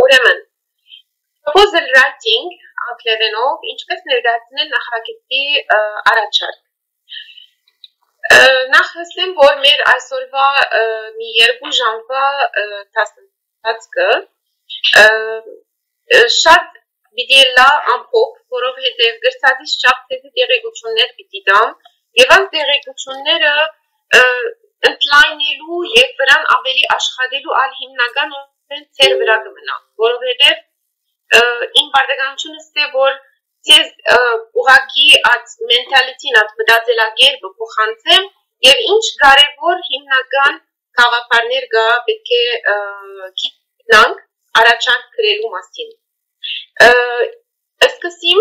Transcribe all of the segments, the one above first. ورمن. فوز الراتينج عطلرنو يجبسن الراتين نخركتي أراتشارك. نخستن بور مير أسولفا ميربو جانفا تاسكا. شاد بديلا أمبوك فروه هدف قرصادش شاب تزيد رجوتشونر بديدام. يواند رجوتشونر ընտլայնելու եւ վրան ավելի աշխատելու ալ հիմնական օրեն ծեր վրա կմնա որովհետեւ իմ բարդականությունս է որ ես ուղակի այդ մենթալիտին այդ մտածելակերպը փոխանցեմ եւ ինչ կարեւոր հիմնական գաղափարներ կա պետք է գտնանք առաջարկ գրելու մասին Սկսեմ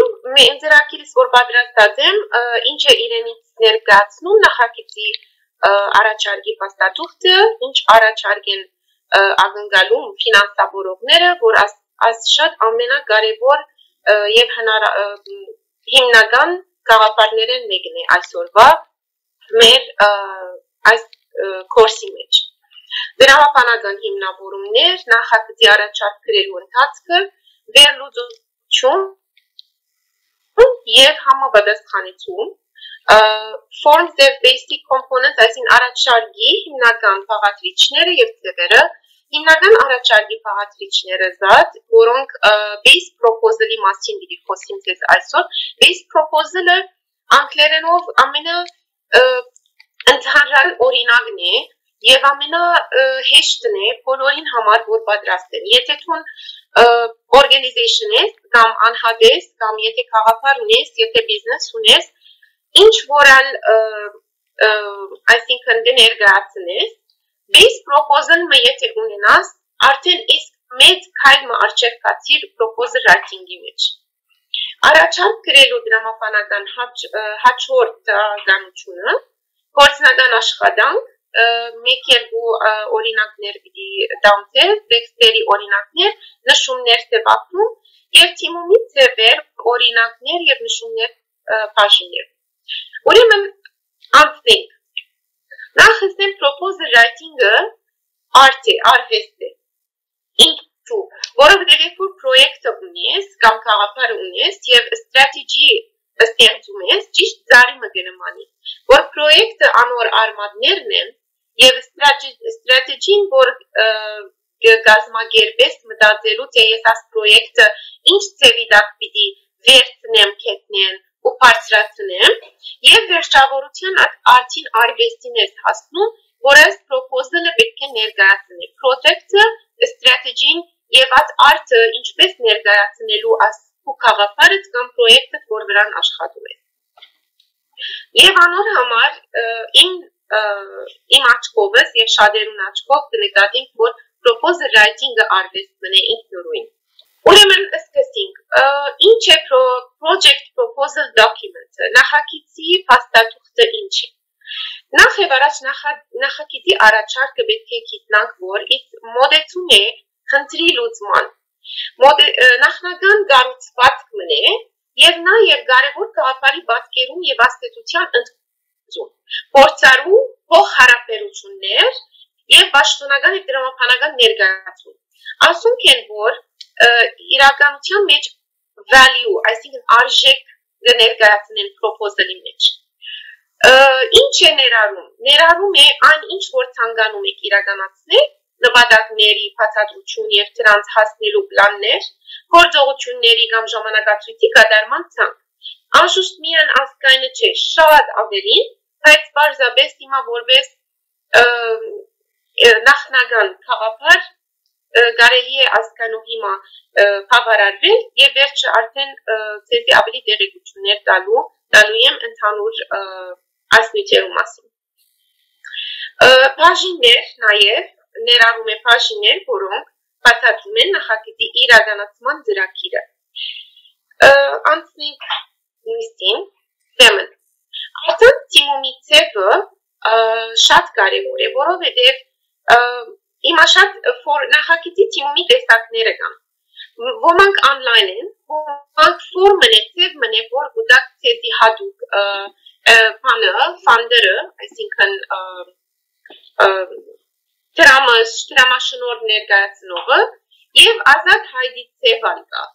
ինձրակիրս որ պատրաստած եմ ինչ է իրենից ներկայացնում նախագծի առաջարկի փաստաթուղթը, ինչ առաջարկ են ակնկալում ֆինանսավորողները, որ այս շատ ամենակարևոր եւ հիմնական գաղափարներն մեկն է այսօրվա մեր այս կորսի մեջ։ Դրամապանական հիմնավորումներ, նախագծի առաջարկ գրելու ընթացքը, վերլուծություն եւ համապատասխանեցում forms the basic components as in առաջարկի հիմնական փաղաթրիչները եւ ծևերը հիմնական առաջարկի փաղաթրիչները զատ որոնք base proposal-ի մասին դիտի խոսիմ ձեզ այսօր base proposal-ը անգլերենով ամենա ընդհանրալ օրինակն է եւ ամենա հեշտն է բոլորին համար որ պատրաստեն եթե ցուն organization-ը կամ անհատես կամ եթե քաղաքար ունես եթե business ունես Ինչ որալ այսինքն ներգրավցնես, base proposal-ը եթե ունենաս, արդեն իսկ մեծ քայլը արժեք կացիր proposal writing-ի մեջ։ Առաջարկ գրելու դրամապանական հաջորդ գանությունը, գործնական աշխատանք, 1-2 օրինակներ պիտի դամտես, տեքստերի օրինակներ, նշումներ ծավալում եւ թիմումի ծեր օրինակներ եւ նշումներ բաժանել։ Ուրեմն անցնենք նախստեն proposal writing-ը արտ է արվեստ է ինչու որովհետև երբ որ պրոյեկտը ունես կամ գաղափար ունես եւ strategy ստեղծում ես ճիշտ ծառի մգնմանի որ պրոյեկտը անոր արմատներն են եւ strategy-ն որ կազմակերպես մտածելուց ես այս պրոյեկտը ինչ ծևի դակ պիտի վերցնեմ կետնեմ ու բարձրացնեմ եւ վերջավորության այդ արդին արվեստին ես հասնում որ այս proposal-ը պետք է ներկայացնի project-ը strategy-ն եւ այդ արտը ինչպես ներկայացնելու այս խաղապարը կամ project-ը որ վրան աշխատում է եւ անոր համար իմ աչքովս եւ շատերուն աչքով կնկատենք որ proposal writing-ը արվեստն է ինքնուրույն Ուրեմն սկսենք, ինչ է project proposal document-ը, նախագծի փաստաթուղթը ինչ է։ Նախ եւ առաջ նախագծի առաջարկը պետք է գիտնանք, որ իսկ մոտեցում է խնդրի լուծման։ Նախնական կառուցվածքն է եւ նաեւ կարեւոր գաղափարի բացկերում եւ աստեցության ընդգծում։ Փորձառու փոխհարաբերություններ եւ պաշտոնական եւ դրամապանական ներկայացում։ Ասում են, որ իրականության մեջ value, այսինքն արժեք ներկայացնեն proposal-ի մեջ։ Ինչ է ներառում։ Ներառում է այն ինչ որ ցանկանում եք իրականացնել, նպատակների փաստաթուղթ եւ դրանց հասնելու պլաններ, գործողությունների կամ ժամանակացույցի կատարման ցանկ։ Անշուշտ միայն ասկայնը չէ, շատ ավելին, բայց բարձրապես հիմա որպես նախնական խաղապար Կարելի է ասկանու հիմա բավարարվել եւ վերջը արդեն ցեզի ավելի տեղեկություններ տալու եմ ընդհանուր այս նյութերի մասին։ Բաժիններ նաեւ ներառում է բաժիններ, որոնք բացատրում են նախագծի իրականացման ծրագիրը։ Անցնենք նիստին, թեմը։ Արդեն թիմումի ծավալը շատ կարեւոր է, որովհետեւ Իմ աշատ նախագծի թիմի տեսակները կան, ոմանք անլայն են, ոմանք ֆորմն է, թեզմն է, որ գուտակ թեզի հատուկ ֆանդերը, այսինքն դրամաշնորհ ներկայացնողը Եվ ազատ հայդի ծև արկավ։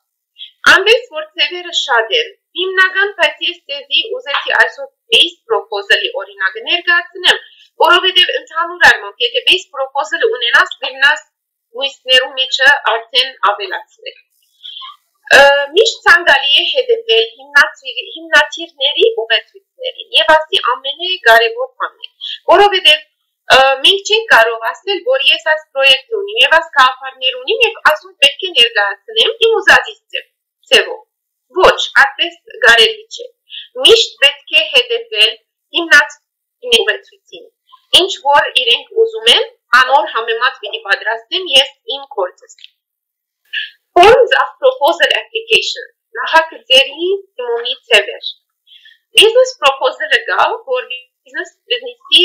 Անդես, որ ծևերը շատ են, հիմնական բայց ես ծեզի ուզեցի այսօր բեյս պրոպոզելի օրինակ ներկայացնեմ, որովհետև ընդհանուր առմամբ, եթե բեյս պրոպոզելը ունենաս, դիմնաս մույսներու մեջը արդեն ավելացնել։ Միշտ ցանկալի է հետևել հիմնադիրների ուղեցույցներին եւ ասի ամենը կարեւոր բանն է որովհետեւ մենք չենք կարող ասել որ ես այս պրոյեկտը ունիմ եւ այս կառավարներ ունիմ եւ ասում պետք է ներկայացնեմ իմ ուզածից ձեւով ոչ այդպես կարելի չէ միշտ պետք է հետևել հիմնադիրների ուղեցույցին ինչ որ իրենք ուզում են անոր համեմատ պիտի պատրաստեմ ես իմ կորձս Forms of proposal application. Նահակ ձերի դիմումի ծևեր. Business proposal-ը գալ, որ business-ի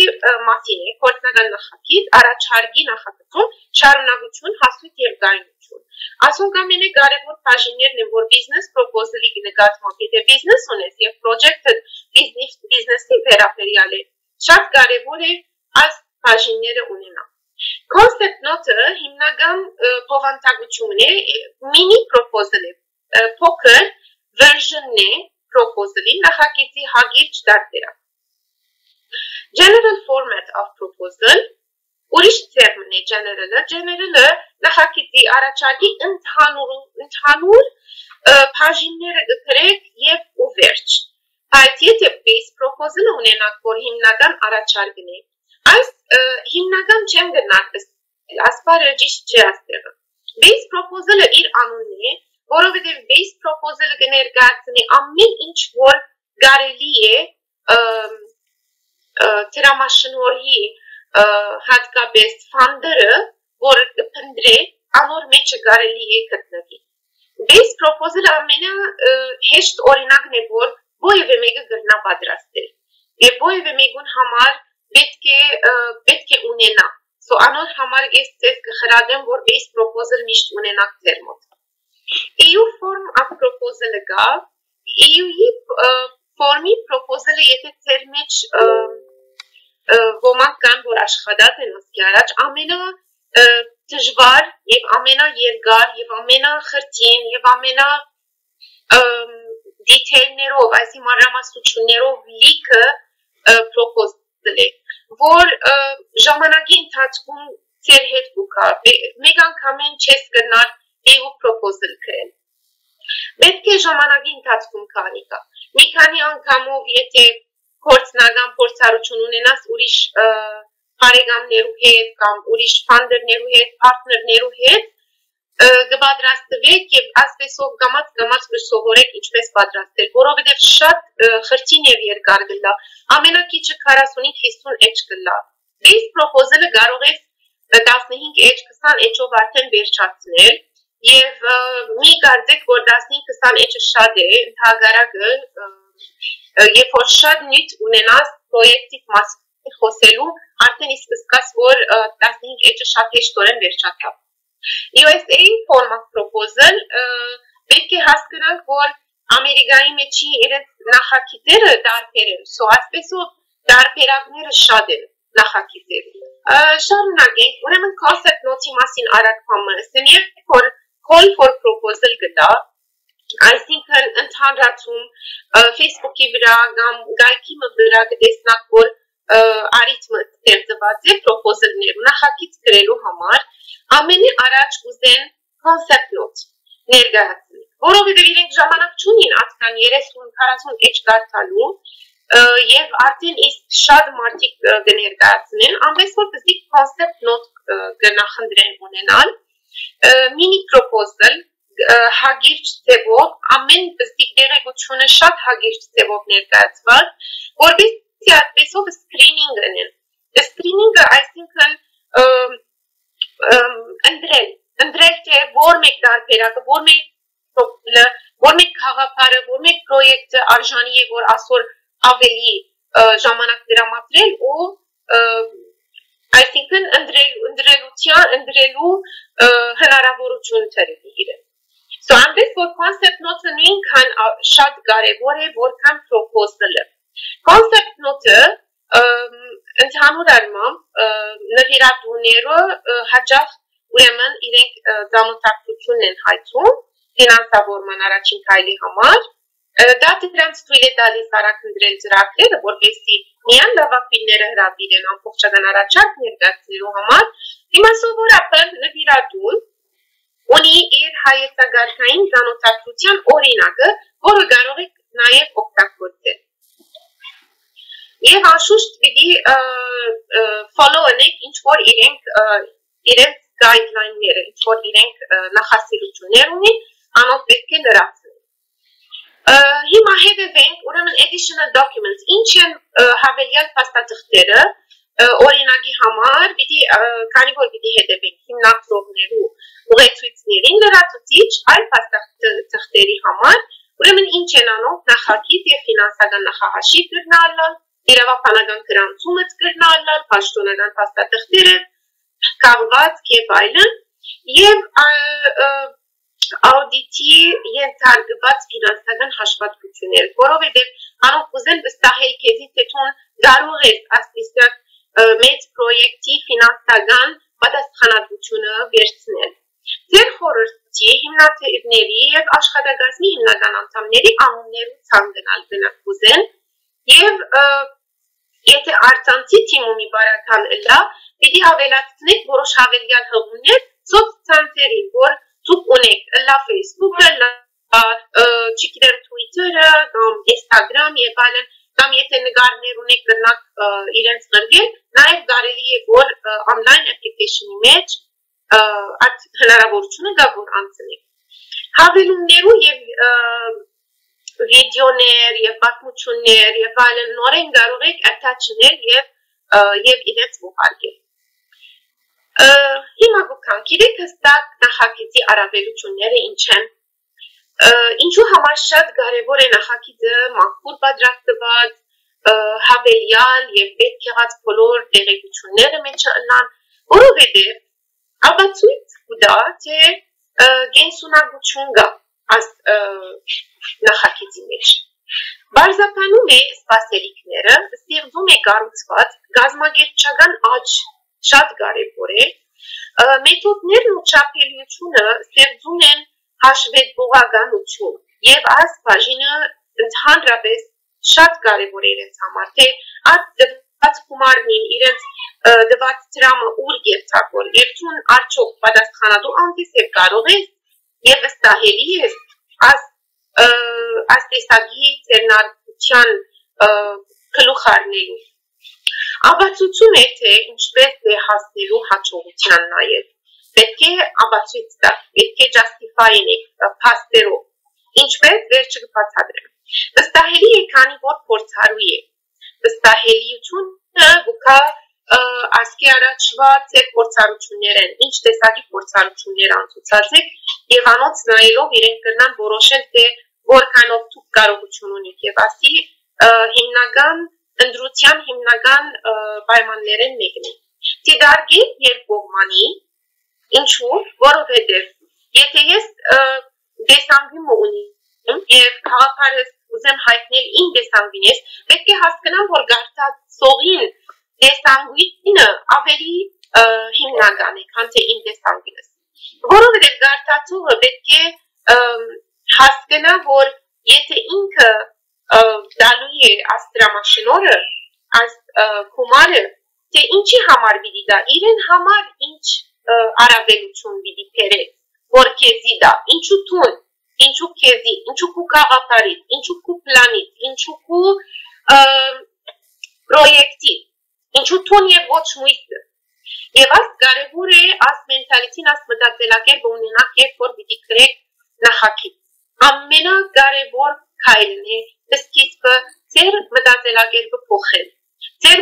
մասին է, կորձնական նահակից, առաջարկի նահակություն, շարունակություն, հասույթ և գայնություն. Ասոնք ամենը կարևոր բաժիններն են, որ business proposal-ի նկատմամբ, եթե business ունես և project-ը business-ի վերաբերյալ է, շատ կարևոր է այս բաժինները ունենալ. Concept note-ը հիմնական փոխանցագությունն է, mini proposal-ը, poker version-ն է proposal-ի նախագծի հագիրջ դարբերը։ General format of proposal, ուրիշ term-ն է general-ը նախագծի առաջարկի ընդհանուր բաժինները գտեք եւ ու վերջ։ Բայց եթե base proposal-ը ունենանք, որ հիմնական առաջարկն է Այս հիմնական չեմ գնալ, ասպարը ճիշտ չէ այստեղ։ Base proposal-ը իր անունն է, որովհետև base proposal-ը կներկայացնի ամեն ինչ, որ կարելի է դրամաշնորհի հատկապես ֆանդերը, որը կփնտրի, անոր մեջը կարելի է գտնվի։ Base proposal-ը ամենահեշտ օրինակն է, որ որևէ մեկը գրնա պատրաստել։ Եվ որևէ մեկուն համար պետք է ունենա, սո անոր համար ես ձեզ կխրադեմ, որ բեյս պրոպոզել միշտ ունենակ ձեր մոտ։ EU form of proposal-ը գա, EU-ի form-ի proposal-ը եթե ձեր մեջ ոմանք կան, որ աշխատած են ասկի առաջ, ամենա դժվար և ամենա երկար և ամենա խրտին և ամենա դիթեյլներով, այսի մանրամասնություններով լիքը պրոպոզել է որ ժամանակի ընթացքում ծեր հետ կուկա, մեկ անգամեն չես գնար EU proposal գրել։ Պետք է ժամանակի ընթացքում քանի կա։ Մի քանի անգամով եթե կորձնական փորձառություն ունենաս ուրիշ բարեկամներու հետ կամ ուրիշ ֆանդերներու հետ, պարտներներու հետ կպատրաստվեք եւ այսպեսով կամաց կսովորեք ինչպես պատրաստել, որովհետեւ շատ խրտին եւ երկար գլա։ Ամենակիչը 40-ից 50 էջ գլա։ Base proposal-ը կարող է 15 էջ, 20 էջով արդեն վերջացնել եւ մի կարծեք, որ 15-20 էջը շատ է, ընդհանրակը երբ որ շատ նյութ ունենաս պրոյեկտի մասին խոսելու, արդեն իսկ սկսած որ 15 էջը շատ հեշտորեն վերջացավ։ USA form of proposal պետք է հասկանանք, որ Ամերիկայի մեջի իրենց նախագծերը տարբեր են, so այսպեսով տարբերակները շատ են նախագծերը։ Շարունակենք, ուրեմն concept note-ի մասին արագ համարեցնեմ, երբ որ call for proposal գտա, այսինքն ընդհանրացում Facebook-ի վրա կամ գայքի վրա կտեսնաք, որ առիթը ստեղծված է proposal-ներ նախագիծ գրելու համար Ամենի առաջ ուզեն concept note ներգայացնել, որովհետև իրենք ժամանակ չունին ածքան 30-40 էջ կարդալու եւ արդեն իսկ շատ մարդիկ կներկայացնեն, անվես որ պիտի concept note գնախնդրեն ունենալ, mini proposal հագիրջ ձևով, ամեն պիտի տեղեկությունը շատ հագիրջ ձևով ներկայացված, որպեսզի այդպեսով screening անեն։ Screening-ը այսինքն ընդրել թե որ մեկ տարբերակը, որ մեկ խաղապարը, որ մեկ պրոյեկտը արժանի է, որ ասոր ավելի ժամանակ դրամատրել ու այսինքն ընդրելու հնարավորություն թրելի իրեն։ Սո անդես, որ concept note-ը նույնքան շատ կարևոր է, որքան proposal-ը։ Concept note-ը ընդհանուր առմամբ նվիրատուները հաճախ ուրեմն իրենք ծանոթակցությունն են հայցում ֆինանսավորման առաջին քայլի համար դա դրանց թույլ է տալիս արագ ընտրել ծրագրերը որտեղի միայն լավագույնները հրավիրեն ամբողջական առաջարկ ներկայացնելու համար հիմա սովորաբար նվիրատուն ունի իր հայեցակարգային ծանոթակցության օրինակը որը կարող է նաև օգտագործել Եվ անշուշտ պիտի follow անեք ինչ որ իրենք guideline-ները, ինչ որ իրենք նախասիրություններ ունի, անոնք պետք է լրացնեն։ Հիմա հետևենք ուրեմն additional documents, ինչ են հավելյալ փաստաթղթերը, օրինակի համար, պիտի քանի որ պիտի հետևենք հիմնադրողներու ուղեցույցներին լրացուցիչ այլ փաստաթղթերի համար, ուրեմն ինչ են անոնք նախագիծ եւ ֆինանսական նախահաշիվ դրնալը իրավապահանական գրանցումը կրնալալ, պաշտոնական փաստաթղթերը, կառված եւ այլն, եւ աուդիտի ենթարկված ֆինանսական հաշվարկություններ, որովհետեւ անոնք կուզեն վստահել քեզի, թե դու կարող ես այսպիսով մեծ պրոյեկտի ֆինանսական պատասխանատվությունը վերցնել։ Ձեր խորհրդի հիմնադիրների եւ աշխատակազմի հիմնական անդամների անուններով ցանկանալ գնալ կուզեն Եվ եթե արցանցի թիմումի բարական լա, պիտի հավելացնեք որոշ հավելյալ հղումներ սոցցանցերի, որ դուք ունեք լա Facebook-ը, լա չգիտեմ Twitter-ը, կամ Instagram եւ այլն, կամ եթե նկարներ ունեք դրանք իրենց գրել, նաեւ կարելի է որ online application-ի մեջ այդ հնարավորությունը գա որ անցնեք։ Հավելումներու եւ վիդեոներ եւ պատմություններ եւ այլն նորեն կարող եք attach-ներ եւ իրենց ուղարկել։ Հիմա գուքանք իրեք հստակ նախագծի առավելությունները ինչ են։ Ինչու համար շատ կարեւոր է նախագիծը մաքուր պատրաստված, հավելյալ եւ պետք եղած բոլոր տեղեկությունները մեջ ընան, որովհետեւ ապացույց կտա, թե կենսունակություն կա այս նախագծի մեջ բարձրանում է սպասելիքները ստեղծում է կառուցված գազագերչական աճ շատ կարևոր է մեթոդներն ու չափելիությունը ստեղծում են հաշվետվողականություն եւ այս բաժինը ընդհանրապես շատ կարևոր է իրենց համար թե այդ գումարին իրենց դված ծրամը ուր գերցակոլ եւ ցուն արդյոք պատասխանատու անձ է կարող է եւ վստահելի է այս Այս տեսակի ձեռնարկության գլուխ առնելու ապացուցում է թե ինչպես է հասնելու հաջողության նաև պետք է ապացույց տալ պետք է justify-ի փաստերով ինչպես վերջը կբացատրեմ վստահելի է քանի որ փորձառու է վստահելիությունը գուքա Ասկի առաջվա ձեր փորձառություններ են, ինչ տեսակի փորձառություններ անցուցացեք, եւ անոնց նայելով իրենք կրնան որոշել, թե որքանով դուք կարողություն ունեք եւ ասի հիմնական ընդրության հիմնական պայմաններն մեկն է։ Դիտարկի երկկողմանի, ինչու, որովհետեւ եթե ես դեսանգին ունի եւ քաղաքարես ուզեմ հայտնել ին դեսանգին ես, պետք է հասկանամ, որ գարտած սողին Դեսանգինը ավելի հիմնական է, քան թե իմ դեսանգինս։ Որովհետև գարտացողը պետք է հասկանա, որ եթե ինքը դալու է այս դրամաշնորհը, այս գումարը, թե ինչի համար պիտի դա, իրեն համար ինչ առավելություն պիտի բերի, որ քեզի դա, ինչու տուն, ինչու քեզի, ինչու քո կաղապարից, ինչու քո պլանից, ինչու քո պրոյեկտից Ինչու թուն եւ ոչ մույսը։ Եվ այս կարեւոր է այս մենթալիտին, այս մտածելակերպը ունենաք, երբ որ պիտի գրեք նախագիծ։ Ամենակարևոր քայլն է սկիզբը ձեր մտածելակերպը փոխել։ Ձեր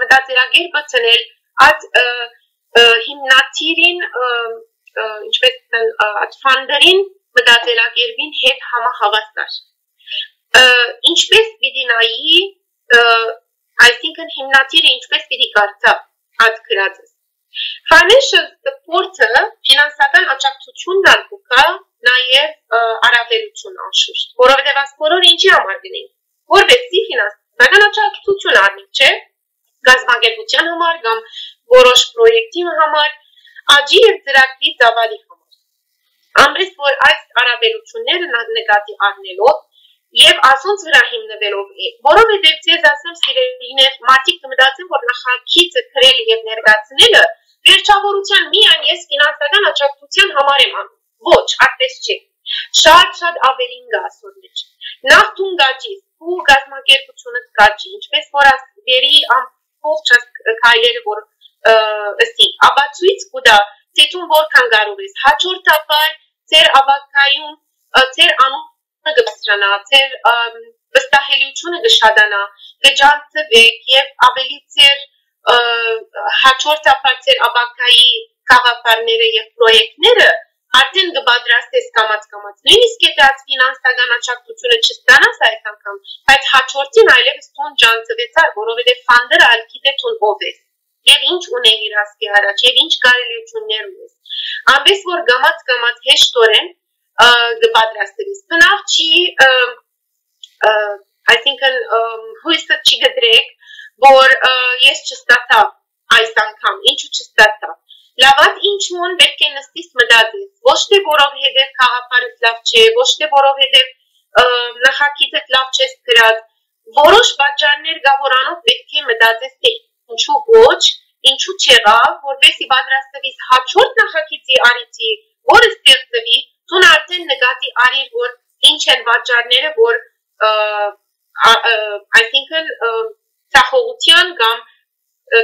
մտածելակերպը ցնել այդ հիմնադիրին, ինչպես են այդ ֆանդերին մտածելակերպին հետ համահավասար։ Ինչպես պիտի նայի Այսինքն հիմնադիրը ինչպես պիտի կարծա այդ գրածս։ Financial support-ը ֆինանսական աջակցությունն արկուկա նաև առավելություն անշուշտ, որովհետև այս բոլորը ինչի համար գնենք, որովհետև ֆինանսական աջակցություն առնի, չէ՞, գազագերբության համար կամ որոշ պրոյեկտի համար, Աջի և ծրագրի ծավալի համար։ Ամրից որ այս առավելությունները նկատի առնելով և ասոնց վրա հիմնվելով, որովհետև ձեզ ասեմ սիրելիներ, մարդիկ կմտածեն, որ նախագիծը քրել և ներկայացնելը վերջավորության միայն ես ֆինանսական աջակցության համար եմ անում։ Ոչ, այդպես չէ։ Շատ-շատ ավելին գա ասոր մեջ։ Նախ տուն գաճի, ու գազམ་ակերպությունը գաճի, ինչպես որ ասերի ամբողջ քայլերը որ ասի, աբացույց կուտա, թե տուն որքան կարող ես, հաջորդաբար ծեր աբակայում, ծեր անունը գծրանա, ծեր վստահելիությունը գշադանա, գջանցվեք եւ ավելի ծեր հաջորդաբար ծեր աբակայի գաղափարները եւ պրոյեկտները Արդեն կպատրաստես կամաց-կամաց, նույնիսկ եթե այս ֆինանսական աջակցությունը չստանաս այս անգամ, բայց հաջորդին այլևս տուն ջանցվեցար, որովհետև ֆանդերը այլ գիտե տուն ով ես, եւ ինչ ունեն իր հասկի առաջ, եւ ինչ կարելիություններ ունես։ Ամենից որ կամաց-կամաց հեշտորեն կպատրաստես։ Բնավ չի, այսինքն հույսը չի գդրեք, որ ես չստացա այս անգամ, ինչու չստացա։ Լավատ ինչուն պետք է նստիս մտածես, ոչ թե որովհետև խաղապարից լավ չէ, ոչ թե որովհետև նախագիծդ լավ չես գրած, որոշ պատճառներ կա, որ անոնք պետք է մտածես, թե ինչու ոչ, ինչու չեղավ, որպեսզի պատրաստվես հաջորդ նախագիծի արիցի, որը ստեղծվի, դու արդեն նկատի արիր, որ ինչ են պատճառները, որ այսինքն ցախողության կամ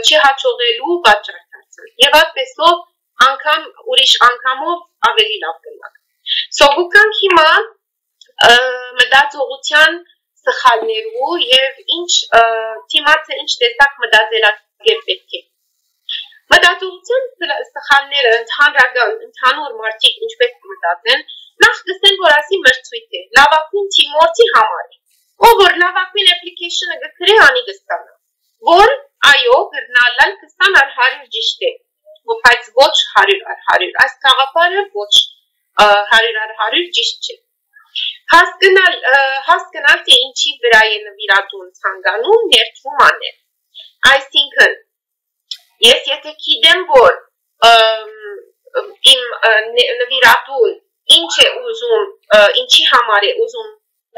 չհաջողելու պատճառ Եվ այդպեսով անգամ ուրիշ անգամով ավելի լավ կլինի։ Սովորական հիմա մտածողության սխալներու և ինչ թիմացը ինչ տեսակ մտածելակերպ պետք է։ Մտածողության սխալները ընդհանուր մարդիկ ինչպես կմտածեն, նախ կասեն, որ ասի մրցույթ է, լավագույն թիմորդի համար է, ով որ լավագույն application-ը գտնի անի կստանա, որ Այո, գրնալալ կստան արհարյուր ճիշտ է, բայց ոչ հարյուր արհարյուր, այս կաղապարը ոչ հարյուր արհարյուր ճիշտ չէ։ Հասկնալ, թե ինչի վրա է նվիրատուն ցանկանում ներդրում անել։ Այսինքն, ես եթե գիտեմ, որ իմ նվիրատուն ինչ է ուզում, ինչի համար է ուզում,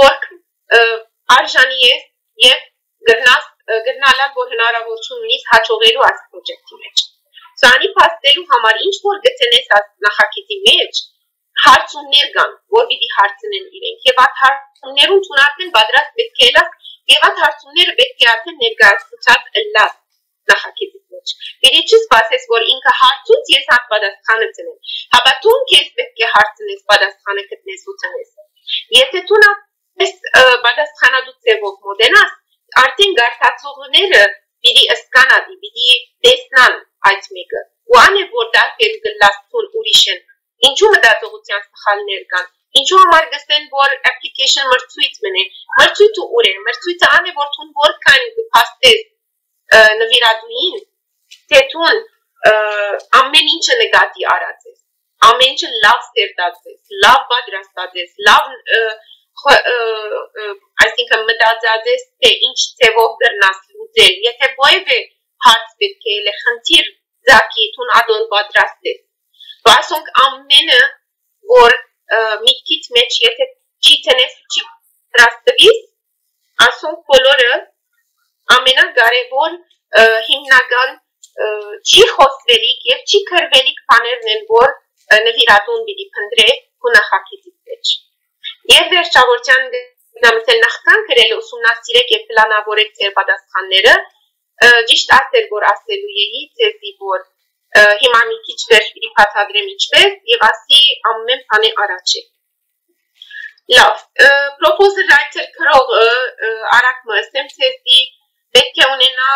որք արժանի է եւ գրնալը որ հնարավորություն ունի հաջողելու այս պրոյեկտի մեջ ցանի փաստելու համար ինչ որ գտնես այս նախագծի մեջ հարցումներ կան, որ պիտի հարցնեն իրենք, եւ այդ հարցումներուն ճանաչեն պատրաստ պետք է լինեն, եւ այդ հարցումները պետք է արդեն ներկայացուցած լինեն նախագծի մեջ։ Պիտի չսպասես, որ ինքը հարցուց ես հատ պատասխանը ցնեմ։ Հապա դուն քեզ պետք է հարցնես, պատասխանը գտնես ու ցնես։ Եթե դու այս պատասխանատու ձևով մոտենաս, արդեն գարտացողները պիտի սկանան, պիտի տեսնան այդ մեկը։ Ու անի որ դա կենգլաստուն ուրիշեն Ինչու մտածողության սխալներ կան։ Ինչու համար գտեն որ application մրցույթ մնի։ Մրցույթը ուր է։ Մրցույթը անի որ ցուն որքան փաստես նվիրատուին, թե ցուն ամեն ինչը նկատի արածես։ Ամեն ինչը լավ ստեղծածես, լավ պատրաստածես, լավ այսինքն մտածածես, թե ինչ ձևով դրնաս լուծել։ Եթե ովևէ հարց պետք է լինի, խնդիր ձակի ցուն ադոն պատրաստես։ Վասոնք ամենը, որ միտքից մեջ եթե չի տնես ու չի պատրաստվիս, ասոնք բոլորը ամենակարևոր հիմնական չի խոսվելիք և չի քրվելիք բաներն են, որ նվիրատուն պիտի փնտրե նախագծի մեջ։ Եվ վերջավորության դիմացել նախքան գրել ուսումնասիրեք և պլանավորեք ձեր պատասխանները, ճիշտ ասել, որ ասելու էի ձեզի, որ հիմա մի քիչ վերջ պատահեմ ինչպես եւ ասի ամեն բանի առաջի լավ proposal writer քրողը արագ մստեմ ցեզի պետք է ունենա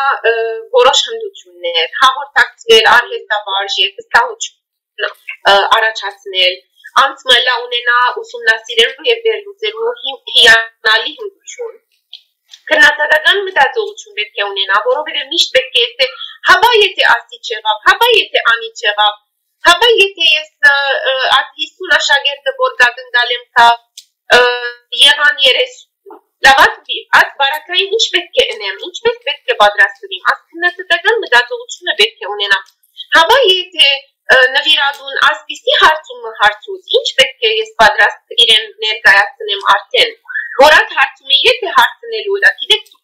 որոշ հմտություններ հաղորդակցվել արհեստավարժ եւ վստահություն առաջացնել անցնելա ունենա ուսումնասիրելու եւ վերլուծելու հիանալի հմտություն քննադատական մտածողություն պետք է ունենա որովհետեւ միշտ պետք է թե Հապա եթե ասի չեղավ, հապա եթե անի չեղավ, հապա եթե ես այդ 50 աշակերտը որ գտնալեմ սա եղան 30, լավ այդ բարակային ինչ պետք է ընեմ, ինչպես պետք է պատրաստվեմ, այս քննադատական մտածողությունը պետք է ունենամ։ Հապա եթե նվիրատուն այսպիսի հարցումը հարցուց, ինչ պետք է ես պատրաստ իրեն ներկայացնեմ արդեն, որ այդ հարցումը եթե հարցնելու դա, գիտեք,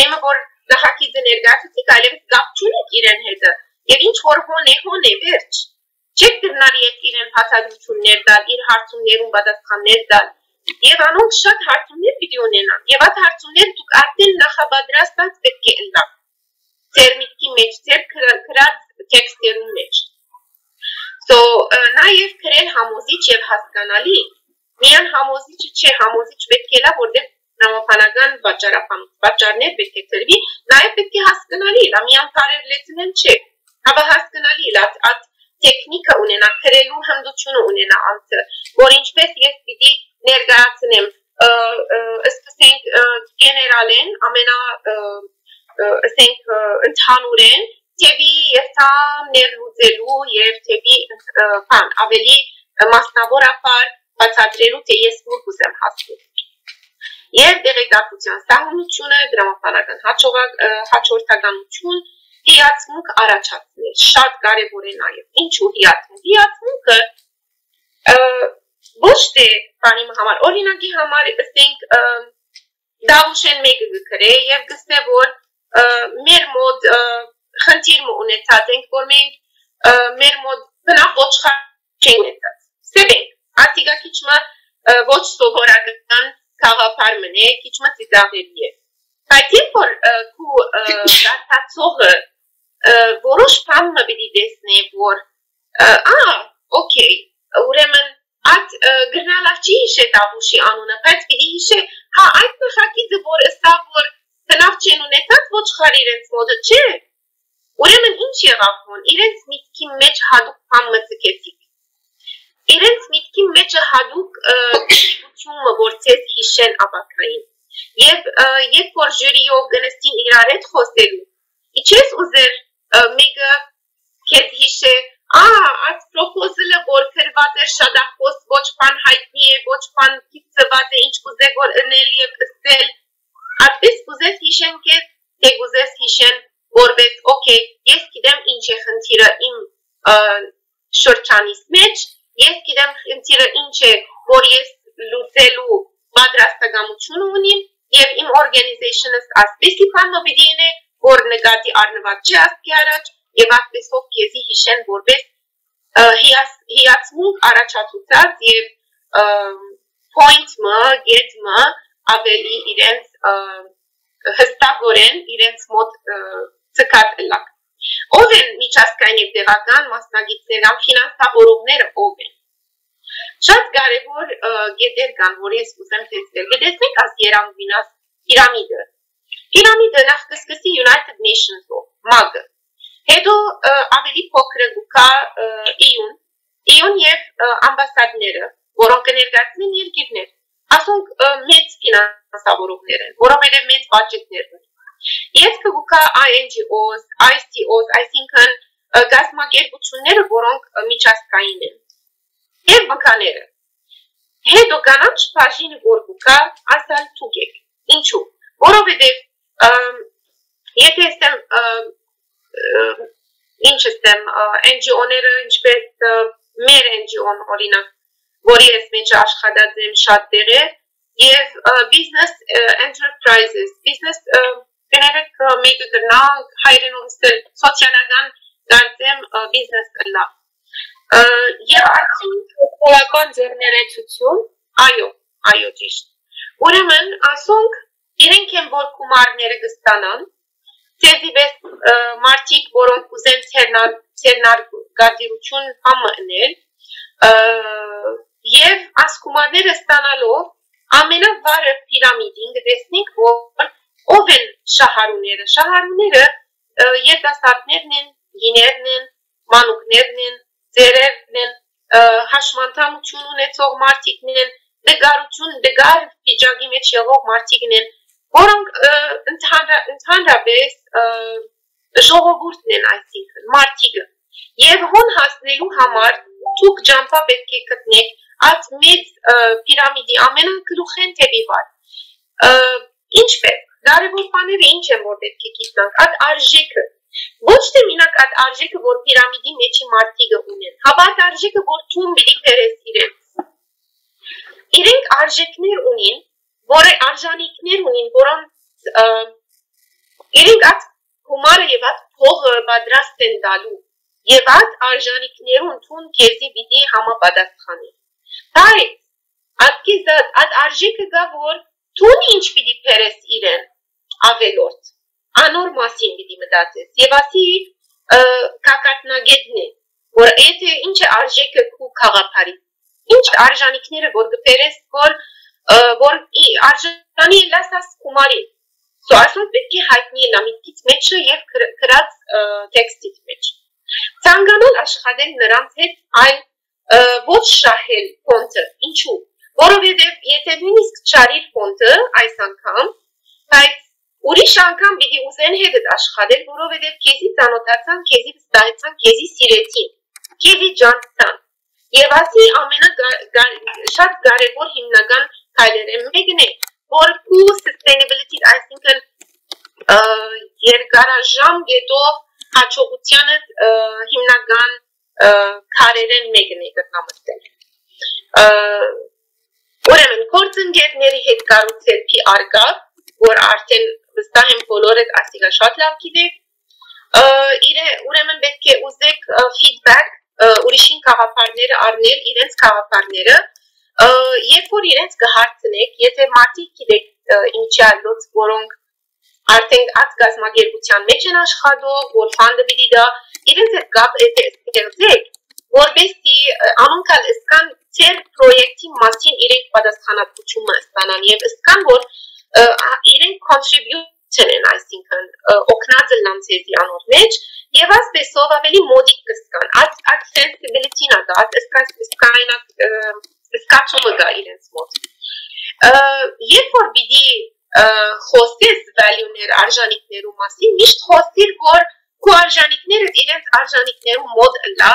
մեմը որ Նախագիծը ներկայացուցիչ այլևս կապ չունի իրեն հետ եւ ինչ որ հոն է վերջ չեք դրնալ եք իրեն փաստաթղթեր տալ իր հարցումներուն պատասխաններ տալ եւ անոնք շատ հարցումներ պիտի ունենան եւ այդ հարցումները դուք արդեն նախապատրաստած պետք է ընտան ձեր միտքի մեջ ձեր գրած տեքստերուն մեջ so նաեւ քրել համոզիչ եւ հասկանալի միան համոզիչը չէ համոզիչ պետք է լա որտեղ նամապանական պատճառներ պետք է ծրվի, նաև պետք է հասկանալի, լա մի անկարև լեցնեն չէ, հավա հասկանալի, լա այդ տեխնիկը ունենա, քրելու հմտությունը ունենա անձը, որ ինչպես ես պիտի ներկայացնեմ Ezt generalen, amena ezt înthanuren, tevi erta neruzelu, tevi pan, aveli masnavor apar, patsadrelu te ies murguzem hastur. Yer deregatuțyan sahunutyune, dramapanagan hacortaganutyn, hiatsmuk arachatsne, shat garevor e nayev. Inchu hiatsmuk? Hiatsmuke ոչ թե բանի համար օրինակի համար ասենք դավուշեն մեկը գրե եւ գսե որ մեր մոտ խնդիր ունեցած ենք որ մենք մեր մոտ բնավ ոչ խնդիր ունեցած սեբեն արտիգա քիչմա ոչ սովորական խաղապար մնե քիչմա ծիծաղելի է բայց որ քու դատացողը որոշ բան մտի դեսնե որ օքեյ ուրեմն At grnalaci și davuși anună, pentru că și ha ai pe haci de vor sta vor să nafce nu netat voci hariren mod ce. Uremen inci evapon, iren smitkim meci haduc pammățechetic. Iren smitkim meci haduc uciumă vorțez hișen abacrain. E por jurio gănestin iraret hoselu. Ices uzer mega chez hișe ați propozile vor cărva de și-a dat fost voci pan haitnie, voci pan chipțeva de aici cu zegor în elie stel. Ar fi spuzesc hișen că te guzesc hișen vorbesc, ok, eschidem în ce hântiră în șorcianismeci, eschidem hântiră în ce vor ies luțelu badrastăgamuciunul unim, ev în organizationist aspecti pan măvedine, vor negati arneva ce aspiaraci, ev aspect of chezii hișen vorbesc, Hiatsmuk arachatsutsa եւ point mă, ged mă, aveli irenz hstavoren, irenz mod tskat elak. Oven michaskayne devagan masnagitsnen am finansavorumner oven. Շատ կարևոր գետեր կան, որ ես ուզեմ տեսնել։ Գտեսեք աս երանգվինաս պիրամիդը։ Պիրամիդը նախ կսկսի United Nations-ով, MAG-ը Հետո ավելի փոքր գուկա իյուն եւ ամբասադները, որոնք ներկայացնեն երկիրներ, ասենք մեծ ֆինանսավորողներ են, որովհետեւ մեծ բյուջետներ ունեն։ Ես գուկա INGOs, ICOs, այսինքն գազագերբությունները, որոնք միջազգային են։ Եվ մկաները։ Հետո կանաչ բաժին գուկա ասալ ցուգեք։ Ինչու՞։ Որովհետեւ եթե ասեմ ինչստեմ NGO-ները ինչպես մեր NGO-ն օրինակ որի ես մեջ աշխատած եմ շատ դերեր եւ business enterprises business գներեք մեկ դրնա հայրենոստը սոցիալական դարձեմ business լա եւ արդյունքն քաղաքական ձեռներեցություն այո ճիշտ ուրեմն ասոնք իրենք են որ գումարները կստանան Ձեզի վեց մարդիկ, որոնք ուզեն ցերնարգադրություն համանել եւ ասկումները ստանալով ամենավարը պիրամիդին դեսնենք, որ ով են շահարուները։ Շահարուները երիտասարդներն են, գիներն են, մանուկներն են, ծերերն են, հաշմանդամություն ունեցող մարդիկն են, դգար վիճակի մեջ եղող մարդիկն են Որոնք ընդհանրապես ժողովուրդն են, այսինքն մարդիկը։ Եվ հոն հասնելու համար դուք ճամփա պետք է գտնեք այդ մեծ պիրամիդի ամենագլուխն թևի վրա։ Ինչպես կարևոր բաները ինչ են որ պետք է գտնանք, այդ արժեքը։ Ոչ թե մենակ այդ արժեքը, որ պիրամիդի մեջի մարդիկը ունեն, հաբար արժեքը, որ ցուն պիտի դերես իրենց։ Իրենք արժեքներ ունին Որը արժանիքներ ունին, որոնց իրենք այդ հումարը եւ այդ փողը պատրաստ են տալու եւ այդ արժանիքներուն ցուն քեզի պիտի համապատասխանի։ Բայց ակիզած այդ արժեքը գա որ ցուն ինչ պիտի փերես իրեն ավելորդ։ Անոր մասին պիտի մտածես եւ ասի կակատնագետնի որ եթե ինչ արժեքը քու խաղապարի ինչ արժանիքները որ գփերես որ որ արժանի է լասաս կումարին, սո ասոն պետք է հայտնի է նամիտքից մեջը և գրած տեքստից մեջ։ Ծանկանոն աշխատել նրանց հետ այլ ոչ շահել կոնտը, ինչու, Որովհետև եթե նույնիսկ շարիր ֆոնտը այս անգամ, բայց ուրիշ անգամ պիտի ուզեն հետդ աշխատել, որովհետև քեզի ծանոթացան, քեզի վստահեցան, քեզի սիրեցին, քեզի ջանցան։ Եվ ասի շատ կարևոր հիմնական քայլերը մեկն է, որ քո sustainability, այսինքն երկարաժամ գետով հաջողությանը հիմնական քայլերն մեկն է գտնամտել։ Ուրեմն գործընկերների հետ կառուցել PR կապ, որ արդեն վստահ եմ բոլորդ ասիգա շատ լավ գիտեք։ Ուրեմն պետք է ուզեք feedback ուրիշին գաղափարները առնել, իրենց գաղափարները, երբ որ իրենց կհարցնեք, եթե մարդիկ գիտեք ինչի այլոց, որոնք արդեն ազգազմագերության մեջ են աշխատող, որ ֆանդը պիտի դա, իրենց այդ կապ ստեղծեք, որպեսզի անոնքալ ըսկան Ter proyektin masin ireng padasthanat uçunma istanan yev iskan vor ireng contribution en aysinkan oknadzl lantsezi anor mej yev asbesov aveli modik iskan at sensibility na da at iskainak iskachuma ga irens mod yev vor bidi khostes valuener arzhanikneru masin misht khostir vor ku arzhaniknered irens arzhanikneru mod la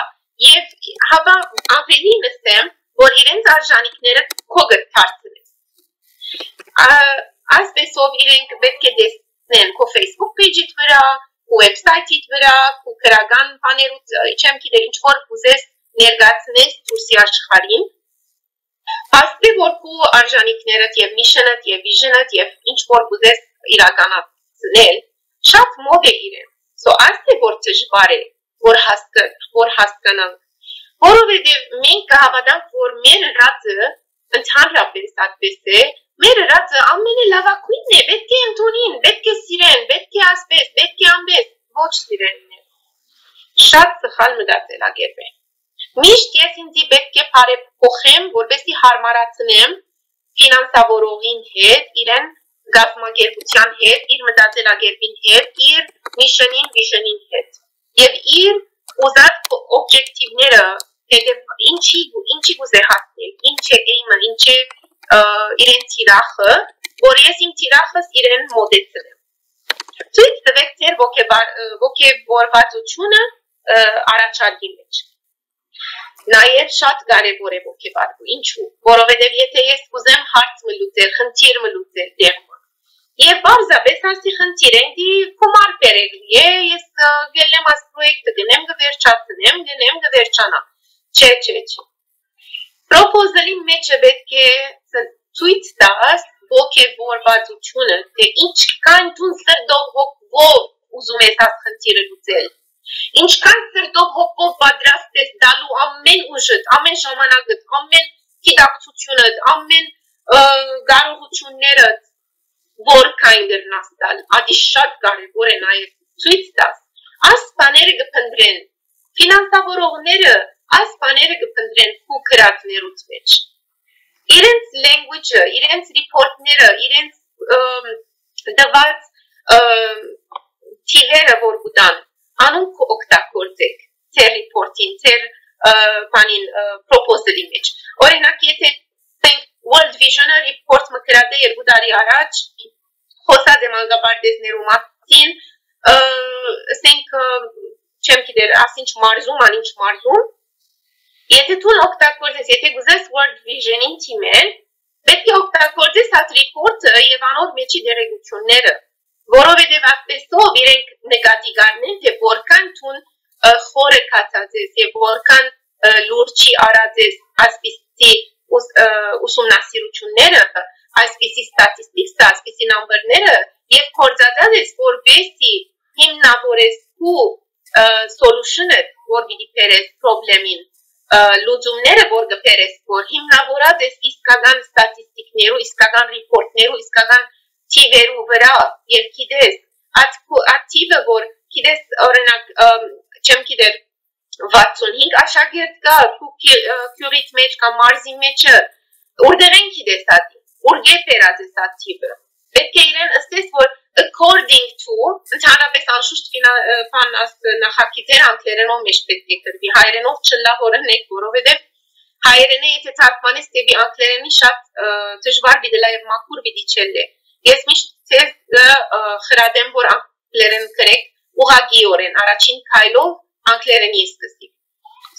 yev hava aveli mesem որ իրենց արժանիքները քո գտարցնես։ Այսպեսով իրենք պետք է դեսնեն քո Facebook page-իդ վրա, քո website-իդ վրա, քո քրական բաներուց, չեմ գիտե ինչ որ ուզես ներկայացնես դուրսի աշխարհին։ Ասես որ քո արժանիքներդ եւ mission-դ եւ vision-դ եւ ինչ որ ուզես իրականացնել, շատ մոտ է իրեն։ So ասես որ դժվար է, որ հասկանան Որովհետև մենք կհավատանք, որ մեր ռածը ընդհանրապես այդպես է, մեր ռածը ամենալավագույնն է, պետք է ընդունին, պետք է սիրեն, պետք է ասպես, պետք է ամպես, ոչ սիրելն է։ Շատ սխալ մտածելակերպ է։ Միշտ ես ինձի պետք է բարեփոխեմ, որպեսզի հարմարացնեմ ֆինանսավորողին հետ, իրեն գազագերբության հետ, իր մտածելակերպին հետ, իր միշնին, վիժնին հետ եւ իր ուզած օբյեկտիվները ինչի գուզե հասնել, ինչ է էյմը, ինչ է իրեն ծիրախը, որ ես իմ ծիրախս իրեն մոտեցնեմ։ Չույց տվեք ձեր ոգևորվածությունը առաջարկի մեջ։ Նաև շատ կարևոր է ոգևորվածը, ինչու, որովհետև եթե ես կուզեմ հարց մլուծել, խնդիր մլուծել դեղմը։ Եվ բարձրապես ասի խնդիր ենքի խոմար բերելու է, ես գելեմ աս պրոյեկտը գնեմ գվերջացնեմ, գնեմ գվերջանամ, չէ։ Պրոպոզելի մեջը պետք է ծույց տաս ոգևորվածությունը, թե ինչքան դու սրտով հոգով ուզում ես աս խնդիրը լուծել, ինչքան սրտով հոգով պատրաստ ես դալու ամեն ուժդ, ամեն ժամանակդ, ամեն գիտակցությունդ, ամեն կարողություններդ որքան գրնաս տալ, ադի շատ կարևոր է նաև ցույց տաս, այս բաները կփնտրեն, ֆինանսավորողները այս բաները կփնտրեն քո քրակներուց մեջ։ Իրենց language-ը, իրենց report-ները, իրենց դված թիվերը որ կուտան, անոնք օգտագործեք ձեր report-ին, ձեր բանին proposal-ի մեջ։ Օրինակ եթե World Vision-ը report մկրած է 2 տարի առաջ, խոսած եմ անկապարտեզներու մասին, ասենք չեմ գիտեր, ասինչ մարզում, անինչ մարզում, եթե դու օգտագործես, եթե գուզես World Vision-ին թիմել, պետք է օգտագործես այդ report-ը եւ անոր մեջի դերեկությունները, որովհետեւ այսպեսով իրենք նկատի կառնեն, թե որքան դու խորը կացած ես եւ որքան լուրջ արած ես այսպիսի ուսումնասիրությունները, այսպիսի ստատիստիկա, այսպիսի նամբերները եւ կորցած ես որպեսի հիմնավորես քու solution-ը, որ պիտի բերես խնդրին, լուծումները, որ կբերես, որ հիմնավորած ես իսկական ստատիստիկներով, իսկական report-ներով, իսկական թիվերով վրա եւ գիտես, այդ թիվը որ գիտես, օրինակ, չեմ գիտեր 65 աշակերտ կա, քյուրիտ մեջ կամ մարզի մեջը, որտեղ են գիտես այդ, որտե պերած է այդ տիպը։ Պետք է իրեն ասես, որ according to, ընդհանրապես անշուշտ նախագծեր անգլերենով մեջ պետք է գրվի, հայերենով չլավորն եք, որովհետև حیرانه ترکمن است به آنکلرنی شد تجوار بدلای مکور بدی چله. یسمش تز خردم بر آنکلرن کرک و غیورن آراچین کایلو آنکلرنی استسی.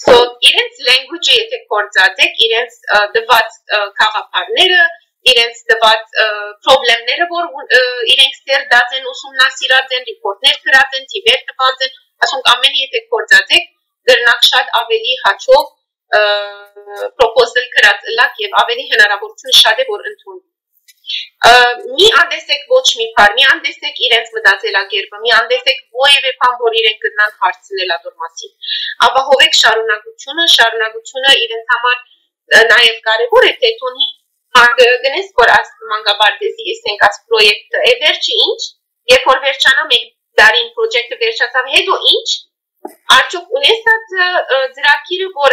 So ایرانس لینگویج یته کردزادک ایرانس دوات کاغپار نره ایرانس دوات پروبلم نره بر ایرانس تر دادن اسم ناسیرادن ریپورت نر کردن تیبر دوادن اسونک آمین یته کردزادک گرنک شد اولی هچو proposal karat lak yev aveli hneravotyun shade vor entun mi andesek voch mi par mi andesek irents mdatsela gerb mi andesek voyev pan vor iren gnan hartsinela dormatsin aba hovek sharunagutyuna irents hamar nayev karevor e tetuni gnes vor ast mangabardezi istenk as proyekt e verchi inch yev vor verchana meg darin project verchasav hedo inch archok unesat zirakiri vor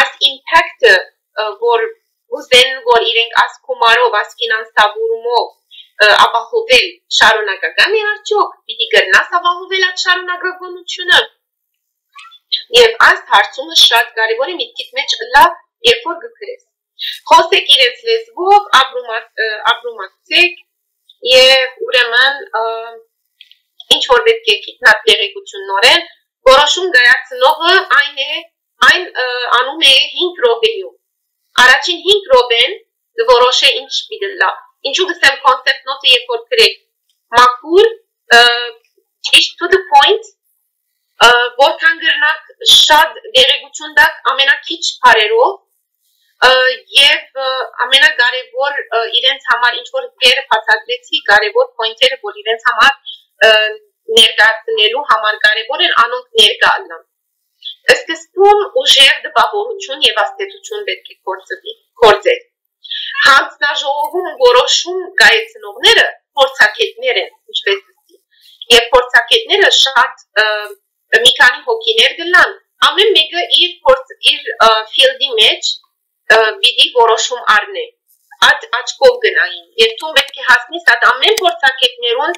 as impact vor guzen vor irenk as kumarov as finansaburumov abahovel sharunagagan archok pidi gnas abahovelat sharunagagunutyuna yev ast hartsum'e shad garevor e mitkit mech la yev vor gkres khosek irents lesvov abrumatsek yev uremen inch vor petk e kitnat deregutyunnoren voroshum gayatsnov'e ayn e Այն անում է 5 ռոբեյում, առաջին 5 ռոբեն որոշ է ինչ միդլա, ինչու գսեմ կոնսեպտ նոտը եք որ գրեք, մակուր, ճիշտ to the point, որքան գրնակ շատ դերեգություն դակ ամենակիչ բարերով, և ամենակարևոր իրենց համար ինչ որ դեր բացատրեցի, կարևոր պոյնտերը, որ իրենց համար ներկայացնելու համար կարևոր են անոնք ներկայանան Սկսվում ուժեղ դպավորություն և աստեցություն պետք է գործել։ Հանձնաժողովում որոշում կայացնողները փորձագետներ են, ինչպես ասեցի, և փորձագետները շատ մի քանի հոգիներ գլան, ամեն մեկը իր ֆիլդի մեջ պիտի որոշում առնի, այդ աչքով գնային, և դու պետք է հասնես այդ ամեն փորձագետներուն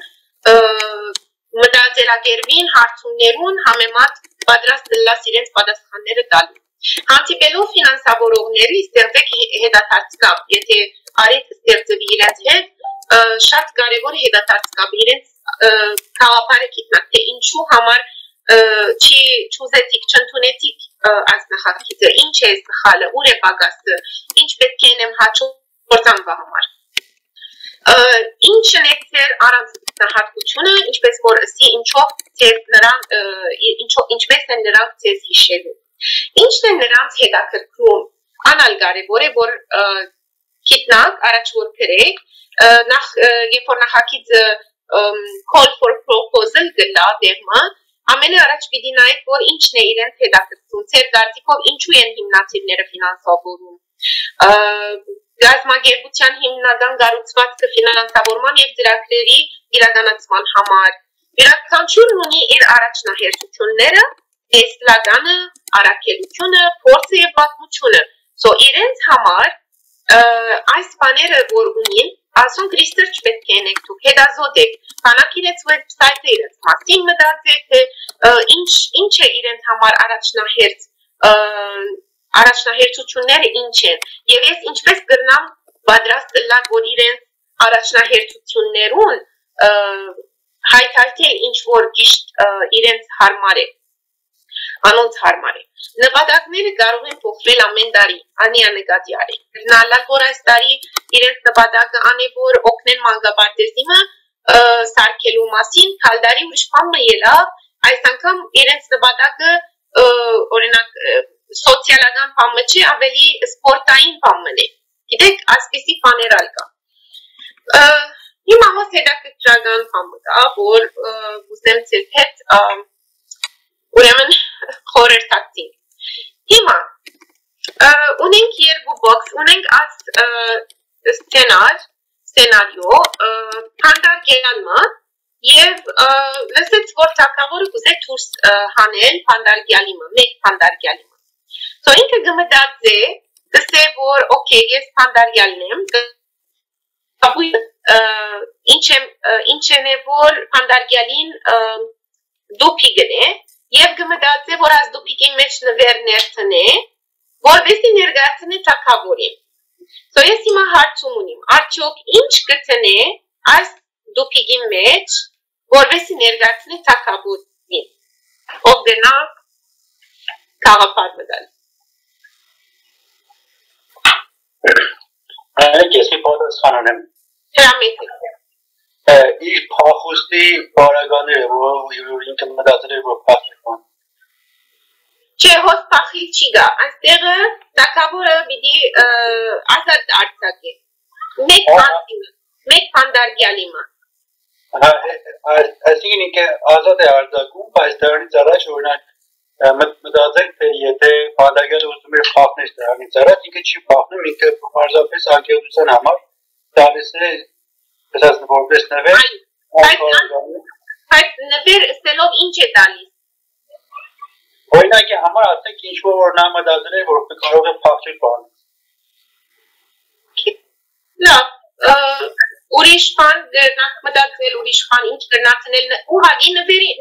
մտածելակերպին, հարցումներուն համեմատ պատրաստ դլաս իրենց պատասխանները տալու։ Հանդիպելով ֆինանսավորողների ստեղծեք հետադարձկապ, եթե արիք ստեղծվի իրենց հետ, շատ կարևոր է հետադարձկապը իրենց գաղափարը գիտնան, թե ինչու համար չի չուզեցիք, չընդունեցիք այս նախագիծը, ինչ է սխալը, ուր է պակասը, ինչ պետք է ունեմ հաջորդանվա համար։ Ինչ նեքսեր առանց նահատկությունը, ինչպես որ ասի, ինչպես են նրանք ձեզ հիշելու։ Ինչն է նրանց հետաքրքրում, անալ կարևոր է, որ գիտնանք, առաջ որ գրեք, երբ որ նախագիծը call for proposal գլա դեղմա, ամենը առաջ պիտի նայեք, որ ինչն է իրենց հետաքրքրում, ձեր դարձիկով ինչու են հիմնադիրները ֆինանսավորում Գազմագերբության հիմնական գառուցվածքը ֆինանսավորման և ծրագրերի իրականացման համար։ Յուրաքանչյուրն ունի իր առաջնահերթությունները, տեսլականը, առաքելությունը, փորձը և պատմությունը։ So իրենց համար այս բաները որ ունին, ասոնք research պետք է անեք դուք, հետազոտեք, բանակ իրենց website-ը իրենց մասին մտածեք, ինչ է իրենց համար առաջնահերթ առաջնահերթությունները ինչ են, և ես ինչպես գրնամ պատրաստ լակ, որ իրենց առաջնահերթություններուն հայթայթել ինչ-որ գիշտ իրենց հարմար է, անոնց հարմար է։ Նպատակները կարող են փոխվել ամեն տարի, անի անեկատի արեք, գրնալակ, որ այս տարի իրենց նպատակը անևոր օգնեն մանկապարտեզիմը սարքելու մասին, քալդարի ուրիշ բան ելա, այս անգամ իրենց նպատակը օրինակ սոցիալական բանը չի, ավելի սպորտային բանն է։ Գիտեք, այսպիսի բաներ ալկա։ Հիմա հոս հետաքրքրական բանը կա, որ ուզեմ ձեր հետ ուրեմն խորհրդակցենք։ Հիմա ունենք երկու բոքս, ունենք այս սցենարիո, քանդարգելանը Եվ լսեց, որ ծակավորը կուզեք թուրս հանել պանդարգյալիմը, մեկ պանդարգյալիմը։ Սո ինքը գմդած է, դսե, որ ոկե, ես պանդարգյալն եմ, ապույը ինչ են է, որ պանդարգյալին դուպիգն է, և գմդած է, որ աս դուպիգին մեջ նվեր ներցն է, Vorbesc din ergațene takavuri. So esima harcumunim. Arçok inç gıtene az dupigin meç. Vorbesc din ergațene takavurim. Obdena kavapadmedal. Kesi poda sananım. Rahmetli. İş pahusti baraganı bu yürüyün kımadadır bu pakifon. چه هست پخیل چیگا؟ از دیگه تکابر بیدی آزاد آرتاگی میک پاندار گیالیما از اینی که آزاد آرتاگون پاس دارنی زرا شورنن مدازه تیهیده پاندارگل اوزمیر پاکنش دارنی زرا اینکه چی پاکنم اینکه پارزا پیس آنکه اوزن همار دارسه پس از نبردس نویر پس نویر سلوب اینچه دالیست وینا که همار آتا کیش و نام دادنه ورپی کاروغ پاکچی پانه نه اوریش پان نام دادنه اوریش پان اینچ گرناتنه او هاگی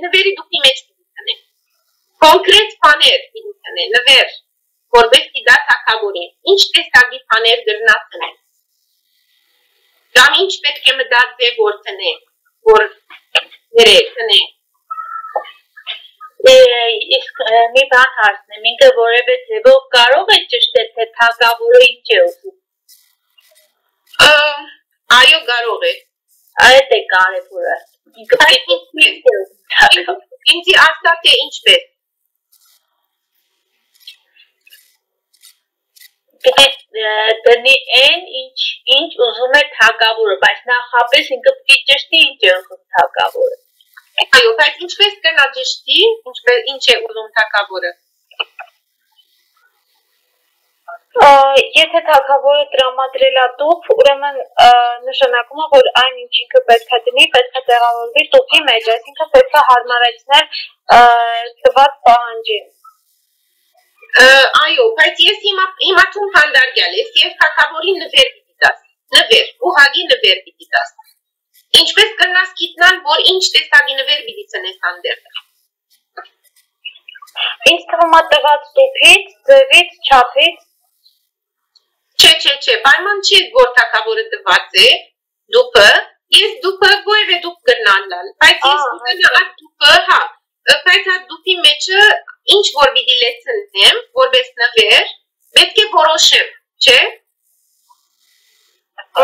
نویری دوکی میچ بیدیتنه کنکریت پانر بیدیتنه نویر گربستی دا تاکابورین اینچ تستاگی پانر گرناتنه رام اینچ پید که مدادنه گرتنه گرتنه می بان هستم اینکه وره به تبه و کارو به چشته تاکابورو این چه اوزو آیو گاروغه آیه ته گاره پوره اینجی آستا ته اینچ به دنی این اینچ اوزومه تاکابورو باش نا خواهبس اینکه بگی چشتی اینچه اوزو تاکابورو Այո, բայց ինչպես կնաջշտի, ինչ է ուզում թակավորը։ Եթե թակավորը տրամադրելա դուփ, ուրեմն նշանակում է, որ այն ինչ ինքը պետք է դնի, պետք է տեղավորվի դուփի մեջ, այսինքն պետք է հարմարեցնել տված պահանջին։ Այո, բայց ես հիմա ցուն հանդարգյալ ես, ես թակավորի նվեր պիտի տաս, նվեր, ուղղակի նվեր պիտի տաս։ Ինչպես կնաս գիտնան, որ ինչ տեսակի նվեր պիտի ցնես անդերտը։ Ինչ թվում է տված դուփից, ձևից, չափից։ Չէ, պայման չի որ թակավորը տված է, դուփը, ես դուփը գոյվ է դուփ կնանալ, բայց ես ուզենա այդ դուփը, հա, բայց այդ դուփի մեջը ինչ որ պիտի լեցնեմ, որպես նվեր, պետք է որոշեմ, չէ՞։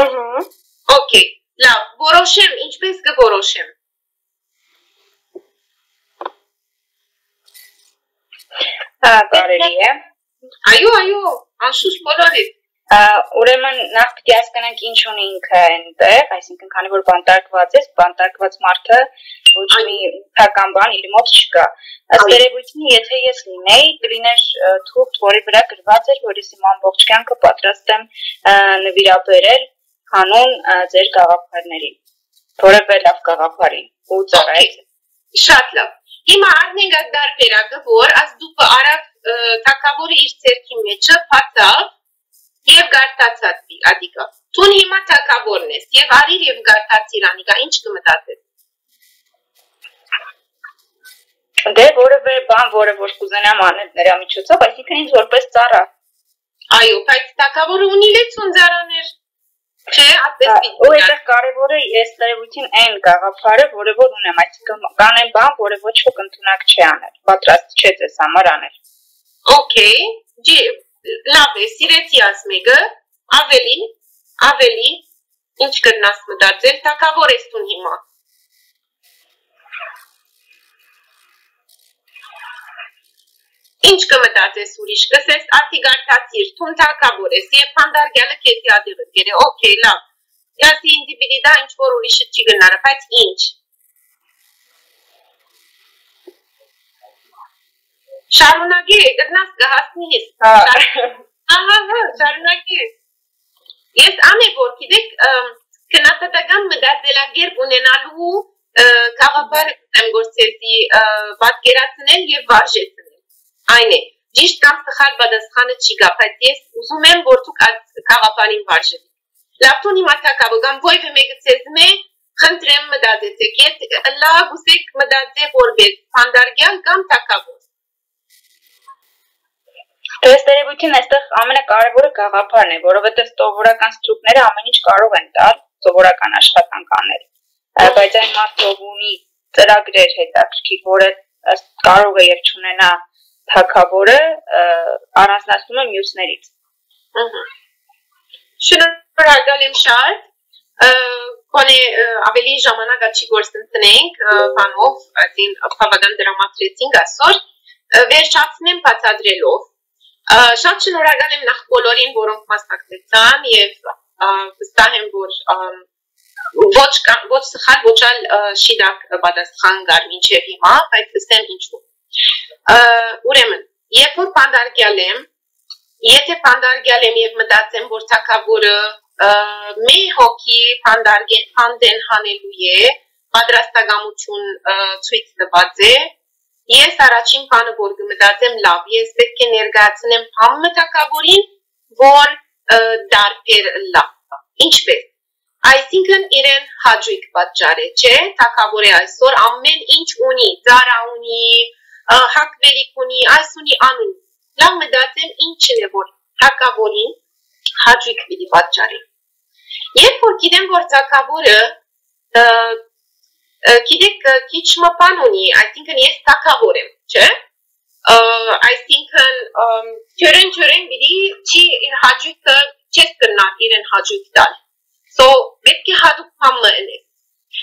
Ահա։ Okay. Լավ, որոշեմ, ինչպես կորոշեմ։ Հա, կարելի է։ Այո, անշուշտ բոլորը։ Ուրեմն նախ պետք է հասկանանք ինչ ունի ինքը այնտեղ, այսինքն քանի որ բանտարկված մարդը ոչ մի թական բան իր մոտ չկա։ Ըստ երևույթին, եթե ես լինեի, կլիներ թուրտ, որի վրա գրված էր, որ ես իմ ամբողջ կյանքը պատրաստ եմ նվիրաբերել Հանուն ձեր գաղափարներին, որևէ լավ գաղափարին, ու ծառայեք։ Շատ լավ։ Հիմա առնենք այդ դարբերակը, որ աս դուփը արավ թակավորը իր ցերքի մեջը փաթավ եւ գարտացածի, Ադիկա։ Դու հիմա թակավորն ես եւ արիր եւ գարտացիր, Անիկա, ինչ կմտածես։ Դե որևէ բան, որը որ կուզենամ անել նրա միջոցով, այսինքն ինձ որպես ծառա։ Այո, բայց թակավորը ունի 60 ծառաներ։ Չէ, այդպես պիտի։ Ու այդտեղ կարևորը այս ներդրումին այն գաղափարը, որը որ ունեմ, այսինքն կան այն բան, որը ոչ ոք ընդունակ չի անել, պատրաստ չէ ես համար անել։ Okay, ջի, լավ է, սիրեցի աս մեկը, ավելի ինչ կնաս մտածել, թակավոր ես դու հիմա։ Ինչ կմտածես ուրիշ, կսես արդի գարտացիր, թուն թակավոր ես, եվ պանդարգյալը կետի ադիղը գերը, օքեյ, լավ, յասի ինձի պիտի դա ինչ-որ ուրիշը չի գնարը, բայց ինչ։ Շարունակի է, գրնաս գհասնի ես, շարունակի ես, ես ամե որ կիդեք կնատատական մտածելագերբ ունենալու կաղաբար եմ գործեցի պատկերացնել և վարժեցնել Այն է, ճիշտ կամ սխալ պատասխանը չի գա, բայց ես ուզում եմ, որ դուք այդ գաղափարին վարժեք։ Լավ, դու հիմա թակավոր կամ ոևէ մեկը ցեզն է, խնդրեմ մտածեցեք, եթե լավ ուսեք մտածեք որպես պանդարգյալ կամ թակավոր։ Տեսերեբույթի այստեղ ամենակարևորը գաղափարն է, որովհետև սովորական ստրուկները ամեն ինչ կարող են տալ սովորական աշխատանք անել։ Բայց այն մարդը, ով ունի ծրագրեր հետաքրքիր, որը կարող է եւ չունենա թակավորը, առանձնացնում է մյուսներից։ Ահա։ Շնորհակալ եմ շատ։ Կոնե ավելի ժամանակացի գործընթացնենք բանով, այսին բավական դրամատրեցինք այսօր, վերջացնեմ բացատրելով։ Շատ շնորհակալ եմ նախ բոլորին, որոնք մասնակցեցան եւ վստահ եմ, որ ոչ սխալ, ոչ այլ շիդակ պատասխան գար մինչեւ հիմա, բայց ասեմ ինչու։ Ուրեմն, երբ որ բանդարգյալ եմ, եթե բանդարգյալ եմ եւ մտածեմ, որ թակավորը մի հոգի բանդեն հանելու է, պատրաստակամություն ցույց տված է, ես առաջին բանը, որ կմտածեմ, լավ, ես պետք է ներկայացնեմ համը թակավորին, որ դարբեր լավ, ինչպես։ Այսինքն իրեն հաճույք պատճառ է, չէ, թակավորը այսօր ամեն ինչ ունի, ծառա ունի, հակվելիք ունի, այս ունի, ան ունի, լավ մտածեմ ինչն է, որ թակավորին հաճույք պիտի պատճառի։ Երբ որ գիտեմ, որ թակավորը գիտեք քիչ մփան ունի, այսինքն ես թակավոր եմ, չէ՞։ Այսինքն չորեն պիտի չի իր հաճույքը չես կնակ իրեն հաճույք տալ։ So պետք է հատուկ համը ունես։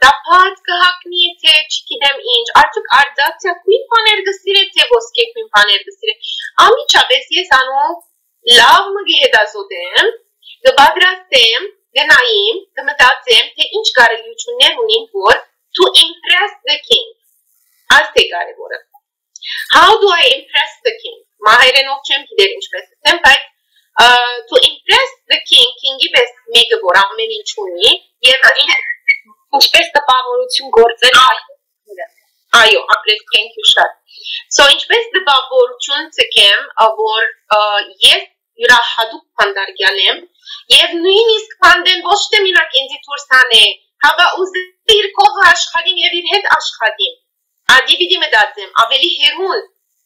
դապած կհակնի է թե չգիտեմ ինչ, արդյոք արձացյա քույն պաներ գսիր է թե ոսկե քույն պաներ գսիր է, ամիջապես ես անով լավ մգի հետազոտեմ, գբադրաստեմ, գնայիմ, գմտացեմ, թե ինչ կարելիություններ ունին, որ to impress the king. Asta e կարևորը. How do I impress the king? Մահերենով չեմ գիտեր ինչպես ասեմ, բայց to impress the king, king-ի պես մեկը որ ամեն ինչ ունի եւ ինչպես տպավորություն գործել հայտնի։ Այո, ապրես thank you շատ։ So ինչպես տպավորություն ցկեմ, որ ես յուրահատուկ բանդարգյալ եմ եւ նույնիսկ բանդեն ոչ թե մենակ ինձի դուրսան է, հավա ուզի իր կողը աշխատիմ եւ իր հետ աշխատիմ։ Ադի պիտի մտածեմ, ավելի հերուն,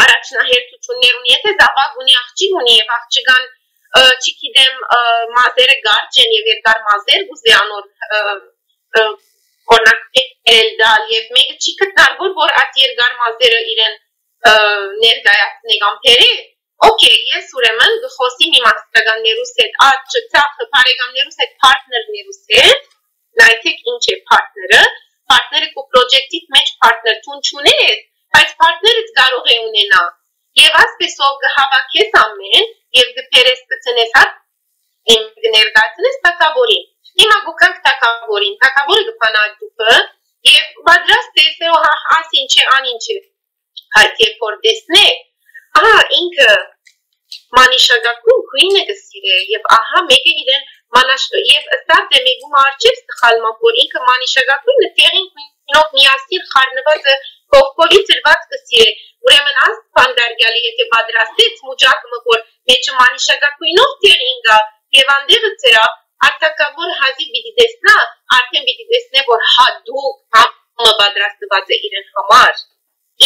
առաջնահերթություններ ունի, եթե զավակ ունի, աղջիկ ունի եւ աղջիկան, չգիտեմ, մազերը գարջ են եւ երկար մազեր գուզի անոր օրնակել դալ եւ մեկը չի գտնարվոր, որ այդ երկար մազերը իրեն ներկայացնի կամ թերի Okay, yes, ուրեմն գխոսիմ իմ աստագաններուս հետ, աչը, ծախը, բարեկամներուս հետ, պարտներներուս հետ, նայցեք ինչ է պարտները, պարտները կո պրոջեկտիվ մեջ պարտներություն չունես, բայց պարտներից կարող է ունենա, և ասպեսով գհավաքես ամեն, և գպերես կծնես հատ, իմ գներգացնես թակավորին, հիմա գոկանք թակավորին, թակավորը գպանալ դուպը, և բադրաս տեսե ու աս ինչ է, ան ինչ է, հայց եք որ դեսնեք, Ահա ինքը մանիշակակուն քույն է գսիրե եւ ահա մեկը իրեն մանաշ եւ ըստած է մեկում արջեր սխալմամբ որ ինքը մանիշակակունն է տեղին քույնով միասին խառնված կողքորի ծրված գսիրե ուրեմն աս բանդարգյալը եթե պատրաստեց մուջակը որ մեջը մանիշակակույնով տեղին գա եւ անդեղը ծրա արտակավոր հազի պիտի տեսնա արդեն պիտի տեսնե որ հադուկ համը պատրաստված է իրեն համար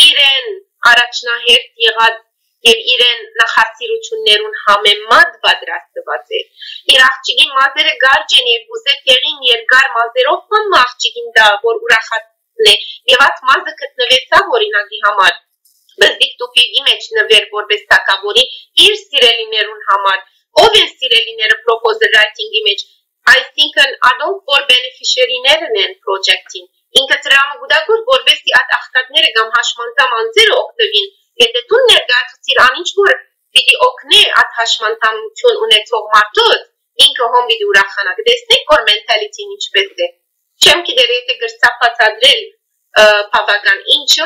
իրեն առաջնահերթ եղած Եվ իրեն նախասիրություններուն համեմատ պատրաստված է։ Իր աղջիկի մազերը գարջ են եւ ուզե տեղին երկար մազերով բան աղջիկին դա որ ուրախացնե։ Եվ այդ մազը գտնվեցավ օրինակի համար։ Բզդիկ տուփի մեջ նվեր որպես թակավորի իր սիրելիներուն համար, Obviously, Relinera proposed the writing image. I think an adult for beneficiary Nerenen projecting. Inca Tram Gudagur Gorbesti at Afkat Neregam Hashmantam on zero octavin, get the tuner got to still an inch work, with the Okne at Hashmantam Tun Unetok Martod, Inca Homidurahana, the snake or mentality in each birthday. Chemki the Rete Gersapata drill. Pavagan inchi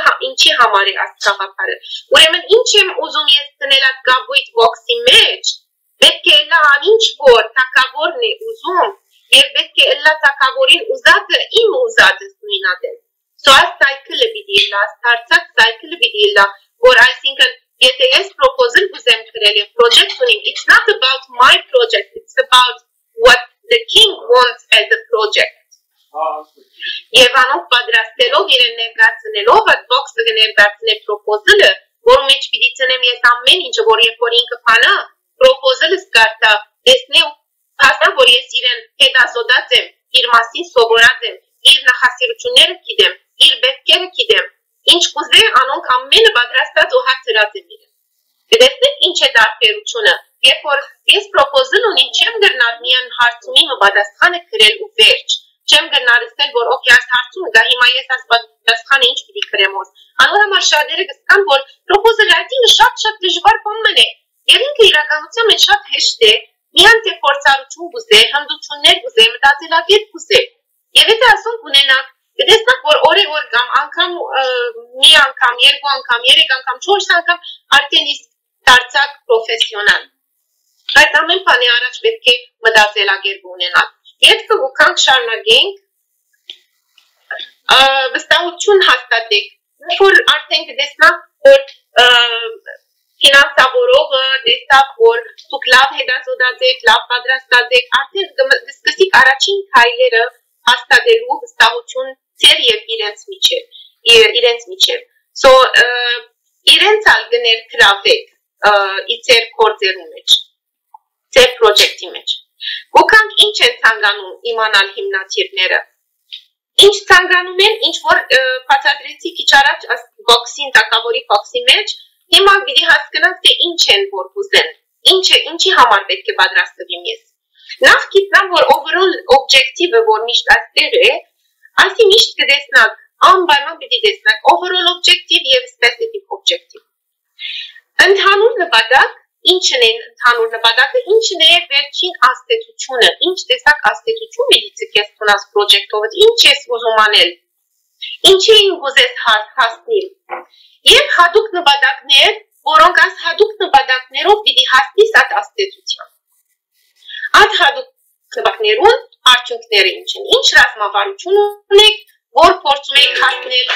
hamare astava pare. Uremen inchem uzum yestenelat gabuit box image. Betke ella an inch bor takabor ne uzum. Betke ella takaborin uzadı im uzadı suinaden. So as cycle bidi ella startak cycle bidi ella. Or I think an GTS proposal uzem kreli project unim. It's not about my project. It's about what the king wants as a project. Եվանով պատրաստելով իրեն ներկայացնելով այդ բոքսը կներկայացնե պրոպոզելը, որ մեջ պիտի ցնեմ ես ամեն ինչ, որ երբ որ ինքը փանա, պրոպոզելը զգարտա, դեսնե ու հասնա, որ ես իրեն հետազոտած եմ, իր մասին սովորած եմ, իր նախասիրությունները գիտեմ, իր բետքերը գիտեմ, ինչ կուզե անոնք ամենը պատրաստած ու հացրած եմ իրեն։ Դեսնեք ինչ է դարբերությունը, երբ որ ես պրոպոզել ունի չեմ գրնալ միայն հարցումի մոդաստանը գրել ու վերջ Չեմ գնարստել, որ օքեյ այս հարցումը գա հիմա ես այս բաժանը ինչ պիտի գրեմ ոս։ Անորոշ շատերը գտան, որ պրոպոզալ այդինը շատ-շատ դժվար բան է։ Եվ ինքը իրականության մեջ շատ հեշտ է, միայն թե փորձառություն գուզե, հմտություններ գուզե, մտածելակերպ գուզե։ Եվ եթե ասում ունենանք, դեսնանք, որ օրեօր կամ անգամ մի անգամ, երկու անգամ, երեք անգամ, չորս անգամ արդեն իսկ դարձակ պրոֆեսիոնալ։ Այդ ամեն բանի առաջ պետք է մտածելակերպ ունենալ։ Եթե ուկանք շարունակենք, վստահություն հաստատեք, որ արդեն դեսնակ, որ ֆինանսավորողը դեսավ, որ դուք լավ հետազոտած եք, լավ պատրաստած եք, արդեն սկսեք առաջին քայլերը հաստատելու վստահություն ձեր և իրենց միջև։ So, իրենց ալ կներգրավեք ձեր գործերու մեջ, ձեր պրոջեկտի մեջ։ Ոկանք ինչ են ցանկանում իմանալ հիմնադիրները։ Ինչ ցանկանում են, ինչ որ բացատրեցի քիչ առաջ այս բոքսին, տակավորի բոքսի մեջ, հիմա պիտի հասկանանք, թե ինչ են որ ուզեն։ Ինչը, ինչի համար պետք է պատրաստվեմ ես։ Նախ գիտնամ, որ overall objective-ը որ միշտ այստեղ է, այսինքն միշտ կտեսնանք, անպայման պիտի տեսնանք overall objective եւ specific objective։ Ընդհանուր նպատակ Ինչն է ընդհանուր նպատակը, ինչն է վերջին աստեցությունը, ինչ տեսակ աստեցություն միտից կես տոնած պրոջեկտովդ, ինչ ես ուզում անել, ինչին ուզես հասնել։ Եվ հատուկ նպատակներ, որոնք այս հատուկ նպատակներով պիտի հասնես այդ աստեցության։ Այդ հատուկ նպատակներուն արդյունքները ինչ են, ինչ ռազմավարություն ունեք, որ փորձում եք հասնել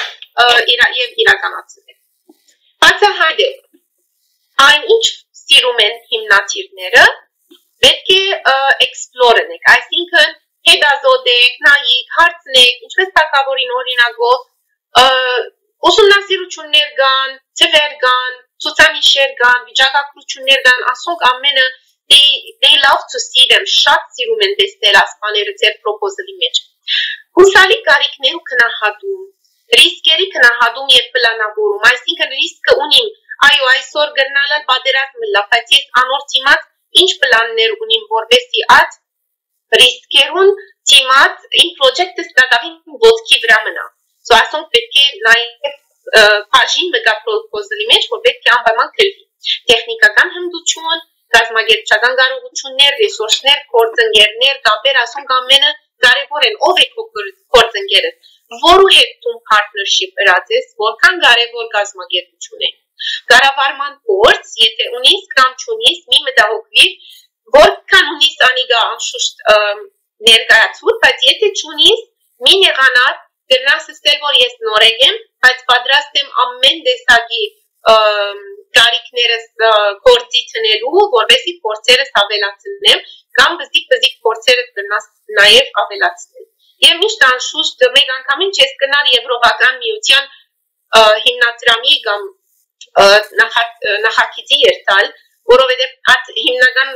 եւ իրականացնել։ Բացահայտեք այն ինչ սիրում են հիմնադիրները, պետք է explore ենք, այսինքն հետազոտեք, նայեք, հարցնեք, ինչպես տակավորին օրինակով ուսումնասիրություններ կան, ծրագրեր կան, ցուցանիշեր կան, վիճակագրություններ կան, ասոնք ամենը they love to see them, շատ սիրում են տեսնել ասպաները ձեր proposal-ի մեջ։ Հուսալի կարիքներ ու քննադատում, ռիսկերի քննադատում եւ պլանավորում, այսինքն ռիսկը ունի Այո, այսօր գրնալալ պատերազմը լապած ես անոր թիմած ինչ պլաններ ունիմ, որպեսի այդ ռիսկերուն թիմած իմ պրոջեկտը ստակավին ոտքի վրա մնա։ Սո ասոնք պետք է նաև պաժին մգապրոպոզլի մեջ, որ պետք է անպայման կրվի։ Տեխնիկական հմտություն, ռազմագերպչական կարողություններ, ռեսուրսներ, գործընկերներ, դապեր, ասոնք ամենը կարևոր են, ով է գործընկերը, որու հետ տուն partnership հրացես, որքան կարևոր գազմագերպություն են։ Կառավարման գործ, եթե ունիս կամ չունիս, մի մտահոգվիր, որքան ունիս անիգա անշուշտ ներկայացուր, բայց եթե չունիս, մի նեղանար, գրնաս ստել, որ ես նորեկ եմ, բայց պատրաստ եմ ամեն տեսակի կարիքներս գործի ցնելու, որովհետև փորձերս ավելացնեմ, կամ բզիկ-բզիկ փորձերս գրնաս նաև ավելացնել։ Եվ միշտ անշուշտ մեկ անգամին չես գնար Եվրոպական միության հիմնադրամի կամ նախագծի երթալ, որովհետև այդ հիմնական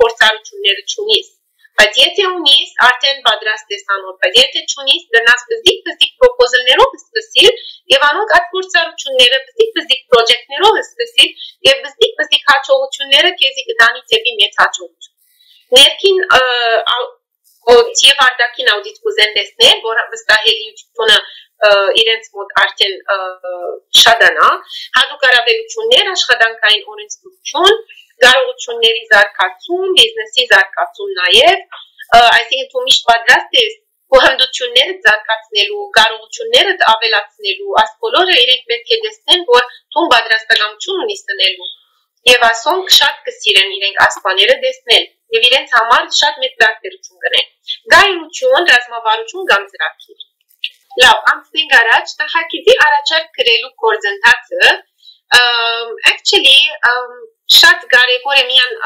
փորձառությունները չունիս։ Pădiete unis, arten badraste sanor. Pădiete unis, dar nas păzic păzic proposal nero păzic, evanuk at cursar ucunere păzic păzic project nero păzic, e păzic păzic hacho ucunere kezi gdani tebi met hacho. Nerkin o tie vardakin audit cu zendesne, vor vstaheli ucună irenț mod arten shadana, hadu caravel ucunere ashkadan kain orens ucun. Գարողությունների զարգացում, բիզնեսի զարգացումն այև, այսինքն դու միշտ պատրաստ ես հմտությունները զարգացնելու, կարողությունները ավելացնելու, այս բոլորը իրենք պետք է դեսնեն, որ դու պատրաստականություն ունես տնելու։ Եվ ասոնք շատ կսիրեն իրենք այս բաները դեսնել եւ իրենց համար շատ մեծ դրդերություն կնեն։ Գայունություն, ռազմավարություն կամ ծրագիր։ Լավ, ամսնին առաջ տղակիցի առաջարկ գրելու գործընթացը actually շատ կարևոր է միան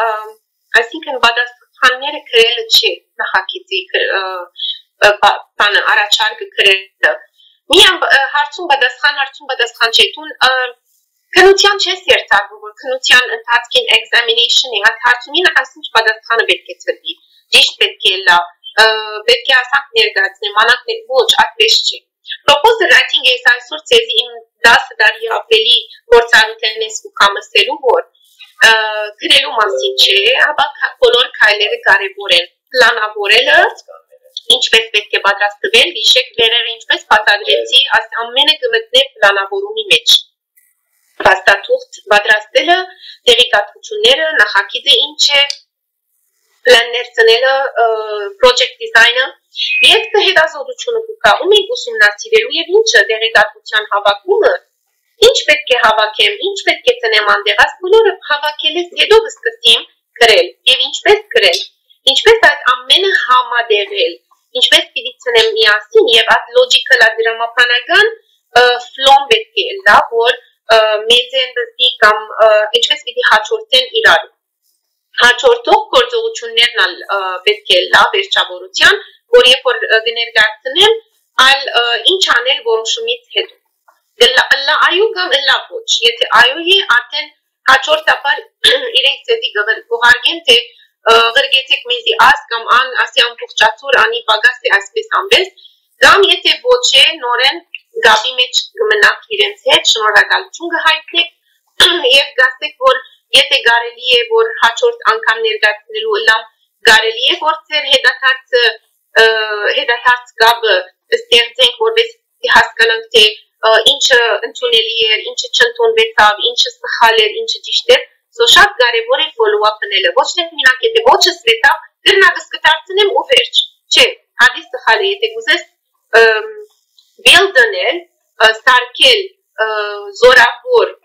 այսինքն պատասխանները գրելը չէ նախագծի բանը առաջարկը գրելը միան հարցում պատասխան չէ դու քնության չես երթալու որ քնության ընթացքին examination-ի հարցումին այսինչ պատասխանը պետք է ցտի ճիշտ պետք է լա պետք է ասած ներկայացնի մնանք ոչ այդպես չի Proposal writing is a source in das dar eu apeli vor să întâlnesc cu cam vor. Grelu m-am sincere, aba color cailere care voren. Plana vorelă, începes petke badrastvel, vișec verere începes patadrenții, asta amene gămătne plana vorumi meci. Pasta tuht badrastelă, dericatuciunere, nahakide ince, planner țânelă, project designer, Եվ հետազոտությունը կա, ում եք ուսումնասիրելու եւ ինչը դերեկատվության հավաքումը, ինչ պետք է հավաքեմ, ինչ պետք է ծնեմ անտեղ, այս բոլորը հավաքելիս հետո կսկսեմ գրել եւ ինչպես գրել, ինչպես այդ ամենը համադրել, ինչպես պիտի ծնեմ միասին եւ այդ logical դրամապանական flow-ն պետք է լա, որ մեզեն դեպի կամ ինչպես պիտի հաջորդեն իրար։ Հաջորդող գործողություններն ալ պետք է լա վերջավորության որ երբ որ գներգացնեմ այլ ինչ անել որոշումից հետո լա այո կամ լա ոչ եթե այոյի արդեն հաջորդաբար իրենք ցեզի գողարգեն թե ղրգեցեք մեզի աս կամ ան ասի ամբողջացուր անի բագասի այսպես ամբես կամ եթե ոչ է նորեն գաբի մեջ գմնաք իրենց հետ շնորհակալություն կհայտնեք եւ գասեք որ եթե կարելի է որ հաջորդ անգամ ներգացնելու լամ կարելի է գործեր հետաքրքրը հետարց գաբը ստեղծենք որպես հասկանանք թե ինչը ընդունելի էր, ինչը չընդունվեցավ, ինչը սխալ էր, ինչը ճիշտ էր, սա շատ կարևոր է follow-up անելը։ Ոչ թե մենակ եթե ոչը ստացավ, դեռնակս կդարձնեմ ու վերջ։ Չէ, հա՞դի սխալ է, եթե գուզես build անել, սարքել զորավոր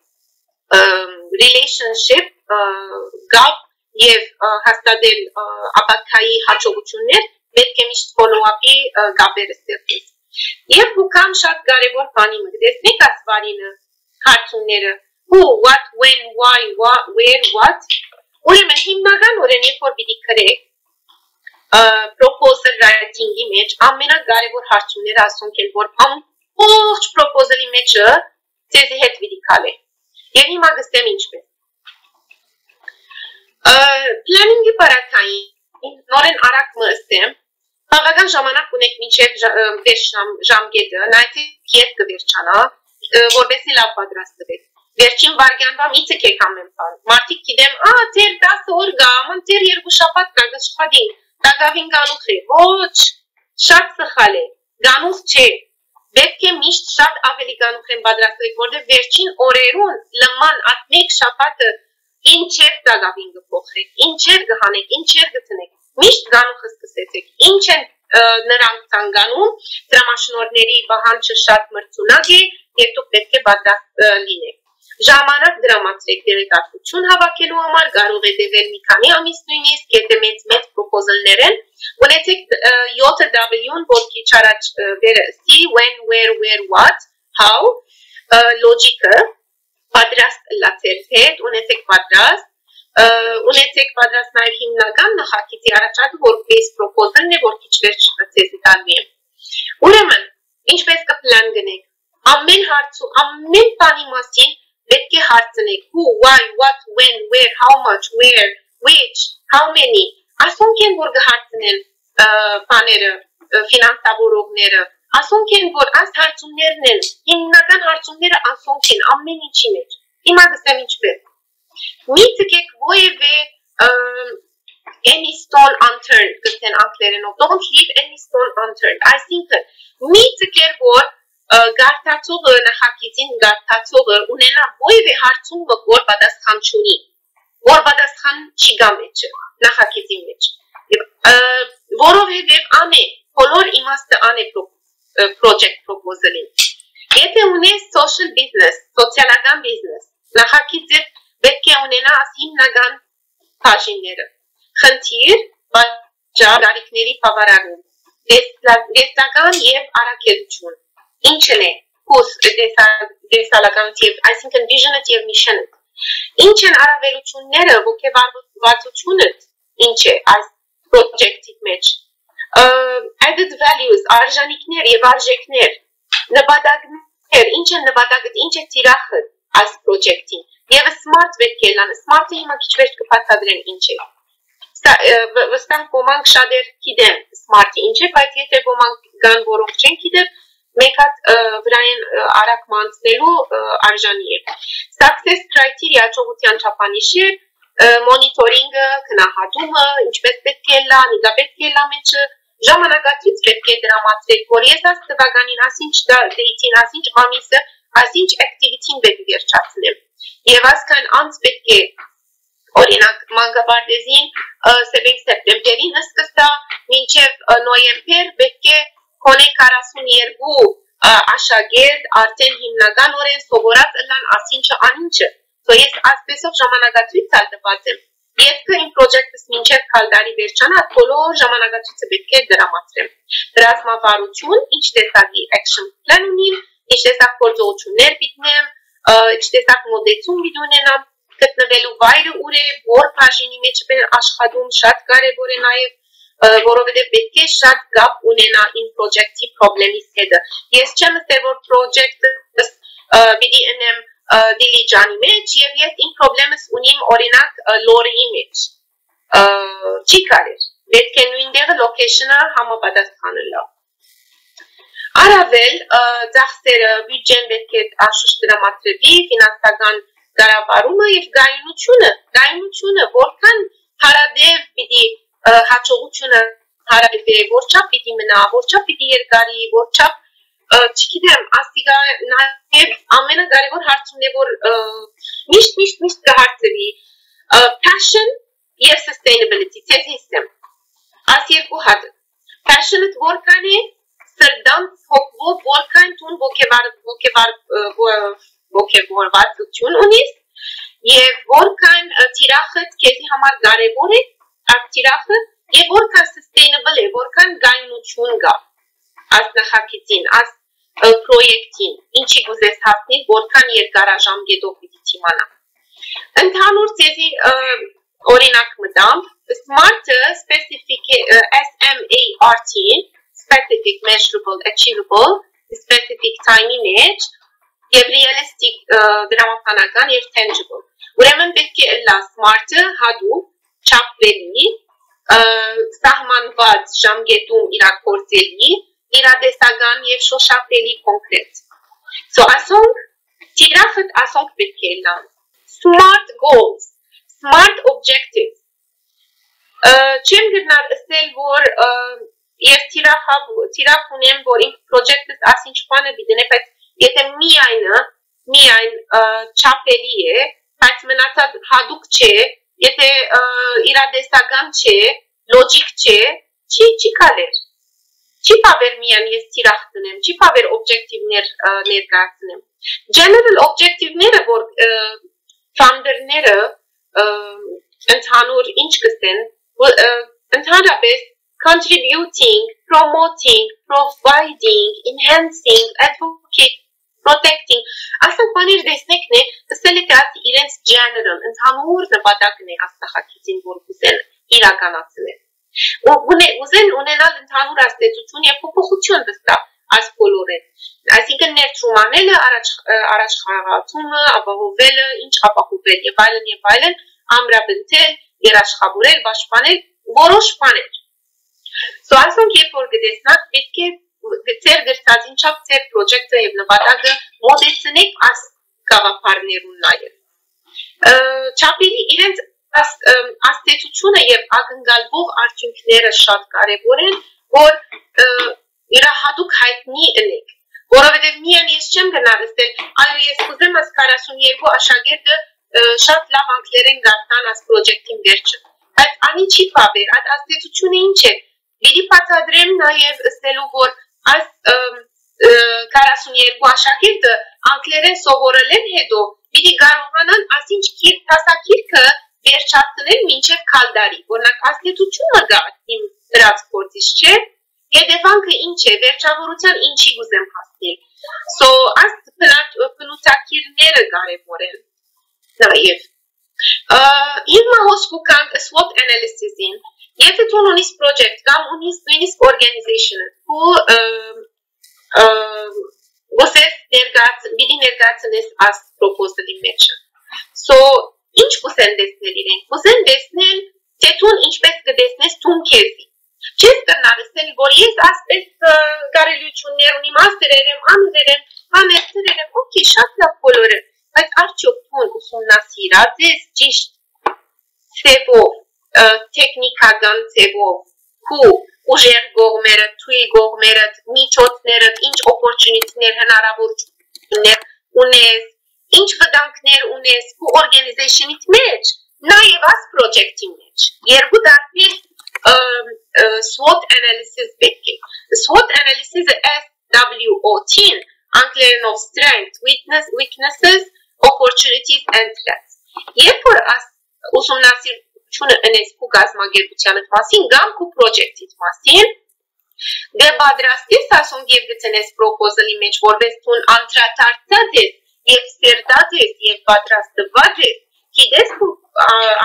relationship գաբ եւ հաստատել ապակայի հաջողություններ Պետք է միշտ follow-up-ի գաբերը ստեղծես։ Եվ հուքամ շատ կարևոր բանի մտածեք այս բանինը հարցումները who, what, when, why, where, what Ուրեմն հիմնական օրենքը երբ որ պիտի գրեք proposal writing-ի մեջ ամենակարևոր հարցումները ասոնք են որ ամբողջ proposal-ի մեջը ձեզի հետ պիտի քալե։ Եվ հիմա գտեմ ինչպես։ Planning-ի բարակային նորեն արագ մստեմ Բավական ժամանակ ունեք մինչև ժամկետը, նայեք երբ կվերջանա, որպեսզի լավ պատրաստվեք։ Վերջին վարգյանվամ իցեք ամեն բան։ Մարդիկ գիտեմ, ձեր 10 օր գա, ման ձեր 2 շաբաթ գա, գաշխատի, դակավին գանուխ է։ Ոչ, շատ սխալ է։ Գանուխ չէ։ Պետք է միշտ շատ ավելի գանուխ են պատրաստվեք, որտեղ վերջին օրերուն լման այդ մեկ շաբաթը ինչեր դակավին կփոխեք, ինչեր կհանեք, ինչեր գտնեք։ Միշտ գանուխը սկսեցեք, ինչ են նրանք ցանկանում, դրամաշնորհների վահանջը շատ մրցունակ է, եւ դուք պետք է պատրաստ լինեք։ Ժամանակ դրամացրեք դերակատարություն հավաքելու համար, կարող է տևել մի քանի ամիս նույնիսկ, եթե մեծ-մեծ proposal-ներ են, ունեցեք 7 W-ն, որ քիչ առաջ վերցի, when, where, what, how, logic-ը, պատրաստ լացել հետ, ունեցեք պատրաստ Ունեցեք պատրաստ նաև հիմնական նախագծի առաջարկը, որպես proposal-ն է, որ քիչ վերջ ցեզի տալու եմ։ Ուրեմն, ինչպես կպլան գնեք, ամեն հարցու, ամեն բանի մասին պետք է հարցնեք who, why, what, when, where, how much, where, which, how many, asunken burg hartnel panere finans taborognere asunken bur az hartunlerne imnagan hartunlere asunken ammenicine imagseminçbe mitkek boyve any stone unturned guten aklereno don't leave any stone unturned I think mitkek bur gartatogor na hakitin gartatogor unena boyve hartun bur badas hamchuni Gorbadas han çiğameç, nahakitimmeç. Vorovhedev ane, kolor imastı ane project proposalin. Ete une social business, sosyalagan business. Nahakitim betke unena asimnagan pajinleri. Xantir, bacarikleri pavaragın. Destagan yev arakelçun. İnçene, kus desalagan tev, I think envision tev missionet. Ince araveluçunları bu ke vartuçunut ince as projected match added values arjanikner yevarjekner nebadagner ince nebadagat ince tirahat as projecting yev smart vetkelan smart ima kiçvert kapatadren ince vstan komank shader kidem smart ince patiete komank gan vorokchen kidem mekat vrayen arak mantsnelu arjaniye success criteria çogutyan çapanişi monitoringă knahadumă inchbet petkella nida petkella meçi jamanagatit petke dramatik koriesa stevaganin asinch da deitin asinch amise asinch activity'in beti gerçatsinem yevaskan ants petke orinak mangabardezin septembrin ıskısta minchev noiemper petke Kone karasun yergu aşa gerd arten himnagan oren soborat lan asinçe aninçe. So yes aspesov jamanagatrit salde batem. Yetke in projectis minçer kaldari verçana tolo jamanagatritse betke dramatrem. Drasma varuçun içtesagi action planunim, içtesak korzoçuner bitnem, içtesak modețun bidunenam, ketnevelu vayre ure vor pajinime çepen aşhadum şat gare borenayev vorovede betke şat gap unena in projecti problemistede. Yes çemse vor project BDNM dilijani meç yev yes in problemes unim orinak lor image. Çikaler. Betke nuindere location'a hama badas kanıla. Aravel daxsere bütçen betket aşuştıra matrevi finansagan garavaruma yev gaynuçunu. Gaynuçunu vorkan haradev bidi haçoğuçuna harabide borçap bidimina borçap bidiyer gari borçap çikidem asiga naev amena gari vor harçunde vor mişt harçevi passion yev sustainability tez hissem asiyev bu hadı passionate vorkane sırdan fokvo vorkan tun boke var varçun unis yev vorkan tirahat kezi hamar gari bore Aktirafı, evorkan sustainable, evorkan gaynuçunga. Az nahakitin, az proyektin, inci guzes hasnil, vorkan yergara jamgedok biditimana. Înthanur tezi orinak mıdam, smart, specific, SMART, specific, measurable, achievable, specific time image, ev realistic, dramapanagan, ev tangible. Uremen betki illa smart, hadup, Çapveli, sahmanvad, jamgedum ira korzeli, ira desagan yev şoşapeli konkret. So asong, tirafet asong betkelan. Smart goals, smart objectives. Çem gırnar estel vor, yev tirafunem vor in projectes asinçpane bidene pet, yete miyayn çapeliye, patmenata hadukçe, Yete iradesagan ce, logic ce, ci kaler. Ci paver mian yes tirahtinem, ci paver objectivner nergahtinem. General objectivnere vor foundernere enthanur inçgisten, enthanabes contributing, promoting, providing, enhancing, advocating, protecting. Asta panir desnekne, selete asi irens general, înthanur nebadagne asta hakitin vorbuzen, iraganatsne. Uzen unenal înthanur aste tutunie, popohucion dăsta, as colore. Asică nertrumanele, arașhatumă, abahovelă, inci abahovel, evailen, amra bentel, erașhaburel, bașpanel, Boros panel. Szóval sunt chefuri de desenat, de țări de stați în ceap țări proiectă evnăvadagă o desenek as cava parnerul naier. Ceapiri irenț as tețuciună e agângalbov arcimpneră șat care vorel vor irahaduc haitni elec. Vor vedev mie în eșcem gânavestel, aiu e scuzem as care asum ergo așa gherdă șat la vanclere în gaftan as proiectim verce. Այդ անիչի բաբեր, այդ աստեցությունը ինչ է, իրի պատադրեմ նաև ստելու, որ այս 42 աշակերտը անգլերեն սովորել են հետո, իրի գարողանան այս ինչ տասակիրքը վերջացնել մինչև քալդարի, որնակ աստեցությունը դա իմ դրած փորձից չէ, հետևանքը ինչ է, վերջավորության ինչի գուզեմ հասնել, սո այս փնուտակիրները կարևոր են նաև Իմ մահոս կուկանք SWOT analysis-ին, եթե տուն ունիս պրոջեկտ կամ ունիս organization-ը, ու գոսես բիդի ներգացնես աս պրոպոզդլի մեջը. Սո ինչ կուսեն դեսնել իրենք, կուսեն դեսնել, թե տուն ինչպես կդեսնես տուն կեզի. Չես կրնարսնել, որ ես ասպես կարելություններ ունի մաստեր էրեմ, անուր էրեմ, համերցեր էրեմ, ոքի շատ լավ բոլորը. Այս արջոպտուն ուսումնասիրած ես ճիշտ ծևով տեխնիկական ծևով հու ուժեր գողմերը, թույլ գողմերը, միջոցները, ինչ օպորտունիտներ հնարավորություններ ունես, ինչ վտանգներ ունես ու օրգանիզացիոնից մեջ, նաև աս պրոյեկտի մեջ, երկու դարբեր SWOT analysis պետք է. SWOT analysis-ը SWOT-ին անգլերեն of strength, weaknesses Opportunities and threats. Երբ որ ուսումնասիրությունը ընես կու գազմագերբությանըտ մասին, գամ կու պրոջեկտիտ մասին, դե բադրաստիս ասում եվ գծենես պրոպոզլի մեջ, որպես տուն անտրատարծած ես, եվ սերդած ես, եվ բադրաստված ես, հիդես կու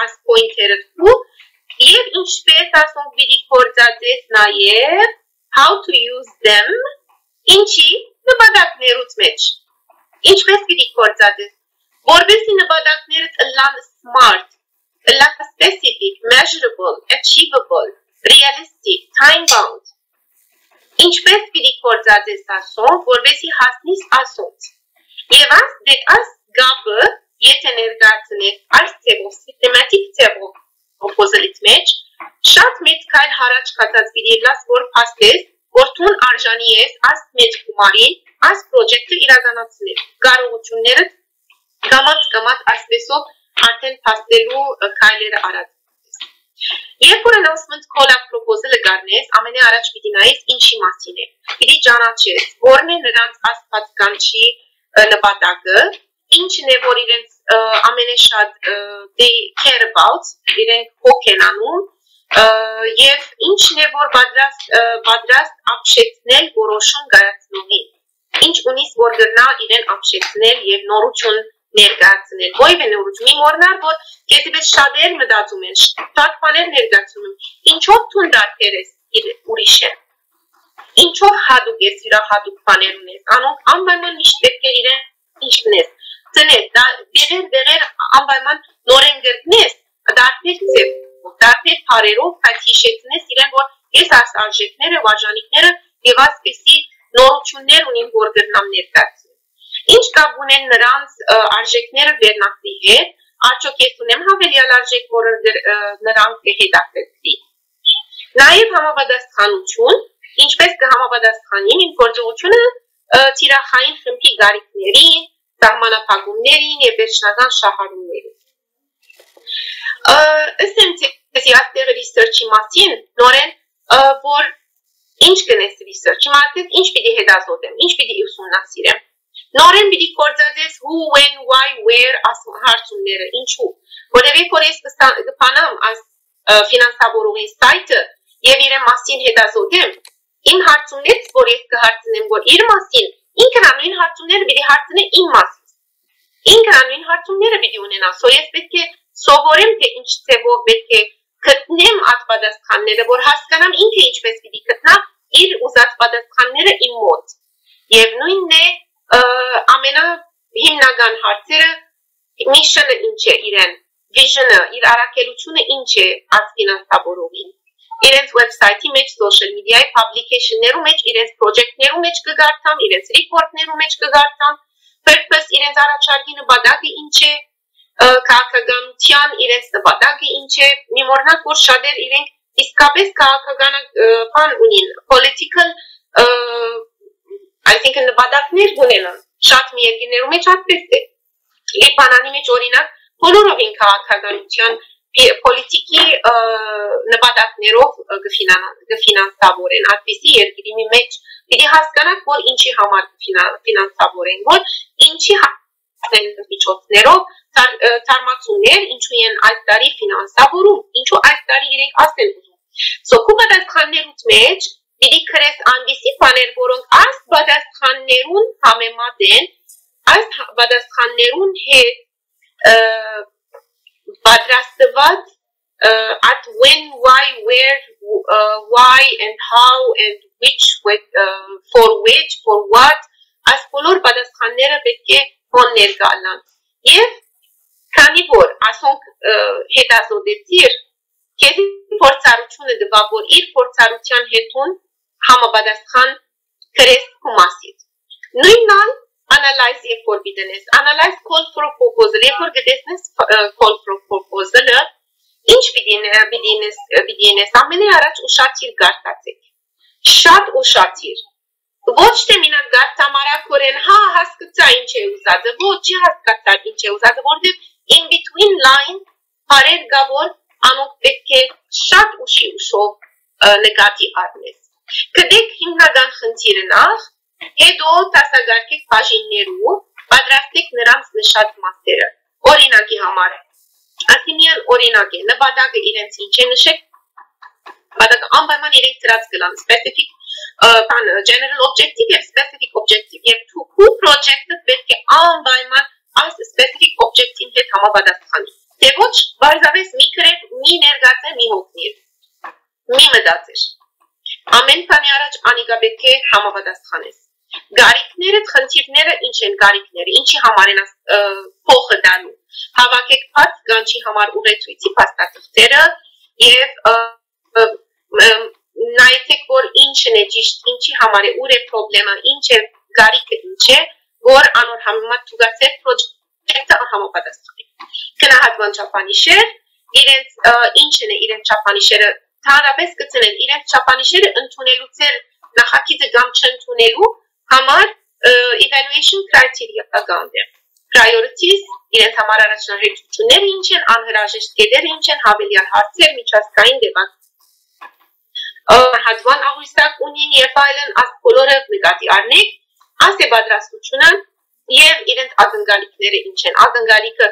այս պոյնթերըտ կու, եվ ինչպես ասում վիրի կործած ես նաև, how to use them, ինչի նպադակներուց մեջ, ինչպես վիրի կործած ես, Որբեսի նպատակներըց ըլլան smart, ըլլան specific, measurable, achievable, realistic, time-bound. Ինչպես պիտի կործած ես ասոն, որբեսի հասնիս ասոնց։ Եվ աս դե աս գաբը եթե ներգացնես այս ծևով, սիստեմատիկ ծևով պոպոզելից մեջ, շատ մեծ կայլ հարաչ կացած պիտի լաս, որ պաստես, որ թուն արժանի ես աս մեծ կումարին, աս պրոջեկտը իրազանացնել, գարողություններըց Կամած-կամած այսպեսով արդեն պաստելու կայլերը առած։ Երբ որ անասմնտ կոլակ պրոպոզելը գարնես, ամենե առաջ պիտի նայես ինչի մասին է։ Պիտի ճանաչես, որն է նրանց ասպատկանչի նպատակը, ինչն է, որ իրենց ամենե շատ they care about, իրենք հոք են անում, և ինչն է, որ պատրաստ ապշեցնել որոշում գայացնողին, ինչ ունիս, որ գրնա իրեն ապշեցնել և նորություն ներգացնել, ոյվ է նորություն, իմ որնար, որ կետպես շադեր մտածում են, շատ պաներ ներգացում են, ինչով թուն դարդեր ես ուրիշ են, ինչով հադուկ ես իրահադուկ պաներ ունես, անոնք անվայման միշտ պետք էր իրեն ինչնես, ծնես, դեղեր անվայման նորեն գրտնես, դարդեր ծև, դարդեր պարերով կայց հիշեցնես իրեն, որ ես այս արժեքները, վարժանիքները և ասպեսի նորություններ ունին, որ գրնամ ներգաց Ինչ կապ ունեն նրանց արժեքները վերնակվի հետ, արջոք ես ունեմ հավելյալ արժեք, որ նրանց կհետաքրքրի։ Նաև համապատասխանություն, ինչպես կհամապատասխանին իմ գործողությունը թիրախային խմբի գարիքներին, սահմանափակումներին և վերջնական շահառումներին։ Ըստ այսի ռիսերչի մասին, նորեն, որ ինչ կնես ռիսերչի մասին, ինչ պիտի հետազոտեմ, ինչ պիտի ուսումնասիրեմ Նորեն բիդի կործած ես who, when, why, where ասում հարցումները, ինչու, որևեք որ ես կպանամ այս ֆինանսավորողի սայտը և իրեմ մասին հետազոտեմ, իմ հարցումնեց, որ ես կհարցնեմ, որ իր մասին, ինքնանույն հարցումները բիդի հարցնե իմ մասին, ինքնանույն հարցումները բիդի ունենա, սո ես պետք է սովորեմ, թե ինչ ձևով պետք է գտնեմ այդ պատասխանները, որ հասկանամ ինքը ինչպես պիտի գտնա իր ուզած պատասխանները իմ մոտ և նույնն է ամենա հիմնական հարցերը, միշնը ինչ է իրեն, վիժնը, իր առակելությունը ինչ է ասկինանսավորողին, իրենց website-ի մեջ social media-ի publication-ներու մեջ, իրենց project-ներու մեջ կգարտան, իրենց report-ներու մեջ կգարտան, purpose իրենց առաջարկի նպատակը ինչ է, քաղաքականության իրենց նպատակը ինչ է, մի մոռանանք որ շատեր իրենք իսկապես քաղաքական ունին, political I think նպատակներ ունենան, շատ մի երկիներու մեջ այդպես է։ Երբ բանանի մեջ օրինակ բոլորովին քաղաքականության Politiki նպատակներով կֆինանսավորեն, այդպիսի երկրի մեջ պիտի հասկանանք, որ ինչի համար կֆինանսավորեն, որ ինչի միջոցներով թարմացումներ, ինչու են այս տարի ֆինանսավորում, ինչու այս տարի իրենք ասեն ուզում։ Սոքու պատասխաններուց մեջ պիտի քրես այնպիսի բաներ, որոնք այս պատասխաններուն համեմատեն, այս պատասխաններուն հետ But at when, why, where, why and how and which, with, for which, for what, as color badaskanera beke honner galan. Yes, canibor, asonk hedazo de tir, kedi portaruchun de babor, ir portaruchan hetun, hama badaskan, kres kumasit. Nuinan, Analyze a forbiddenness. Analyze call for a proposal. A forbiddenness call for a proposal. Ինչ բիդինես ամենի առաջ ուշադիր գարտացեք. Շատ ուշադիր. Ոչ թե մինակ գարտամարակորեն հա հասկացա ինչ է ուզածը, ոչ չի հասկացա ինչ է ուզածը, որտեղ in between line բարեր գավոր անոնք պետք է շատ ուշով նկատի առնես. Կդեք հիմնական խնդիրն ախ Հետո տասագարկեք բաժիններու, պատրաստեք նրանց նշած մասերը, օրինակի համար, ասիմիան օրինակ է, նպատակը իրենց ինչ է նշեք, նպատակը անպայման իրենք ծրած կլան, specific, general objective եւ specific objective եւ two project-ը պետք է անպայման այս specific objective-ի հետ համապատասխանի, թե ոչ բարձավես մի քրեջ, մի ներգացը, մի հոգնիր, մի մտածեր, ամեն բանի առաջ անիկա պետք է համապատասխանես Գարիկները, խնդիրները ինչ են գարիկները, ինչի համար են փոխը դանու, հավաքեք բաց գանչի համար ուղեցույցի փաստաթղթերը եւ նայեք որ ինչն է ճիշտ, ինչի համար է, ուր է խնդրեմը, ինչ է գարիկը ինչ է, որ անոր համեմատ ցուցած պրոյեկտը համապատասխանի։ Գնահատման չափանիշեր, իրենց ինչն է իրենց չափանիշերը, թարաբես գտնեն իրենց չափանիշերը ընդունելուց նախագիծը կամ չընդունելու Hamar evaluation criteria aganda. Priorities իրենց համար առաջնահերթություններ ինչ են, անհրաժեշտ կետեր ինչ են, հավելյալ հարցեր, միջազգային դեպք։ Հատուկ աղյուսակ ունին եւ այլն աս բոլորը նկատի առնեք, աս է պատրաստությունը եւ իրենց ակնկալիքները ինչ են։ Ակնկալիքը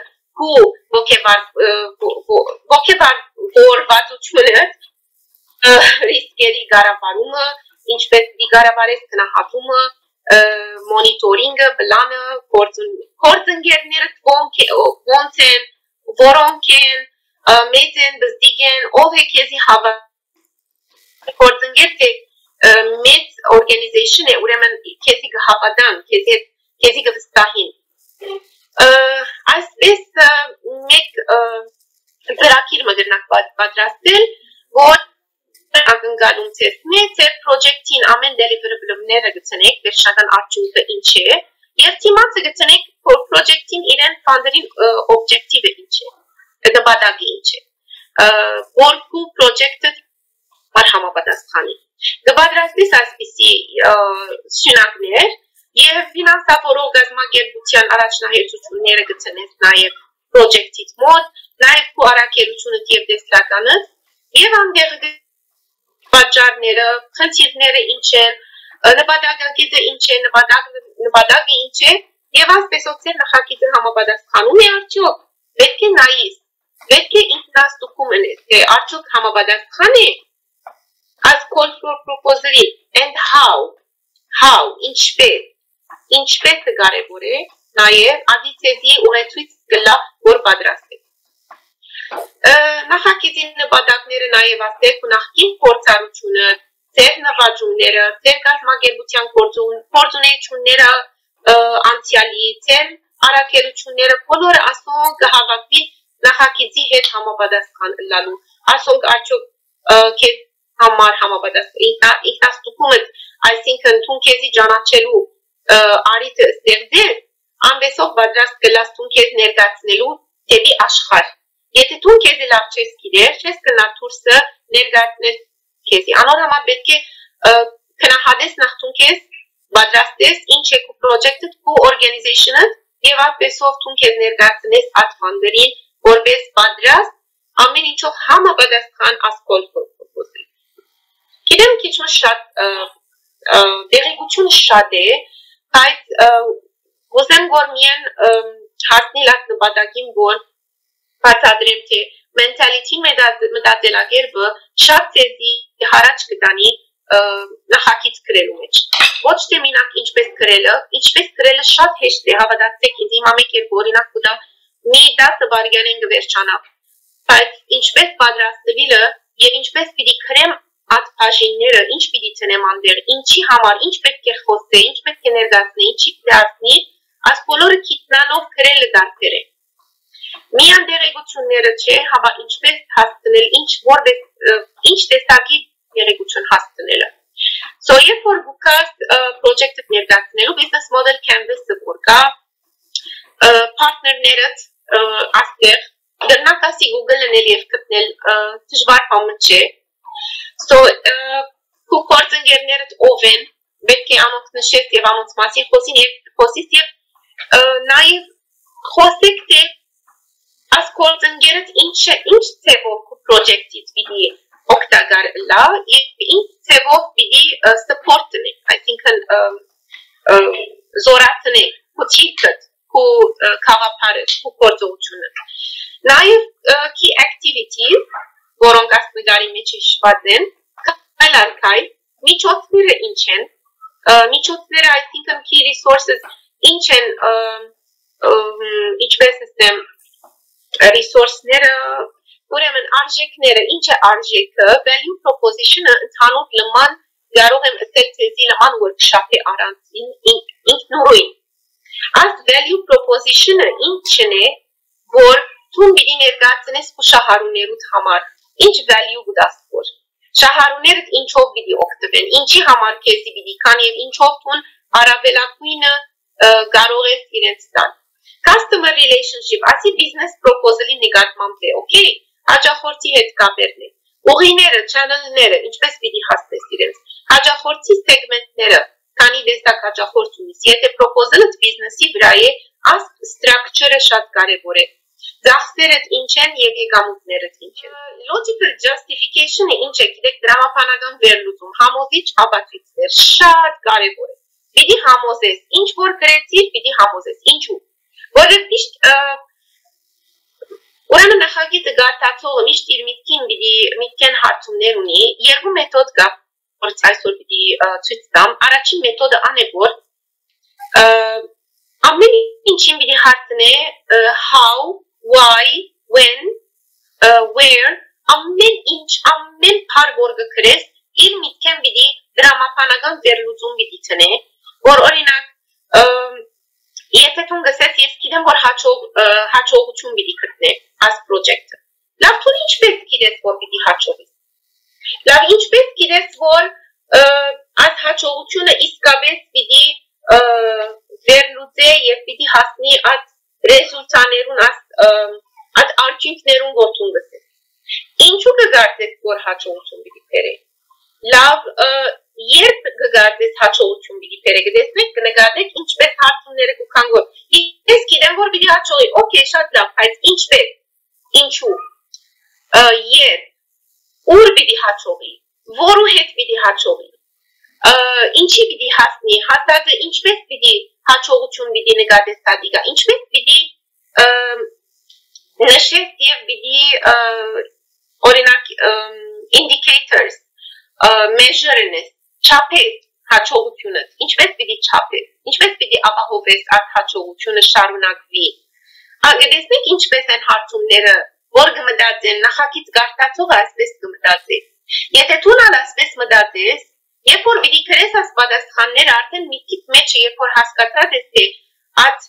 հու ողջաբարությունը ռիսկերի գարավարումը, ինչպես դիգարավարես գնահատումը Monitoring-ը, պլանը, գործընկերները ոնց են, որոնք են, մեզ են, բզդիգ են, ով է քեզի հավատան։ Գործընկեր թե մեծ organization է, ուրեմն քեզի կհավատան, քեզի կվստահին։ Այսպես մեկ ծրագիր մգրնակ պատրաստել, որ ակնկալում ծերքներ, ծեր պրոջեկտին ամեն դելիվերաբլումները գտնեք, վերջնական արդյունքը ինչ է, եւ թիմացը գտնեք պրոջեկտին իրեն ֆանդերին օբյեկտիվը ինչ է, նպատակը ինչ է, որքու պրոջեկտը համապատասխանի։ Կպատրաստես այսպիսի շունակներ եւ ֆինանսավորող գազམ་ակերպության առաջնահերթությունները գտնես նաեւ պրոջեկտից մոտ, նաեւ քո առաքելությունը եւ դեստրականը եւ ամբողջ պատճառները, խնդիրները ինչ են, նպատակագիծը ինչ է, նպատակը ինչ է, եւ այսպեսով ծեր նախագիծը համապատասխանում է արդյոք, պետք է նայես, պետք է ինքնաստուգում ունես, թե արդյոք համապատասխան է as call for proposal and how ինչպես կարևոր է, նաեւ ադիցեզի ուղեցույց գլա որ պատրաստեք Նախագիծի նպատակները նաև ասեք նախկին փորձառությունը, ծեր նվաճումները, ծեր կազմակերպության գործունեությունները անցյալի, ծեր առաքելությունները բոլորը ասոնք կհավաքվի նախագիծի հետ համապատասխան լինելու։ Ասոնք արդյոք քեզ هم مرحبا بدست احتاس تکومت ای سینکن تون کزی جانا چلو آریت استرده ام بساق بدرست کلاس تون کز نرگاتنلو تبی اشخار یتی تون کزی لاب چیز کدر چیز کنار تورسه نرگاتنل کزی آنور همه بد که کنه حدث نختون کز بدرست است این چکو پروژکتت کو ارگانیزیشنت یوات بساق تون کز نرگاتنیز اتفاندرین որպես բադրաստ, ամեն ինչով համապատասխան ասկոլ փոփոխել։ Գիտեմ քիչ ու շատ դերեկությունը շատ է, բայց ոզեմ որ միայն հարցնի լավ նպատակին որ բացատրեմ թե մենթալիթի մտածելակերպը շատ ծեզի հարաճ կտանի նախագիծ գրելու մեջ։ Ոչ թե մենակ ինչպես գրելը շատ հեշտ է, հավատացեք ինձ իմ ամեն երբ օրինակ կտա մի դասը վարգանենք վերջանավ, բայց ինչպես պատրաստվելը և ինչպես պիտի քրեմ այդ բաժինները, ինչ պիտի ցնեմ անտեղ, ինչի համար, ինչ պետք է խոսե, ինչ պետք է ներկայացնե, ինչի պիտի ասնի, այս բոլորը գիտնանով քրելը դարձել է։ Միայն դերեկությունները չէ, հապա ինչպես հասցնել, ինչ տեսակի դերեկություն հասցնելը։ So, երբ որ դու կաս պրոջեկտը ներկայացնելու business model canvas-ը որ կա, partnerներըց աստեղ, դրնակ ասի Google լնել և կտնել տժվար համըջ է, so կու կործ ընգերներըց ով են, բետք է անոնց նշես և անոնց մասին խոսին և խոսիս և նաև խոսեք թե աս կործ ընգերըց ինչ ծևով կու պրոջեկտից բիդի ոգտագար լա և ինչ ծևով բիդի սպորտնե, այսինքն զորացնե, կու չիտկտ, կու կաղապարը, կու կործողությունը։ Նաև կի ակտիվիտիվ, որոնք ասնգարի մեջ շպած են, կայլ արկայ, միջոցները ինչ են, միջոցները այսինքն կի ռիսորսս ինչ են, ինչպես ստեմ ռիսորսները, ուրեմ են արժեքները, ինչ է արժեքը, value proposition-ը ընդանուտ լման գարող եմ ասել ծեզի լման workshop-է առանցին ինքնուրույն։ Այս value proposition-ը ինչն է, որ թում բիդի ներկայացնես կու շահարուներուդ համար, ինչ value գուդաս որ, շահարուներդ ինչով բիդի օգտվեն, ինչի համար կեզի բիդի կան և ինչով թուն առավելակույնը գարող ես իրենց տան։ Customer relationship, ասի business proposal-ի նկատմամբ է, okay, հաճախորդի հետ կապերն է, ուղիները, channel-ները, ինչպես բիդի հասնես իրենց, հաճախորդի segment-ները, Քանի դեստակ հաճախորդ ունիս, եթե պրոպոզելըտ բիզնսի վրա է, այս ստրակչրը շատ կարևոր է, ձախսերըտ ինչ են և եկամուտներըտ ինչ են։ Logical justification-ը ինչ է, գիտեք դրամապանական վերլուծում, համոզիչ ապացույցներ, շատ կարևոր է, պիտի համոզես, ինչ որ գրեցիր, պիտի համոզես, ինչու, որև միշտ ուրեմն նախագիծը գարտացողը միշտ իր միտքեն հարցումներ ունի, երկու մեթոդ կա որից այսօր պիտի ցույց տամ, առաջին մեթոդը ան է, որ ամեն ինչին պիտի հարցնե how, why, when, where, ամեն ինչ, ամեն բան որ գկրես, իր միտքեն պիտի դրամապանական վերլուծում պիտի ցնե, որ օրինակ եթե դու գսես ես գիտեմ որ հաջողություն պիտի գտնե այս պրոջեկտը։ Լավ դու ինչպես գիտես որ պիտի հաջողես։ Լավ ինչպես գիտես, որ այս հաջողությունը իսկապես պիտի վերլուծե և պիտի հասնի այդ ռեզուլտաներուն, այդ արջինքներուն գործուն գսես։ Ինչու կգարտես, որ հաջողություն պիտի բերես։ Լավ երբ կգարտես հաջողություն պիտի բերես, դեսնեք կնկատեք ինչպես հարցումները կուքան գոր։ Ես գիտեմ, որ պիտի հաջողի, օքեյ, շատ լավ, բայց ինչպես, ինչու, երբ ուր պիտի հաջողի, որու հետ պիտի հաջողի, ինչի պիտի հասնի, հասածը ինչպես պիտի հաջողություն պիտի նկատես տատիկա, ինչպես պիտի նշես և պիտի օրինակ indicators, measure-նես, չապես հաջողությունըս, ինչպես պիտի չապես, ինչպես պիտի ապահովես այդ հաջողությունը շարունակվի, ագետեսնեք ինչպես են հարցումները որ գմտածեն, նախակից գարտացողը այսպես գմտածեն։ Եթե թունալ այսպես մտածես, երբ որ բիդի քրես այս պատասխաններ արդեն միտքիդ մեջը, երբ որ հասկացած ես, թե այդ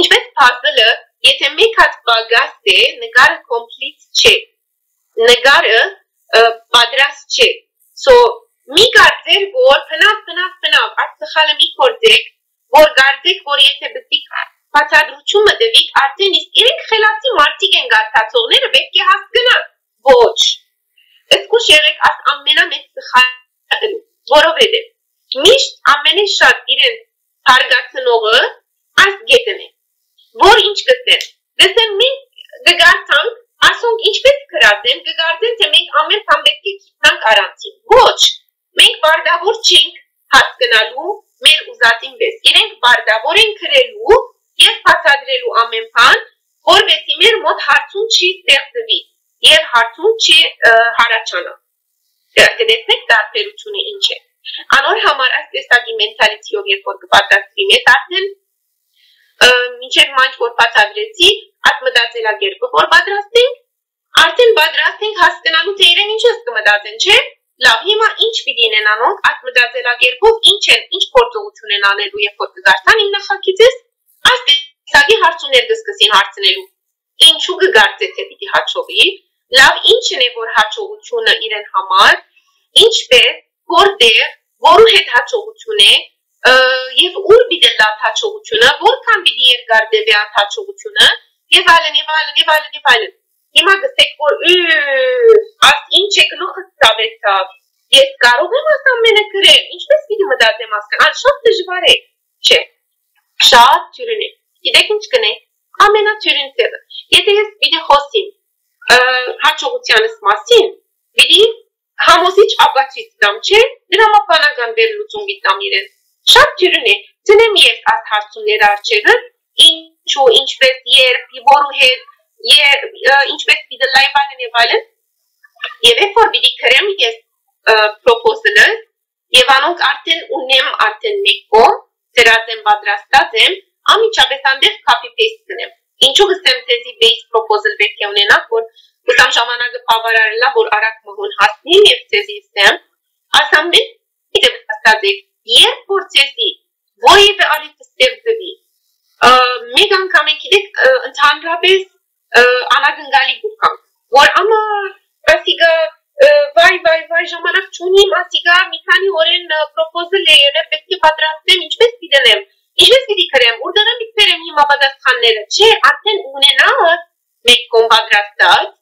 ինչպես puzzle-ը, եթե մեկ հատ բագաստ է, նկարը կոմպլիտ չէ։ Նկարը مدرسه So میگرده گل پناف پناف پناف ارت خاله میکردک گرگردک وریته بدیک پتر روچون مدویک ارتنیز ایرک خلاتی مارتی گنگار تطونه رو بکی هست گنا بوچ اسکوش ایرک از امنه مستخاله برو بده میشت امنه شاد ایرن ترگتنوغه از گتنه بور اینچ گتن دسته من گگارتان Ասոնք ինչպես կրած են, գգարձեն, թե մենք ամեն բան պետք է գտնանք առանցին։ Ոչ, մենք բարդավոր չենք հասկանալու մեր ուզածին պես։ Իրենք բարդավոր են քրելու եւ փաթադրելու ամեն բան, որովհետեւ մեր մոտ հարցուն չի ստեղծվի եւ հարցուն չի հարաճանա։ Դեսեք տարբերությունը ինչ է։ Անոր համար այս տեսակի մենթալիտետով երբ որ կպարտացվի, արդեն մինչեւ մանչ որ փաթադրեցի Atmadazelagirbo or badrasting. Artin badrasting has canal tearing inches to Madazenche. Lavima inch begin and anon. Atmadazelagirbo inch and inch portunan alleluia for the garden in the hakitis. As the Sagi Hartunel discussing Hartunelu. In Chugarte Tepiti Hachovi. Lav inch and ever Hachovuchuna Iren Hamar. Inch bed, or there, Boruhet Hachovutune. If Urbidel Hachovuchuna, what can be dear Gardevia Hachovutuna? Եվ այլն Հիմա գտեք որ աս ինչ է գլուխս ծավեցավ Ես կարող եմ աս ամենը գրել Ինչպես պիտի մտածեմ ասեմ Այլ շատ դժվար է Չէ Շատ ջրին է Գիտեք ինչ կնեք Ամենաթյուրին տեղը Եթե ես պիտի խոսեմ Հաջողությանս մասին Պիտի համոզիչ ապացույց տամ Չէ դրամաբանական վերլուծում գիտամ իրեն Շատ ջրին է Ձնեմ ես աս հարցումներ արջևը ինչու ինչպես երբ որու հետ երբ ինչպես դի լայվանն եւ այլն եւ երբ որ դի քրեմ ես proposal-ը եւ անոնք արդեն ունեմ արդեն մեկո ծրածեմ պատրաստած եմ ամիջապես անդեղ copy paste կնեմ ինչու գտեմ թեզի base proposal պետք է ունենա որ ուտամ ժամանակը բավարարելա որ արագ մղուն հասնի եւ թեզի ստեմ ասամբի դիտեմ ստացի երբ որ թեզի ոյը ալիտ ստեղծվի Megan coming kidik and Tandra base Anagangali Gukam. Or Ama Basiga Vai Jamanak Chunim Asiga Mikani or in proposal layer Becky Padrastem, which best be the name. It is Vidikarem, Udanami Perem Himabadas Hanera Che, Aten Unena, make compadrastas.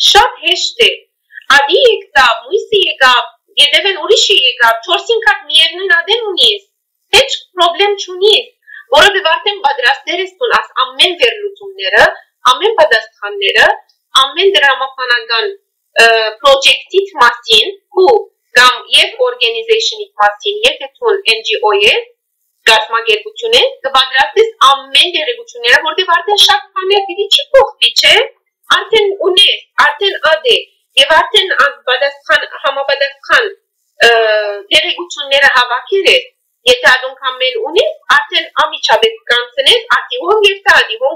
Shot Heshte Adi Egab, Musiega, Gedeven Urishiega, Torsinkat Mierna Demunis. Hedge problem Chunis. Որը դեպարտեն պատրաստերստուն աս ամեն վերլուծումները, ամեն պատասխանները, ամեն դրամապանական պրոյեկտից մասին, ու կամ եւ օրգանիզացիոնից մասին, եթե ցոլ NGO-ը գազմագերբություն է, կպատրաստես ամեն դերեկությունները, որ դեպարտեն շատ բաներ դի չի փոխվի, չէ՞, արդեն ունես, արդեն ադե, եւ արդեն պատասխան համապատասխան դերեկությունները հավաքել ես Եթե ադոնք ամեն ունիս, արդեն ամիջապես կանցնես, արդի հոնք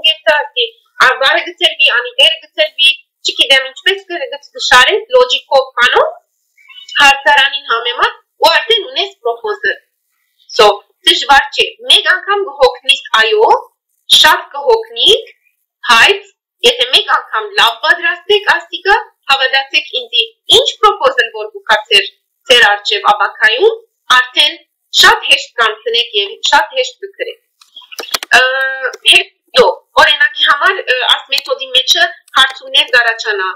երտա, արդի արվարը գծրվի, անիվերը գծրվի, չիքի դեմ ինչպես գծգշարես, լոջիկով կանով, հարցարանին համեմատ, ու արդեն ունես պրոպոզը։ So, դժվար չէ, մեկ անգամ կհոգնիս այո, շատ կհոգնիք, հայց, եթե մեկ անգամ լավ պատրաստեք, ասիկը հավատացեք ինձի ինչ պրոպոզն որ կուքացեր ձեր արջև աբակայում, արդեն Շատ հեշտ կանցնեք եւ շատ հեշտ կգրեք։ Հետո օրինակի համար այս մեթոդի մեջ հարցումներ դարաճանա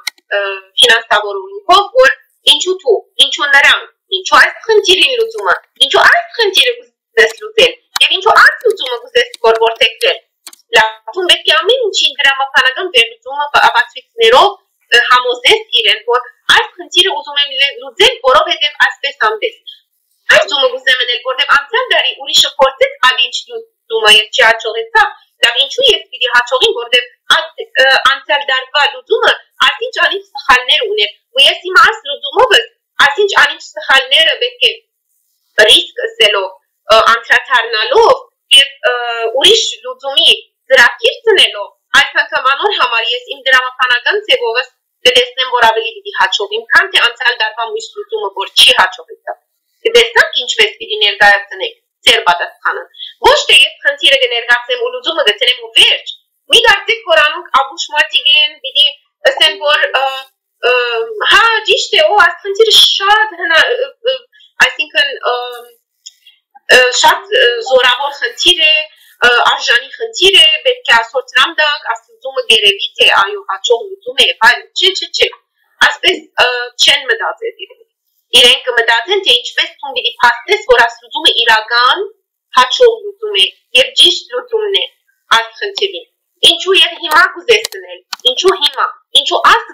ֆինանսավորումով, որ ինչու թու, ինչու նրանք, ինչու այս խնդիրին լուծումը, ինչու այս խնդիրը գուզես լուծել եւ ինչու այս լուծումը գուզես կորորտել։ Լավ, պետք է ամեն ինչին դրամաբանական վերլուծումը ապացույցներով համոզես իրեն, որ այս խնդիրը ուզում եմ լուծել, որովհետեւ այսպես ամբես Այս դումը գուզեմ ենել, որտև անցյան դարի ուրիշը փորձեց այդ ինչ լուծումը և չի հաջողեցավ, լավ ինչու ես պիտի հաջողին, որտև անցյալ դարվա լուծումը այսինչ անիչ սխալներ ուներ, ու ես հիմա այս լուծումովս այսինչ անիչ սխալները պետք է ռիսկ ասելով, անդրադառնալով և ուրիշ լուծումի ծրագիր ցնելով, այս անգամ անոր համար ես իմ դրամաբանական ձևովս կտեսնեմ, որ ավելի պիտի հաջողեմ, քան թե անցյալ դարվա մյուս լուծումը, որ չի հաջողեցավ Տեսնանք ինչպես պիտի ներկայացնեք ձեր պատասխանը։ Ոչ թե ես խնդիրը կներկայացնեմ ու լուծումը գտնեմ ու վերջ։ Մի դարձեք որ անոնք աբուշմատիկ են, պիտի ասեն որ հա, I've planted a shot, and I think shot Zoravor Khantire, Arjani Khantire, Betka Sort Namdag, Asum Gerevite, Ayo Hachor Mutume, Fine, Chichi. Aspes Chen Madazet. Իրանք մտածեն, թե ինչպես ցումբի փաստես, որ ասուցումը իրական հաջողություն է եւ ճիշտ լուծումն է այս խնդրին։ Ինչու եւ հիմա կուզեցնել, ինչու հիմա, ինչու այս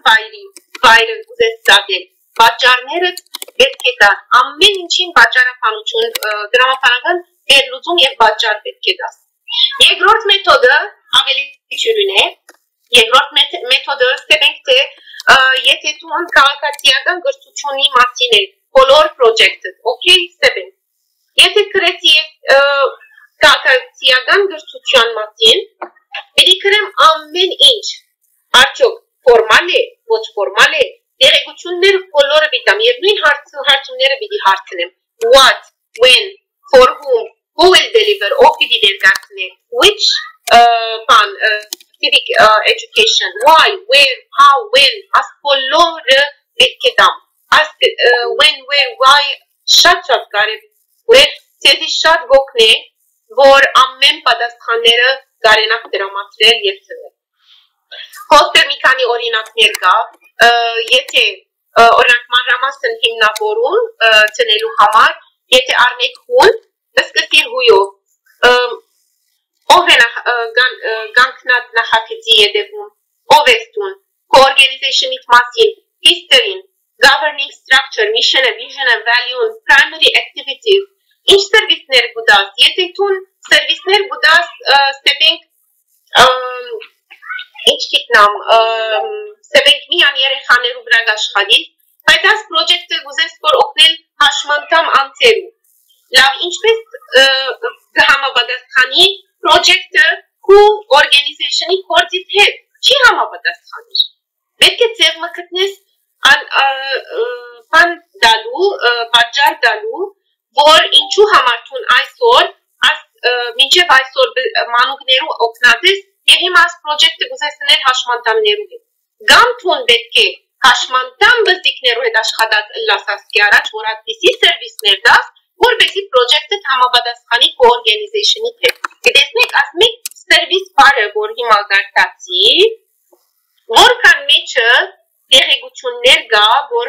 վայրը կուզեցնել։ Պատճառները պետք է դաս, ամեն ինչին պատճառաբանություն, դրամապանական լուծում եւ պատճառ պետք է դաս։ Երկրորդ մեթոդը ավելի ճյուրն է։ Երկրորդ մեթոդը ստենք թե եթե դու քաղաքացիական գրթությունի մասին է բոլոր պրոյեկտը, օքեյ, ստեփեն։ Եթե քրեցի քաղաքացիական գրթության մասին, մենք կրեմ ամեն ինչ, արդյոք ֆորմալ է, ոչ ֆորմալ է, դերեկություններ բոլորը դիտամ եւ նույն հարցումները պիտի հարցնեմ։ What, when, for whom, who will deliver, ով պիտի ներկայացնի, which pan civic education, why, where, how, when, as բոլորը պետք է դամ, as when, where, why, շատ կարևոր է, ցեզի շատ գոքն է, որ ամեն պատասխանները կարենակ դրամացնել և ծնել։ Խոսքը մի քանի օրինակներ կա, եթե օրինակ մանրամասն հիմնավորում ծնելու համար, եթե առնեք հուն, սկսի հույով, ով է գանքնած նախագծի ետևում, ով է ստուն, co-organizationից մասին, history, governing structure, mission, vision, value, primary activities, ինչ սերվիսներ գուդաս, եթե տուն սերվիսներ գուդաս, ստեպենք, ինչ կիտնամ, ստեպենք մի աներեխաներու բրագ աշխալիս, բայց այս պրոջեկտը գուզես, որ օգնել հաշմանդամ անցերու, լավ ինչպես համապատասխանի Project-ը ու organization-ի կորդից հետ, չի համապատասխանիր։ Պետք է ձև մկտնես պան դալու, պատճառ դալու, որ ինչու համարդուն այսօր, մինչև այսօր մանուկներու օգնատես և հիմա այս project-ը գուզեսներ հաշմանդամներու հետ։ Գամթուն պետք է հաշմանդամ բզդիքներու հետ աշխատած լասասկի առաջ, որ այդպիսի սերվիսներ դաս, որպեսի պրոջեկտը համապատասխանի կոօրգանիզեյշնի հետ։ Գտեսնեք, այս մեկ սերվիս բարը, որ հիմա զարգացի, որքան մեջը տեղեկություններ գա, որ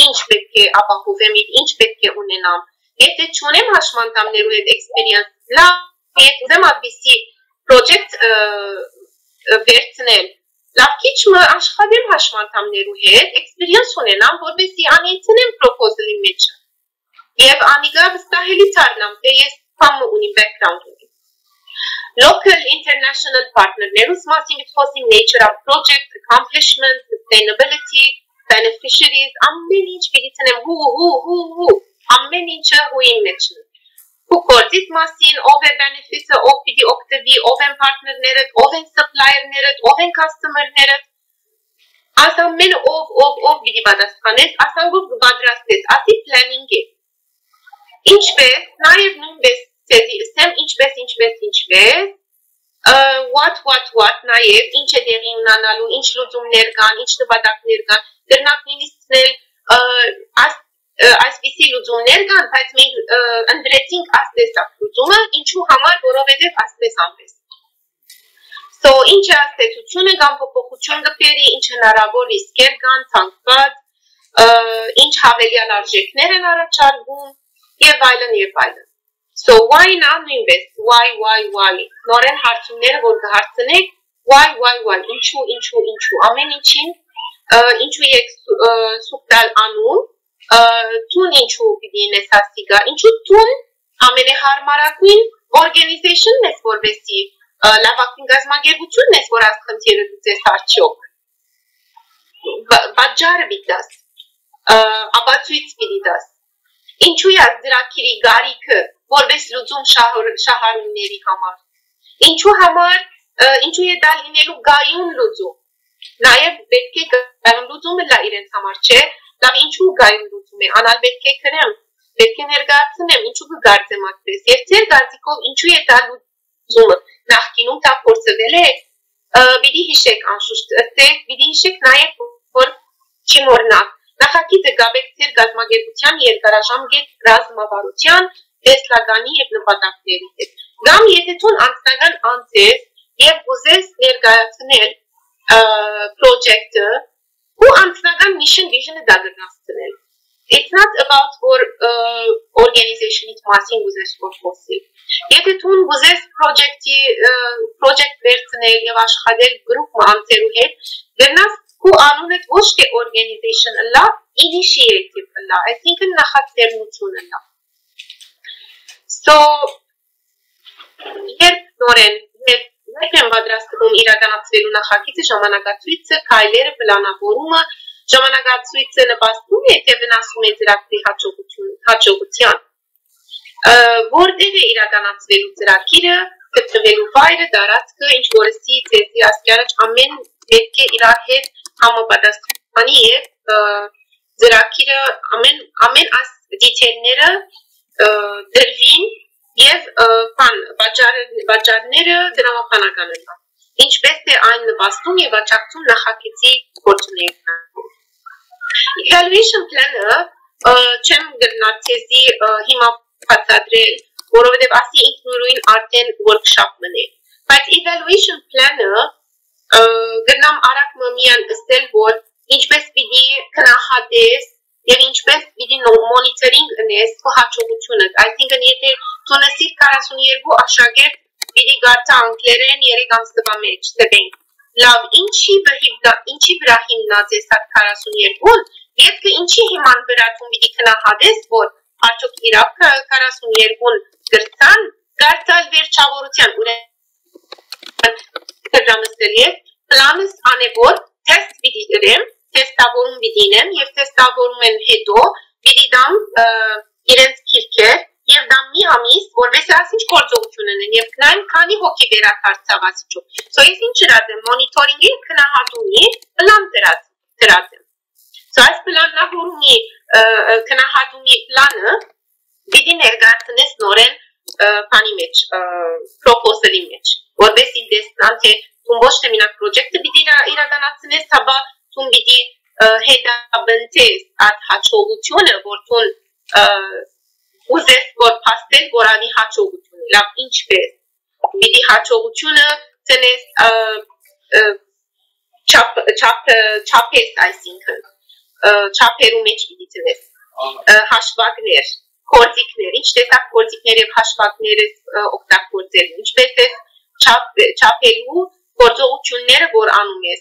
ինչ պետք է ապահովեմ, ինչ պետք է ունենամ։ Եթե չունեմ հաշմանդամներու հետ էքսպերիանս, լավ եթե ուզեմ այդպիսի պրոջեկտ վերցնել, լավ քիչ աշխատեմ հաշմանդամներու հետ, էքսպերիանս ունենամ, որպեսզի անեցնեմ պրոպոզլի մեջ եւ անիգա վստահելի դառնամ, թե ես Pammu unim background unim. Local international partner nerus masim itfosim nature of project, accomplishment, sustainability, beneficiaries, ammen inch bilitinem who, ammen inch who in mention. Who kordit masin, ove benefisa, ove bidi oktavi, ove partner neret, ove supplier neret, ove customer neret. As ammen ov bidi badasthanes, as angov badrastes, as it planning it. Ինչպես, նաև նույնպես ցեզի ասեմ, ինչպես, what, նաև, ինչ է դեղի ունանալու, ինչ լուծումներ կան, ինչ նպատակներ կան, դրանք նույնիսկ այսպիսի լուծումներ կան, բայց մենք ընդրեցինք այսպես լուծումը, ինչու համար, որովհետև այսպես անպես։ So, ինչ է ազդեցությունը կամ փոփոխություն կբերի, ինչ հնարավոր ռիսկեր կան, ցանկված, ինչ հավելյալ արժեքներ են առաջարկում, Եվ այլն։ So, why now invest? Why? Նորեն հարցումները, որ կհարցնեք, why, ինչու, ամեն ինչին, ինչու եք սուկտալ անում, տուն ինչու պիտին ես ասիկա, ինչու տուն ամենե հարմարակույն organization-ն ես որվեսի, լավակին գազմագերգությունն ես, որ ասխնդիրը ձեզ արջոք, բաջարը պիտի դաս, ապացույց պիտի դաս, این چویک دراکیری گاری که بوربس لوزوم شهر نری همار. این چو همار این چویه دال اینلو گایون لوزوم. نایب بتکه گایون لوزوم لایرن همار چه لام این چو گایون لوزومه آنال بتکه کنم بتکه نرگارت نم این چو گارزه مات بس. یه سر گارزی کل این چویه دال لوزوم نخکینم تا پرسه ولی بیدی هیچک آنشست است بیدی هیچک نایب پر چیمورناک. Նախագիծը գաբեկցեր գազմագերության, երկարաժամկետ ռազմավարության, տեսլականի և նպատակների հետ։ Գամ եթեթուն անձնական անձես և ուզես ներկայացնել պրոջեկտը ու անձնական mission vision-ը դագրնացնել։ It's not about for organization-ից մասին ուզես որպոսի։ Եթեթուն ուզես պրոջեկտ վերցնել և աշխատել գրուպ անձերու հետ գրնաց Who are not watch the organization Allah, initiative Allah. I think in Allah. So here Noren, here madrastum iraganatsvelu nakhakitse shamanagatsuitse kaylere planavoruma shamanagatsuitse nebastumi etyev venasum e zirakti hachoqutyan. Vordev e iraganatsvelu zirakire gtvelu vayre daratskë inch vorsi tsesi askyarach amen merke irahet Ama badastaniye zirakira amen as ditenlere dervin yev pan bacarnere drama panaganela. Ինչպես է այն նպաստում եւ աճակցում նախագծի գործունեությանը։ Evaluation plan-ը չեմ գնացեցի հիմա փաստադրել, որովհետեւ ASCII ինքնուրույն արդեն workshop-ն է։ Բայց evaluation plan-ը Գնամ արակ մամիան ըստել, որ ինչպես պիտի քննադատես եւ ինչպես պիտի մոնիթորինգ ունես հաջողությունդ։ Այսինքն եթե տոնեսի 42 աշակերտ պիտի գարտա անգլերեն 3 ամսվա մեջ տվեն։ Լավ, ինչի վրա հիմնած է 42-ն, եւ թե ինչի հիման վրա պիտի քննադատես, որ արդյոք իրավ 42-ն գրցան գարտալ վերջավորության ուրեմն Yes, plans on a board, test with them, test a boom within them, yes, test a boom and hedo, with them, Iran's kirke, give them Miamis, or Vesasich Korzochun, and you have climbed Kani Hoki Vera Tartavasichu. So, it's in Chiratem, monitoring it, Kanahaduni, Plan Teratem. So, as Planahuni, Kanahaduni Planner, within a garden, Noren, Panimage, proposal image. որպես ինտեսնան թե ում ոչ թե մինակ պրոջեկտը պիտի իրականացնես, հաբա ում պիտի հետաբնտես այդ հաջողությունը, որ ում ուզես որ փաստել, որ անի հաջողությունը, լավ ինչպես պիտի հաջողությունը ցնես չափես, այսինքն չափերու մեջ պիտի ցնես հաշվարկներ, գործիքներ, ինչ տեսակ գործիքներ եւ հաշվարկներ օգտագործել, ինչպես է չափելու գործողությունները որ անում ես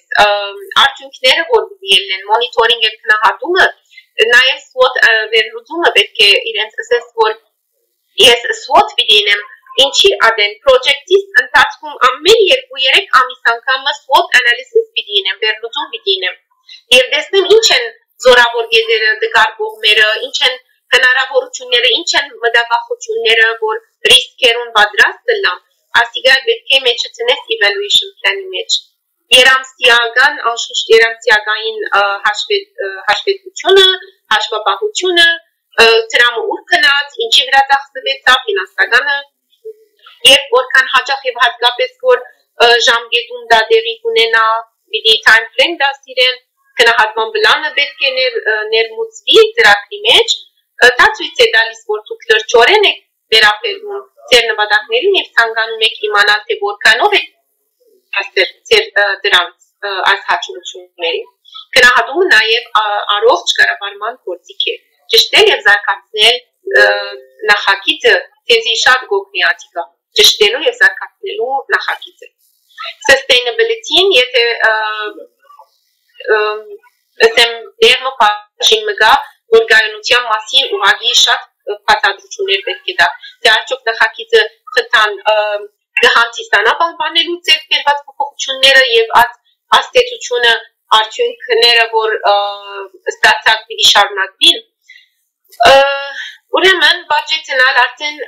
արդյունքները որ դիելն են մոնիթորինգը քննադատումը նաև SWOT վերլուծումը պետք է իրենց ասես որ ես SWOT դինեմ ինչի ադեն project-ից ընթացքում ամեն 2-3 ամիս անգամ SWOT analysis դինեմ վերլուծում դինեմ եւ դեսնեմ ինչ են զորավոր գեզերը դկարգողները ինչ են հնարավորությունները ինչ են մտավախությունները որ ռիսկերուն պատրաստ լինեմ Asigar betke meçetine evaluation planı meç. Yeramsiyagan anşuş yeramsiyagayın haşvetçunu, haşvabahuçunu, tramı urkanat, inçi vrat axsvetsa finansaganı. Yer orkan hacaq ev hadgapes gor jamgedun da deri kunena bidi time frame da siren knahatman blanı betke nermutsvi zirakli meç. Tatsuitse dalis vortu klırçorenek beraberun Ծերնվադակներին և ծանգանում եք իմանալ, թե որքանով եք ծեր դրանց այս հաճողություններին։ Կնահատումը նաև առողջ կառավարման գործիք է։ Ճշտել և զարգացնել նախագիծը քեզի շատ գոհնիացիկ է։ Ճշտելու և զարգացնելու նախագիծը։ Sustainability-ն եթե ասեմ դերնո բաժին մգա, որ գայունության մասին ուղղակի շատ պատահություններ պետք է դա թե արդյոք նախագիծը խթան գրանցիստանա բանվանելու ձեր կերված փոփոխությունները եւ այդ աստեցությունը արդյունքները որ ստացած պիտի շարունակվին ուրեմն բյուջետենալ արդեն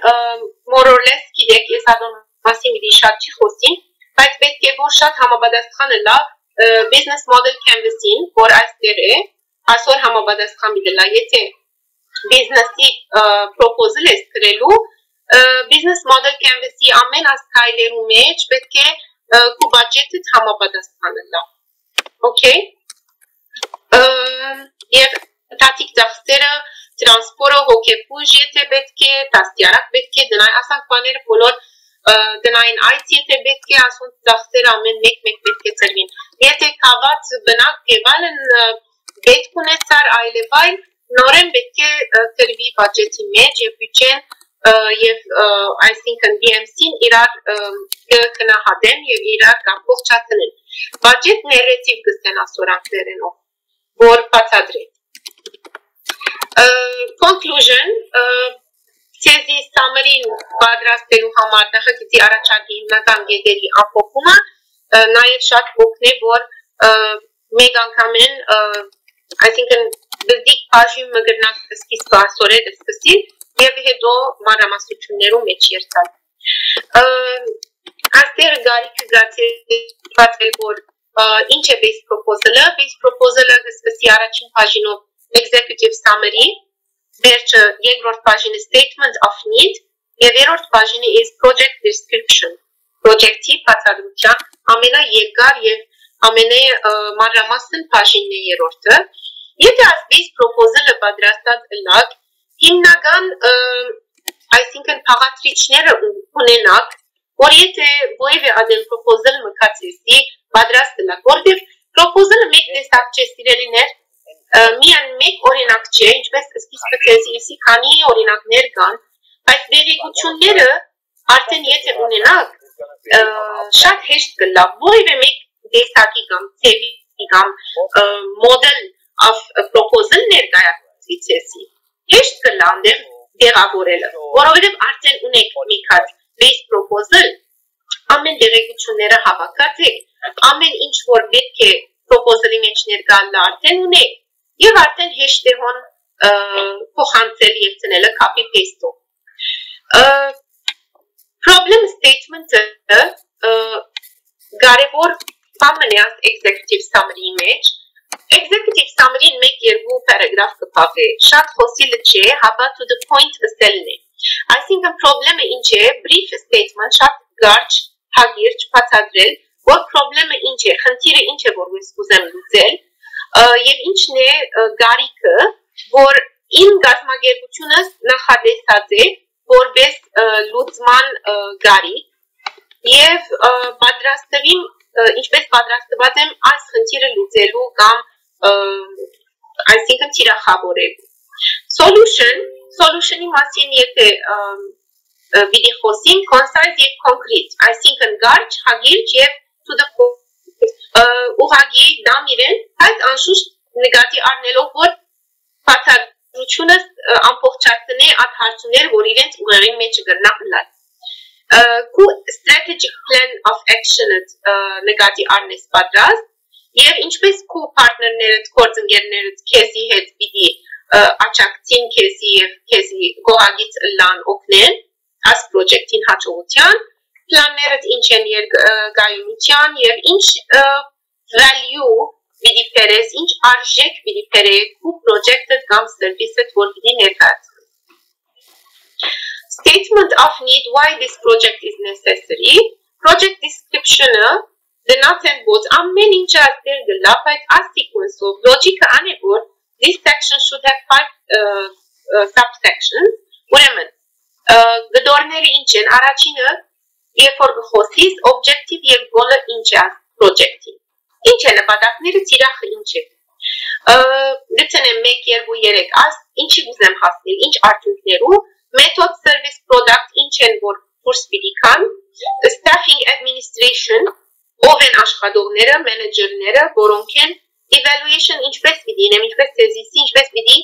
more or less գիտեք ես ադոն մասին մի շատ չի խոսին բայց պետք է որ շատ համապատասխանը լա business model canvas-ին որ այստեղ է այսօր համապատասխան միլա եթե business-ի proposal է գրելու business model canvas-ի ամեն ասկայլերու մեջ պետք է կու բյուջետը համապատասխանը լա Okay եւ տատիկ դասերը տրանսպորտը հոգեբուժ եթե պետք է տասյարակ պետք է դնայ ասանք բաները բոլոր դնային IT եթե պետք է ասոն դասերը ամեն մեկ-մեկ պետք է ծրվին եթե կաված բնակ կեվալն պետք ունեցար այլևայլ նորեն պետք է ծրվի բյուջետի մեջ եւ բյուջեն եւ այսինքն BMC-ն իրար կնահատեն եւ իրար կապող չասնեն բյուջետ ներերտիվ կստեն ասորանքներով որ պատադրեն Conclusion Սեզի սամերին պատրաստելու համար նախագծի առաջարկի հիմնական գեդերի ամփոփումը նաև շատ օգնե որ մեկ անգամեն այսինքն բզիկ բաժին մգրնակ սկիզբը ասորել սկսի եւ հետո մանրամասնություններու մեջ երթալ Այստեղ գարիք գացի պատվել որ ինչ է base proposal-ը սկսի առաջին բաժինով Executive summary, վերջը երկրորդ բաժինը statement of need, եւ երրորդ բաժինը is project description. Project-ի բացատրության ամենաերկար եւ ամենամարամասն բաժինն է երրորդը. Եթե այս proposal-ը պատրաստած լավ, հիմնական այսինքն փաղաթրիչները ունենակ, որ եթե ովևէ այլ proposal մկացեցի, պատրաստելակ, որտեղ proposal-ը մեկ տեսակ չսիրելիներ Միան մեկ օրինակ չէ, ինչպես սկիզբը քեզի քանի օրինակներ կան, բայց դերեկությունները արդեն եթե ունենաք, շատ հեշտ կլա, որևէ մեկ տեսակի կամ ծևի կամ model of proposal ներկայացուցիչի հեշտ կլա դեր դերավորելը, որովհետև արդեն ունեք մի քիչ base proposal, ամեն դերեկությունները հավաքացեք, ամեն ինչ որ պետք է proposal-ի մեջ ներկան արդեն ունեք Եվ արդեն հեշտ է հոն փոխանցել եւ ցնելը copy paste-ով։ Problem statement-ը կարևոր բանն է executive summary-ի մեջ։ Executive summary-ն մեկ երկու paragraph կփոխի։ Շատ խոսիլը չէ, հավա to the point ասելն է։ Այսինքն problem-ը ինչ է, brief statement շատ կարճ, հագիրճ բացատրել, որ problem-ը ինչ է, խնդիրը ինչ է, որ ես ուզեմ լուծել։ Եվ ինչն է գարիքը, որ իմ գազմագերբությունս նախադեստած է, որպես լուծման գարիք, և պատրաստվիմ, ինչպես պատրաստված եմ այս խնդիրը լուծելու կամ այսինքն թիրախավորելու։ Solution-ի մասին եթե պիտի խոսենք, concise և concrete, այսինքն կարճ, հագիրճ և to the point ուղղակի դամ իրեն, բայց անշուշտ նկատի առնելով որ բացատրությունը ամբողջացնի աթարցներ, որ իրենց ուղեղի մեջ կգրնան։ Կու strategic plan of action-ը նկատի առնես պատրաստ, եւ ինչպես քո պարտներներդ, գործընկերներդ քեզի հետ պիտի աճակցին քեզի եւ քեզի գոհագից լան օգնեն այս project-ին հաջողության Plannerët inxenier gajunican jev inç value vidi peres, inç arjek vidi pere ku projektet gam serviset vor vidi nergatsın. Statement of need why this project is necessary. Project description-ı dınatın bot ammen ince azler gılla payt az sequence of logica anebor this section should have 5 subsections. Uremen gıdorneri inçen araçını Եվ որ խոսիս օբյեկտիվ եւ գոլը ինչ է պրոյեկտի։ Ինչ է նպատակները, ծիրախը ինչ է։ Գտնեմ 1, 2, 3, այս ինչի ուզեմ հասնել, ինչ արդյունքներով, method service product ինչ են որ դուրս պիտի կան, staffing administration, ով են աշխատողները, մենեջերները, որոնք են evaluation ինչպես պիտի ինեմ, ինչպես սեզիսի, ինչպես պիտի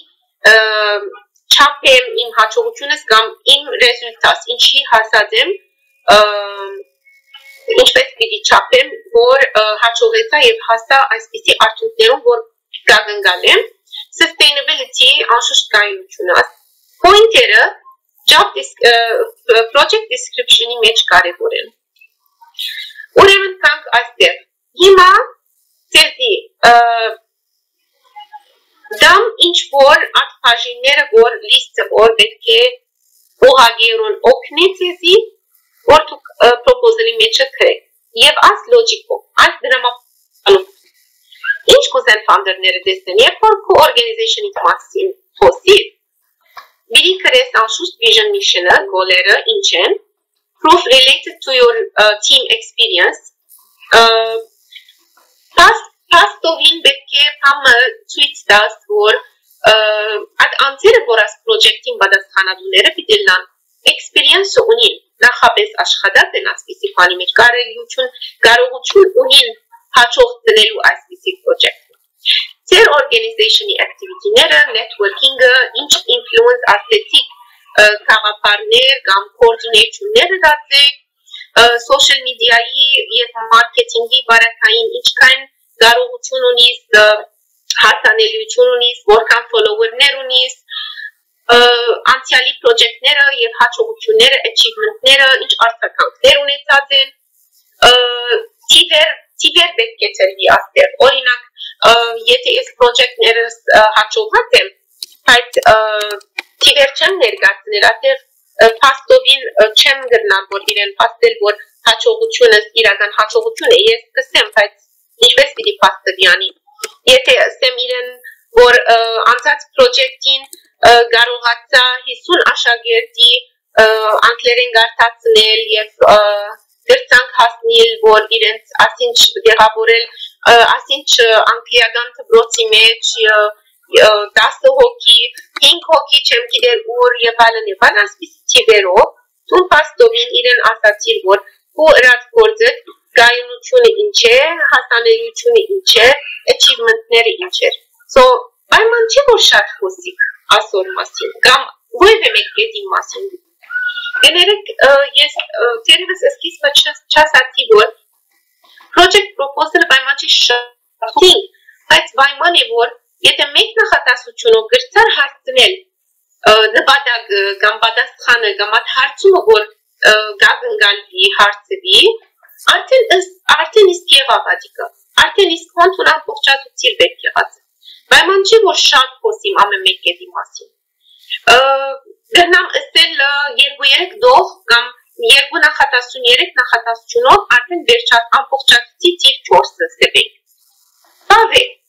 չափեմ իմ հաջողությունս կամ իմ ռեզուլտաս, ինչի հասածեմ ինչպես պիտի չափեմ, որ հաջողեցա եւ հասա այսպիսի արդյունքներով, որ կգնալեմ sustainability անշուշտ կայունությունն Pointer'ı project description'ı meçkare vurun. Uremin kank astep. Hima sezdi dam inç vor at pajinera vor liste vor detke oha geron okne sezdi ortuk propozalı meçe krek. Yev as logiko, as drama alıp. Inç kuzen fandırları desteneye korku organizasyon itmaksın fosil. Biri kres an şust vision mission'ı golera inçen. Proof related to your team experience. Pastovin betke pamı tweetsdas vor ad antere boras projectin badas hanadunere bidilan experience unin nahabes ashkhadat den aspisi fani mechgareli uchun garoguchun unin hachogh tnelu aspisi project. Ter organizationi activity nere networking inch influence aesthetic kagaparner gam coordinatorları da social medyayı ya marketingi baratayin içkan garoguchununiz hasaneliuchununiz workan followerneruniz antiali projectnera yev hachoguchunera achievementnera inch artakankler unetsaden tiver bekketelvi aster orinak YTS projectnera hachogatem payt Tiverçem nergatner ater pastovin çem gırnan bor iren pastel bor haçoguçunas iragan haçoguçune yes sem payt nişves bidi pastır yani yete sem iren bor antat projectin garogatsa hisun aşa gerdi antleren gartatsnel yev dertsank hasnil bor iren asinç deraborel asinç ankliagan tbrotsimec dasta hoki Pink hoki çemkiler uğur yapalan yapanas bistivero tun pastovin iren asatir vor bu erat korzet gayunuçunu inçe hasaneliuçunu inçe achievementleri inçer so bayman çe borşat hosik asor masin gam bu evemek gedin masin generek yes tervis eskis ças ativor project proposal bayman çe şatin payt bayman evor Yetemek ne hatası çunu gırtsar hastnel nabada gambada shanı gamat harçumu gor gagın galbi harçebi arten iskiye vavadika arten iskonturan boğça tutir betki atı baymançı vor şart kosim amemek edimasim gırnam ısel yergu yerek doğ gam yergu ne hatası yerek ne hatası çunu arten berçat an boğça tutir çorsı sebek bave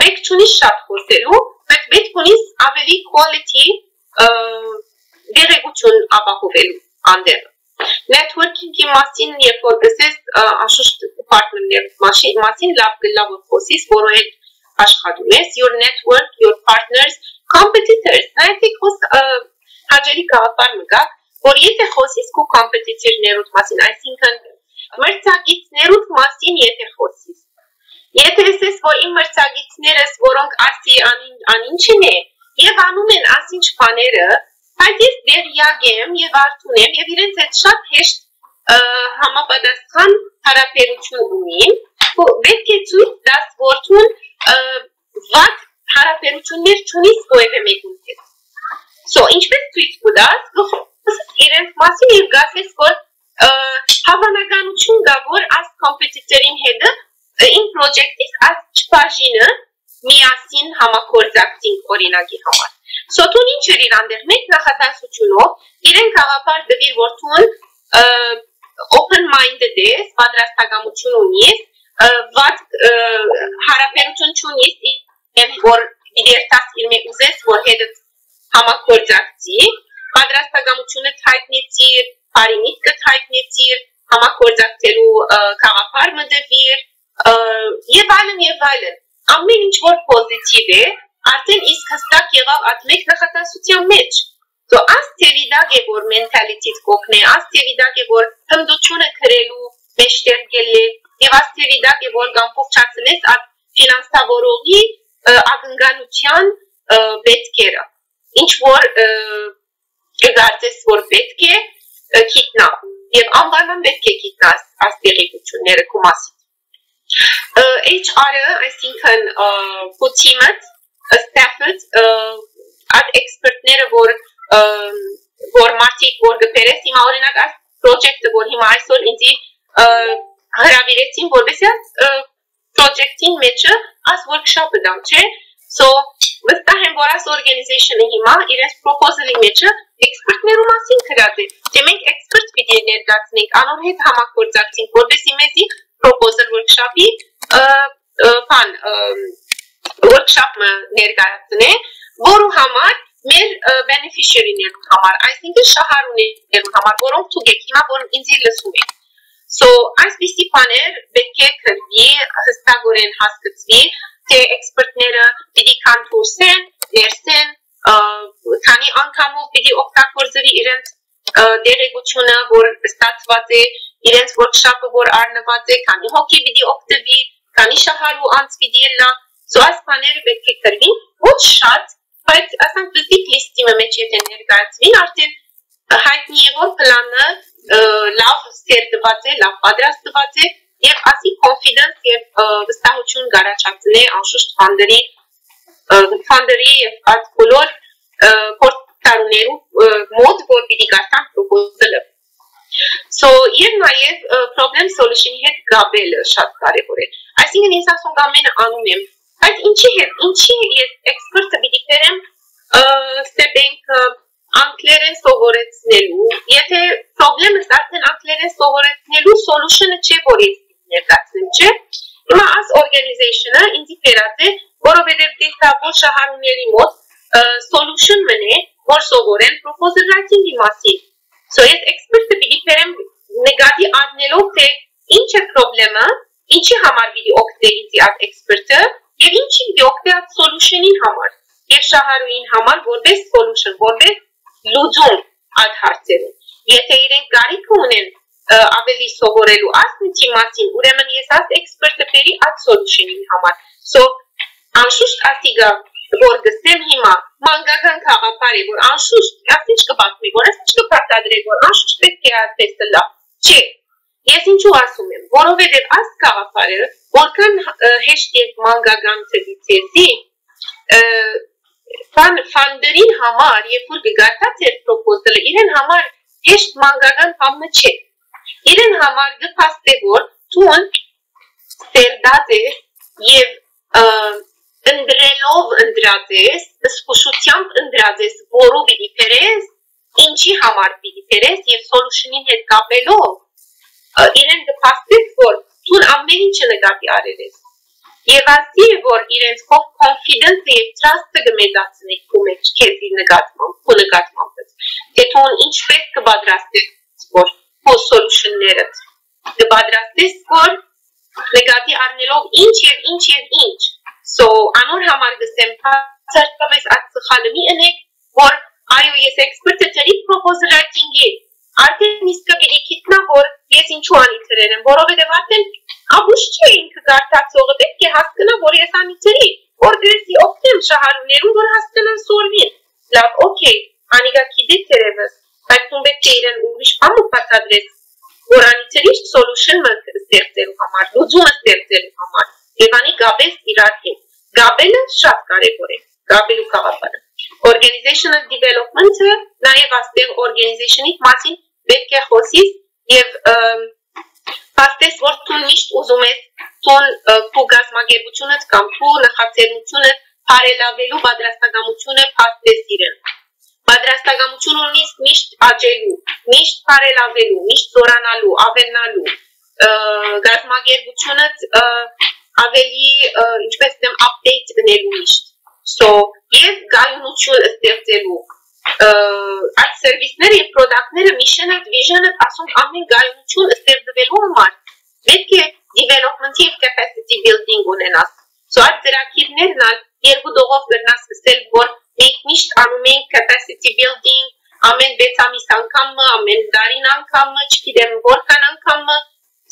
Bek çunis şart koselu, bet bet kunis aveli quality dereguçun abahuvelu ander. Networkingi masin yeforgeses aşuşt partnerler masin labgılavur kosis boroel aşkadunes. Your network, your partners, competitors. Neytek hos haceli kağıtlar mıga? Boriyete kosis ku competitor nerut masin. I think mertsa git nerut masin yete kosis. Yetersiz vor immersa gitneres vorong asi aninçine yev anumen asinç panere paytis der yagem yev artunem yev irenset şat heşt hamabadaskan haraperuçun umim bu belki tut das vortun vat haraperuçunler çunis bu eve meguntes so inçbes tuit bu das irent masin yev gazes vor havanagan uçun gavor as kompetitorin hede In projectis as çpajinı miasin hamakorzaktin orinagi hamar. Sotun inçerin andermek nahatan suçunu iren kavapar da bir vortun open minded des vadras tagamuçun unis vad haraperuçun çunis en vor idertas ilme uzes vor hedet hamakorzakti vadras tagamuçunu taytnetir parinit gı taytnetir hamakorzaktelu kavapar mı devir Եվալն ամեն ինչ որ պոզիտիվ է արդեն իսկ հստակ եղավ այդ մեկ նախատեսության մեջ so աստերի դակ է որ մենթալիտիտ կոքն է աստերի դակ է որ հմդությունը քրելու մեջտեղ գելը եւ աստերի դակ է որ գամփող չացնես այդ ֆինանսավորողի ակնկալության պետքերը ինչ որ գարցես որ պետք է քիտնա եւ անվանման պետք է քիտնաս աստերի գությունները կոմասի HR-ը, այսինքն, կու թիմըց, ստաֆըց, այդ էքսպերտները, vor marci, vor pereți ma orina ca project vor hima sol inti hravirețin vorbesea projectin mecha as workshop damche so văsta hem voras organization hima ires proposal mecha expert ne rumasin krate demek expert video nerdatnik anor het hamak vorzaktin vorbesi mezi proposal workshopi pan workshop nerdatne voru hamar mer beneficiary ne hamar I think shaharun ne hamar vorum tugekima vorum inzile sume so ISBC panel beke krvi hastagoren hasktsvi te expertnera bidi kantursen dersen tani ankamov bidi oktakorzvi irent dereguchuna vor statsvate irent workshop vor arnavate kani hoki bidi oktvi kani shaharu ants bidiella so as panel beke krvi voch shat Բայց ասենք դիտի լիստիմը մեջ եթե ներկայացվին արդեն հայտնի է որ պլանը լավ ստեղծված է, լավ պատրաստված է եւ ասի confidence եւ վստահություն գարաչացնի անշուշտ ֆանդերի եւ արտկոլոր կորտարուներու մոտ որ պիտի գարտան պրոպոզելը։ So եւ նաեւ problem solution-ի հետ գաբելը շատ կարեւոր է։ Այսինքն ես ասում կամ մեն անում եմ But inchi yes expert bidiferem stebenk anklerens ovoretsnelu. Yete problem starten anklerens ovoretsnelu solution ce voretnel gatsinche. Ima as organization-a indiferate vorovedev desta vor shaharuneri mot solution mene vor sovoren proposal rating imasi. So yes expert bidiferem negati adnelov te inche problema inchi hamar bidi okte inti ad expert Եվ ինչի դոկտեատ սոլուշենին համար եւ շահարուին համար որպես սոլուշն որպես լուծում այդ հարցերին եթե իրենք գարիք ունեն ավելի սովորելու ասնի մասին ուրեմն ես աս էքսպերտների այդ սոլուշենին համար so անշուշտ ասիգա որ գտեմ հիմա մանկական խաղապարի որ անշուշտ ասիջ կբացվի որ ասիջ կբացադրի որ անշուշտ պետք է այդպես լա չէ Ես ինչու ասում եմ, որովհետև այս գաղափարը, որքան հեշտ է մանկական ծիծի, ֆանդերին համար, երբ որ գտած է պրոպոզալը, իրեն համար հեշտ մանկական համը չէ։ Իրեն համար գտած է որ ցուն ստերդած է եւ ընդրելով ընդրած է, զգուշությամբ ընդրած է, որը պիտի փերես, ինչի համար պիտի փերես եւ սոլուշնին հետ կապելով իրեն դպաստեց, որ ծուն ամեն ինչը նկատի արել ես։ Եվ ասի է, որ իրենց հող confidence և trust-ը գմեզացնեք կու մեջ կեզի նկատմամբ, կու նկատմամբ ես։ Թե թոն ինչպես կբադրաստեց, որ հոս solution-ները կբադրաստեց, որ նկատի արնելով ինչ և ինչ և ինչ։ So, անոր համար գսեմ պարծարդպես այդ սխալը մի ընեք, որ այո ես expert-ը տրի proposal writing-ի Արդեն իսկ գիտքիտնա որ ես ինչու անիցրել եմ որովհետև արդեն ապուշ չէ ինքը գարտացողը պետք է հասկանա որ ես անիցրի որ դրսի օգտեմ շահարուներուն որ հասկանան սորվին լավ օքեյ անիգա քիդի ծերևս բայց դու պետք է իրեն ուրիշ ամոփածադրես որ անիցրի solution-ը ստեղծելու համար լուծումը ստեղծելու համար եւ անի գաբես իրարքին գաբելը շատ կարեւոր է գաբելու կապը organizational development-ը նաեւ աստեղ organization-ի մասին պետք է խոսիս եւ պաստես որ դու միշտ ուզում ես քո գազմագերբությունդ կամ քո նախաձեռնությունը բարելավելու պատրաստակամությունը պաստես իրեն պատրաստակամությունը ունիսկ միշտ աճելու միշտ բարելավելու միշտ զորանալու ավելնալու գազմագերբությունդ ավելի ինչպես դեմ update դնելու միշտ so եւ գայունություն ստեղծելու այդ սերվիսները եւ product-ները mission-ը, vision-ը ասում ամեն գայունություն ստեղծվելու համար պետք է development-ի capacity building ունենաս։ So այդ ծրագիրներն ալ երկու դողով գրնաս ստել որ մենք միշտ անում ենք capacity building ամեն 6 ամիս անգամ, ամեն դարին անգամ, չգիտեմ որքան անգամ։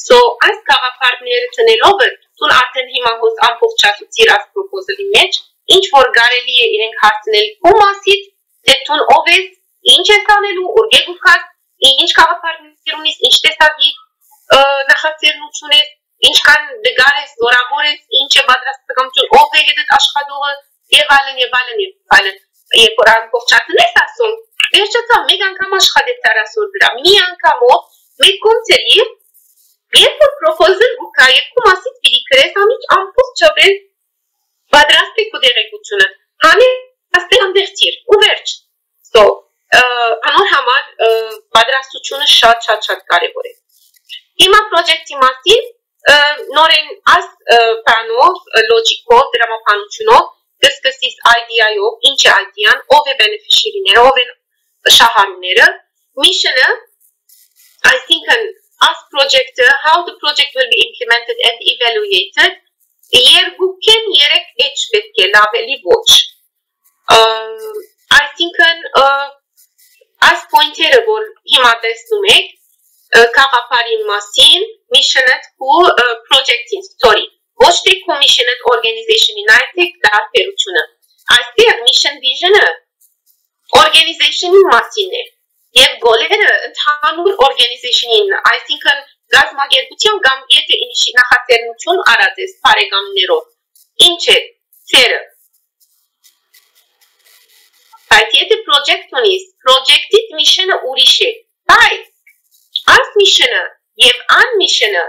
So այս գաղափարները ցնելով ցուն արդեն հիմա հոս ամբողջացուցիր այս proposal-ի մեջ ինչ որ կարելի է իրենք հարցնել ու մասից թե ցուն ով ես ինչ ես անելու ուրգեգուքած ինչ կաղապարներ ունես ինչ տեսակի նախաձեռնություն ես ինչ կան դգար ես զորավոր ես ինչ է պատրաստակամություն ով է հետդ աշխատողը եւ այլն e Korankovčak nesasum. Vješćaca Meganka Mašhadeta Rasullam. Nijankamo Medkomceri Vjerfor propozil Rukaje kumasit vidikere sam hiç ampuz çabel Badraste kudere kutunet. Hani raste andehtir. Uverç. So, anor hamar badrastuçunu şad şad şad kare bore. Ima projekti masin noren as panov logikov drama panuçunov Găsgăsiți idea-io, ince idea-n, ove beneficiarinere, ove șaharinere. Mișenă, I think an as project, how the project will be implemented and evaluated. Ier buken ierec eci betke, la veli voci. I think an as pointere vor hima desnumec, ca aparim masin, mișenăt cu projecting story. Voște commissioned organization united dar peruciună. Astea mission visionă. Organization masine. Ev goleră înthamur organization in. I think an gazmager puțin gam iete inșina haternuciun arades pare gam nero. Ince seră. Paitiete projectonis. Projected missionă urișe. Pai. Alt missionă. Ev an missionă.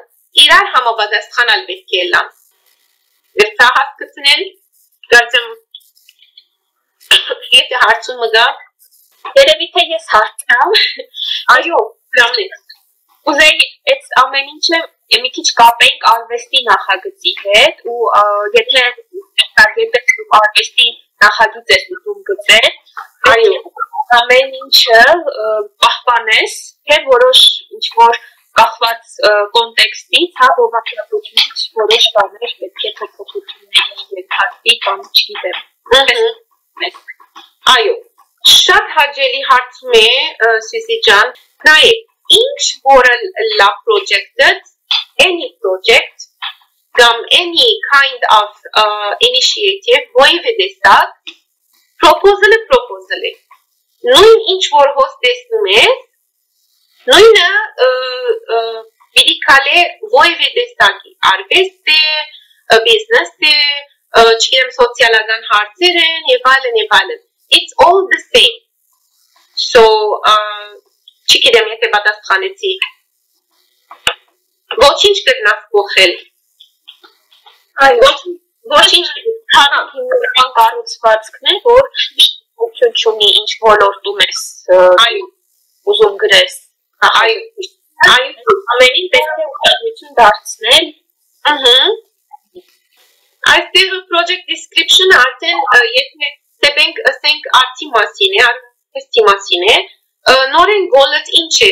Irar hamabadasthan albetke ellam. Irtahat kısınel, garcım yeti harçın mıga. Erevite yes harçam. Ayo, ramlet. Uzey et ameninçe emikiç kapenk arvesti nakhagıti het. U yetle targetet arvesti nakhagıti etum gıtet. Ayo, ameninçe bahbanes. Hem voroş inçvor Gahvat konteksti, tabova kılavuçmuş, boruş varmış, belki toplumunun taktik ançide. Ayo, şad haceli hatme sizcan. Nay, inç boral la projected, any project, gam any kind of initiative, voive destak, proposalı. Nun inç bor host desnumes. Noină medicale voi vedeți dacă arveste, business-te, cinem sociala gan harțeren, nevale. It's all the same. So, cinem este badas haneții. Vocinci că n-ați pohel. Vocinci că n-am garuți față knevor și uciuciunii inci volor dumes. Uzum gres. Այլ ամենին պետք է ուշադրություն դարձնել։ Այստեղ project description-ը արդեն եթե տեպենք ասենք արտի մասին է, արվեստի մասին է, նորեն goal-ըդ ինչ է։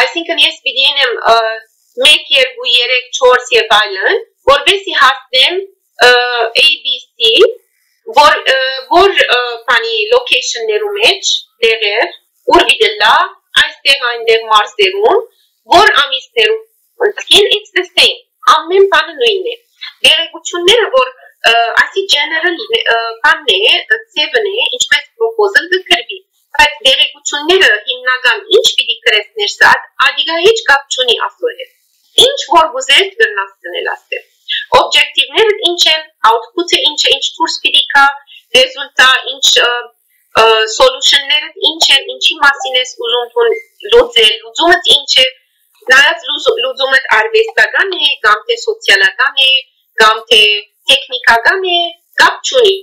Այսինքն ես պիտի ունեմ 1, 2, 3, 4 եւ այլն, որովհետեւ հասնեմ ABC, որ բանի location-ներում էջ, դեղեր, ուր գիտելա Այստեղ այնտեղ մարզերում, որ ամիսներում ընթացին it's the same, ամեն բանը նույնն է։ Երեգությունները, որ այսի general բանն է, ծևն է, ինչպես proposal կգրվի, բայց երեգությունները հիմնական ինչ պիտի կրեսներ սա, ադիգա հիչ կապ չունի ասոր հետ։ Ինչ որ գուզես գրնաս դնել ասել։ Օբյեկտիվները ինչ են, output-ը ինչ է, ինչ դուրս պիտի գա, ռեզուլտա ինչ solution-ները ինչ են, ինչի մասին ես ուզում լուծել, լուծումդ ինչ է, նայած լուծումդ արվեստական է, կամ թե սոցիալական է, կամ թե տեխնիկական է, կապ չունի,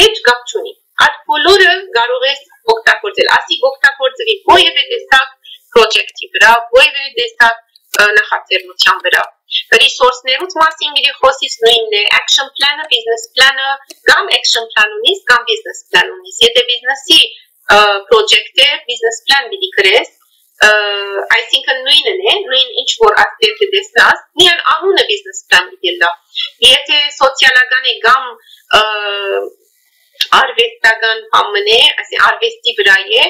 հետ կապ չունի, այդ բոլորը կարող ես օգտագործել, ասիկ օգտագործվի որևէ տեսակ project-ի վրա, որևէ տեսակ նախաձեռնության վրա, ռեսուրսներուց մասին մի խոսից նույնն է, action plan-ը, business plan-ը, կամ action plan ունիս, կամ business plan ունիս, եթե business-ի project-ը, business plan մի դիկրես, այսինքն նույնն է, նույն ինչ որ աստեղ դեսնաս, միան անունը business plan մի դելա, եթե սոցիալական է կամ արվեստական պամն է, այսին արվեստի վրա է,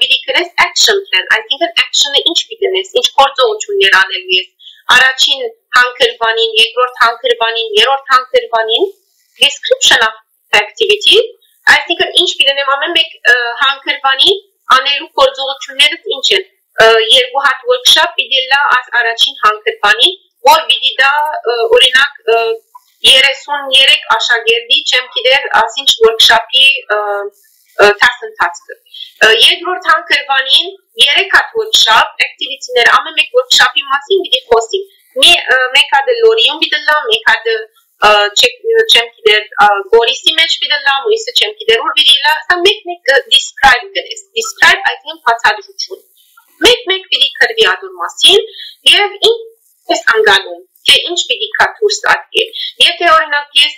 մի դիկրես action plan, այսինքն action-ը ինչ մի դնես, ինչ գործողություններ անելու ես Առաջին հանքրվանին, երկրորդ հանքրվանին, երրորդ հանքրվանին, description of activity, այսինքն ինչ պիտի ամեն մեկ հանքրվանի անելու գործողությունները ինչ են, երկու հատ workshop պիտի լա այս առաջին հանքրվանի, որ պիտի դա օրինակ 33 աշակերտի չեմ գիտեր, ասինչ workshop-ի task-and-task-ul. Edward Hunker Vanin Erecat workshop activity ner amemek workshop in masin video posting me mekad lorium bidallam mekad chemkider gorisi match bidallam uysa chemkider urviriila sa mekmek describe geles describe aytin patsaduchun mekmek bidi karviadur masin yev in es anganum te inch bidi katur satke yete orinak yes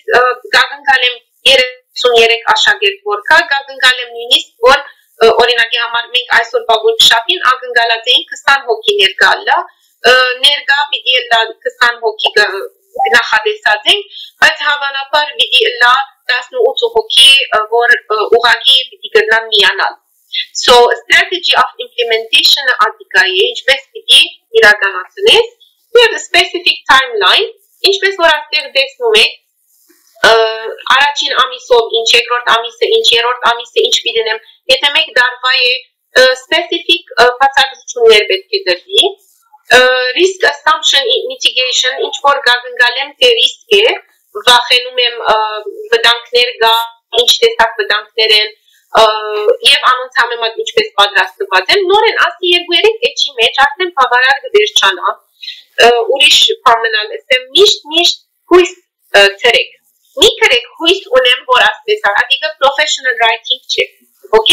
gagangalem 33 ashagird vorka gagangalem nunis vor օրինակի համար մենք այսօր բաղուր շապին ագնգալած էինք 20 հոգի ներգալը ներգա պիտի լա 20 հոգի նախադեсаց ենք բայց հավանաբար պիտի լա 18 հոգի որ ուղագի պիտի գտնան միանալ so strategy of implementation adică e ինչպես պիտի իրականացնես եւ specific timeline ինչպես որ այդտեղ տեսնում եք Aracin amisov, inch egrort amise, inch erort amise, inch bidenem. Este mek darvaye specific patsaduchunler betkedirli. Risk assumption mitigation, inch vor gagangalem te riske, vakhenumem vdankner ga, inch tesak vdankneren, ev anuntsam ad inchpes padrastvadem. Noren asti ergu erek echi mech artem pavarar gverchana. Urish pamenal estem misht huis terek. Micrec huis unem vor astfel, adică professional writing check. Ok?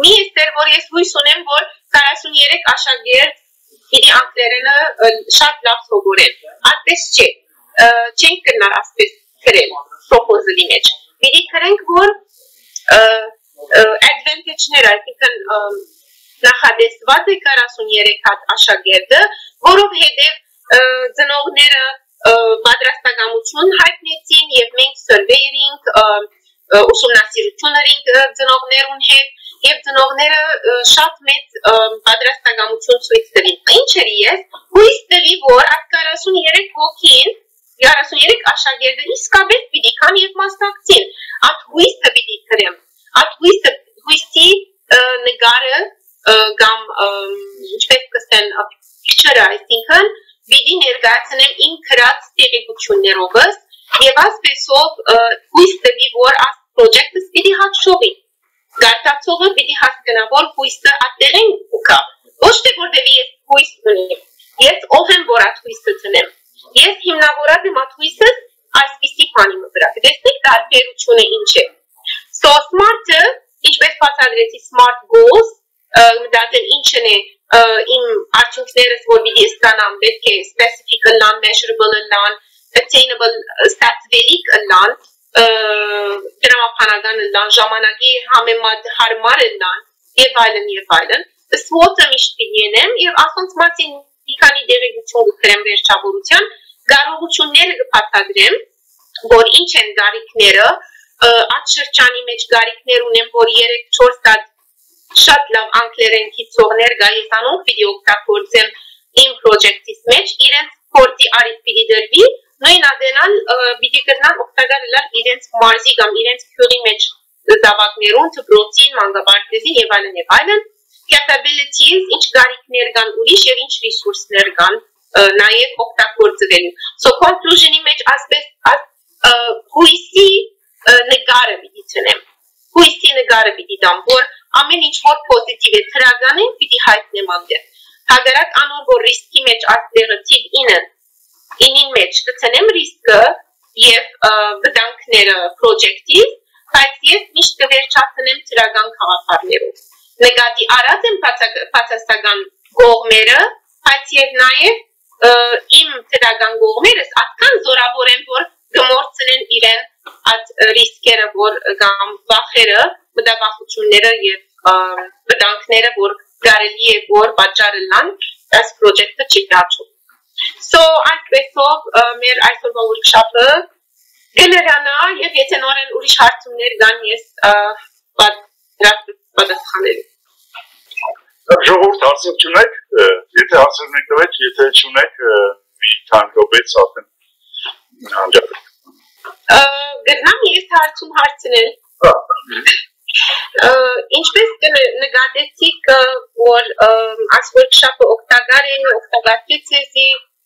Mi este vor ies huis unem vor care asunierec așa gerd idi anclerenă șat la sogoren. Atest ce? Ce încârnar astfel crem? Propoză limeci. Vidi crenc vor advantage nera, adică la hades vate care asunierec așa gerdă, vor obhedev zănog neră Madrastagamuchun haitnetin ev menk surveying usumnasirutchunerin dznovnerun het ev dznovnere shat met madrastagamuchun suitserin. Incheri es huis devi vor at 43 hokin 43 ashagirdi iskabet bidikan ev mastaktin. At huis devi krem. At huisi negare gam inchpes ksten picture I think Bidi nergatsenem in krat sterebuchunnerovs ev asbesov huistevi vor as projects bidi hat shovi. Gartatsova bidi hat knavor huiste ateren uka. Oște vor devi es huistunem. Yes oven vor at huistunem. Yes himnavorat dem at huistes as visi panim vrat. Destek dar peruchune inche. So smart ichbes patsadresi smart goals mdaten inchene in archunchneres vor bidi istanam betke specific lan, measurable lan, attainable stats velik lan, drama panagan lan, jamanagi hamemad harmar lan, ev ailen. Svotă mișpidienem, ev asons mațin dikani dereguciun gukrem verșaboruțian, garoguciunere găpatadrem, vor incen garikneră, atșărciani meci gariknerunem vor ierec ciorstad Շատլավ անկլերեն քիցողներ գայեսանով պիտի օգտագործեն իմ պրոջեկտիս մեջ իրենց կորտի արիտ պիտի դրվի նույն ադենալ պիտի կրնան օգտագործել իրենց մարզի կամ իրենց քյուրի մեջ զավակներուն ծբրոցին մանգաբարտեզին եւ այլն եւ այլն capabilities ինչ գարիկներ կան ուրիշ եւ ինչ ռեսուրսներ կան նաեւ օգտագործվելու so conclusion-ի մեջ ասպես հույսի նկարը պիտի ցնեմ հույսի նկարը պիտի դամ որ Ամեն ինչ որ պոզիտիվ է թրագան են, պիտի հայտնեմ անդեղ։ Հագարակ անոր որ ռիսկի մեջ աստեղը թիվ ինին մեջ կծնեմ ռիսկը և վտանքները պրոջեկտիվ, բայց ես միշտ կվերջացնեմ թրագան խաղապարներով։ Նգադի առած եմ պացաստագան գողմերը, բայց և նաև իմ թրագան գողմերս ատքան զորավոր են, որ գմորցնեն իրեն at riskere vor gam vaxere mdavaxuchunere ev vdanknere vor gareli e vor patjarlan as project-ը չկաչու so այսպեսով մեր այսօր workshop-ը գլերանա եւ եթե նորեն ուրիշ հարցումներ կան ես պատասխանելու ժողովուրդ հարցեր չունեք եթե հարցեր մեկ տվեք եթե չունեք մի քանի րոպեից արդեն անջատեք Գրնամ ես հարցում հարցնել, ինչպես նգադեցիք, որ այս workshop-ը օգտակար է, օգտակարքեց եզի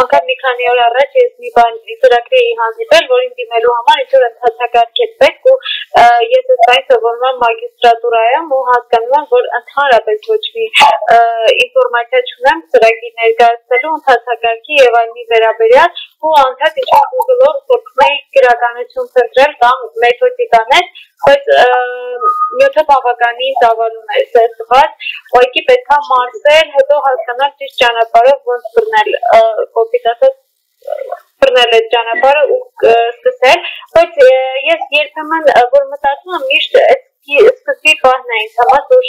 անգամ մի քանի օր առաջ ես մի բան ծրագրի հանդիպել, որին դիմելու համար ինչ-որ ընթացակարգեցեք ու ես այս սովորման մագիստրատուրա եմ ու հասկանում եմ, որ ընդհանրապես ոչ մի ինֆորմացիա չունեմ ծրագիր ներկայացնելու ընթացակարգի եւ այլնի վերաբերյալ ու անդադ ինչ-որ Google-ով փորձում էի գրականություն ցնցնել կամ մեթոդիկաներ, բայց նյութը բավականին ծավալուն է ծածկված, ոքի պետք է մարսել, հետո հասկանալ ճիշտ ճանապարհով ոնց բռնել, կոպիտ բռնել այդ ճանապարհը ու սկսել, բայց ես երբեմն որ մտածում եմ միշտ սկսի բանն է ինձ համար, որ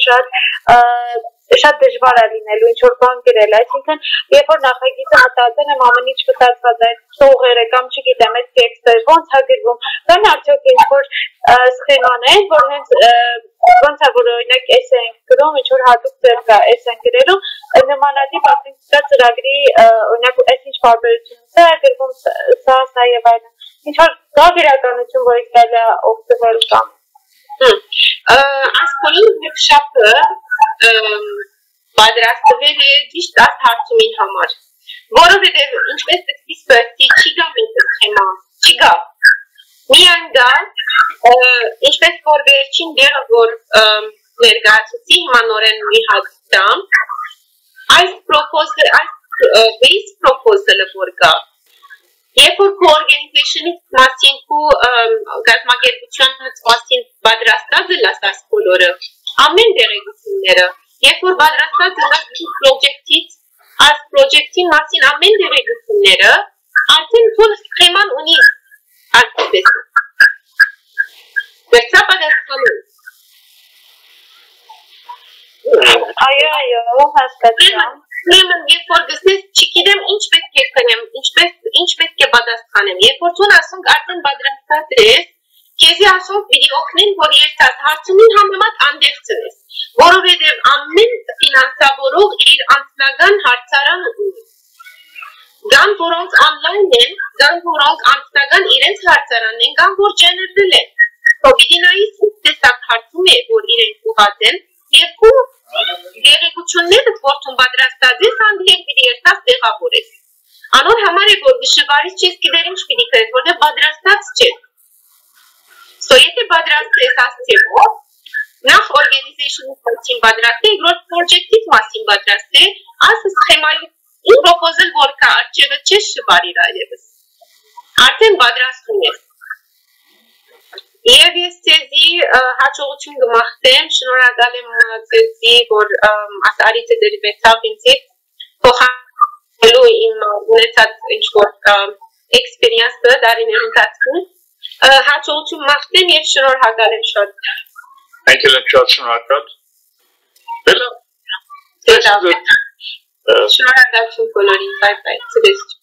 շատ դժվար է լինելու ինչ որ բան գրել, այսինքն երբ որ նախագիծը մտածել եմ ամեն ինչ մտածած այդ ծողերը կամ չգիտեմ այդ տեքստերը ոնց է գրվում, կան արդյոք ինչ որ սխեմաներ, որ հենց ոնց է որ օրինակ էս են գրում, ինչ որ հատուկ ձև կա էս են գրելուն, նմանատիպ ապրիստա ծրագրի օրինակ էս ինչ բարբերություն, սա է գրվում, սա եւ այլն, ինչ որ կա գրականություն, որ կարելի է օգտվել կամ Ասկոլին մեկշապը պատրաստվել է ճիշտ աս հարցումի համար, որովհետև ինչպես էսպես ստի չի գա մեծ թեմա, չի գա։ Միայն դա, ինչպես որ վերջին դերը որ ներկայացուցի հիմա նորեն մի հագտամ, այս պրոպոզելը որ գա։ Երբ որ կոօրգանիզացիոնից մասին ու գազագերբությունից մասին պատրաստած է այս բոլորը, ամեն դերեկությունները, երբ որ պատրաստած է այս պրոյեկտի մասին ամեն դերեկությունները, արդեն թող սխեման ունի արդյունք։ Վերջապես հասկանու։ Այո, հասկացա։ Նեմն երբ որ գսես չգիտեմ ինչ պետք է քնեմ, ինչ պետք է պատասխանեմ, երբ որ ցուն ասում արդեն պատրաստած ես, քեզի ասում պիտի օգնեն, որ երթաս հարցումին համեմատ անդեղծ ես, որովհետև ամեն ֆինանսավորող իր անձնական հարցարան ունի։ Դան որոնք online են, դան որոնք անձնական իրենց հարցարանն են, կամ որ ջեներվել են։ Պիտի նայես տեսակ հարցում է, որ իրենք ուղղացել եւ ու Երեկությունները որդուն պատրաստած ես անդրիկ պիտի երթաս տեղավոր ես։ Անոր համար է որ դժվարից չես գիտեր ինչ պիտի քրես, որտեղ պատրաստած չես։ Սո եթե պատրաստես ասցեով, նախ օրգանիզացիոնի մասին պատրաստի, երկրորդ պրոյեկտի մասին պատրաստի, այս սխեմայի ու պրոպոզել որ կա, արջևը չես շվարիր այևս։ Արդեն պատրաստում ես։ Եվ ես ձեզի հաջողություն գմաղթեմ, շնորհակալ եմ ձեզի, որ այս առիթը ձեր վերցավ ինձից փոխանցելու իմ ունեցած ինչ-որ էքսպերիենսը դարիների ընթացքում, հաջողություն մաղթեմ և շնորհակալ եմ շատ։ Այնքան եմ շատ շնորհակալ։ Բելա։ Շնորհակալություն բոլորին, բայ բայ, ցտեսություն։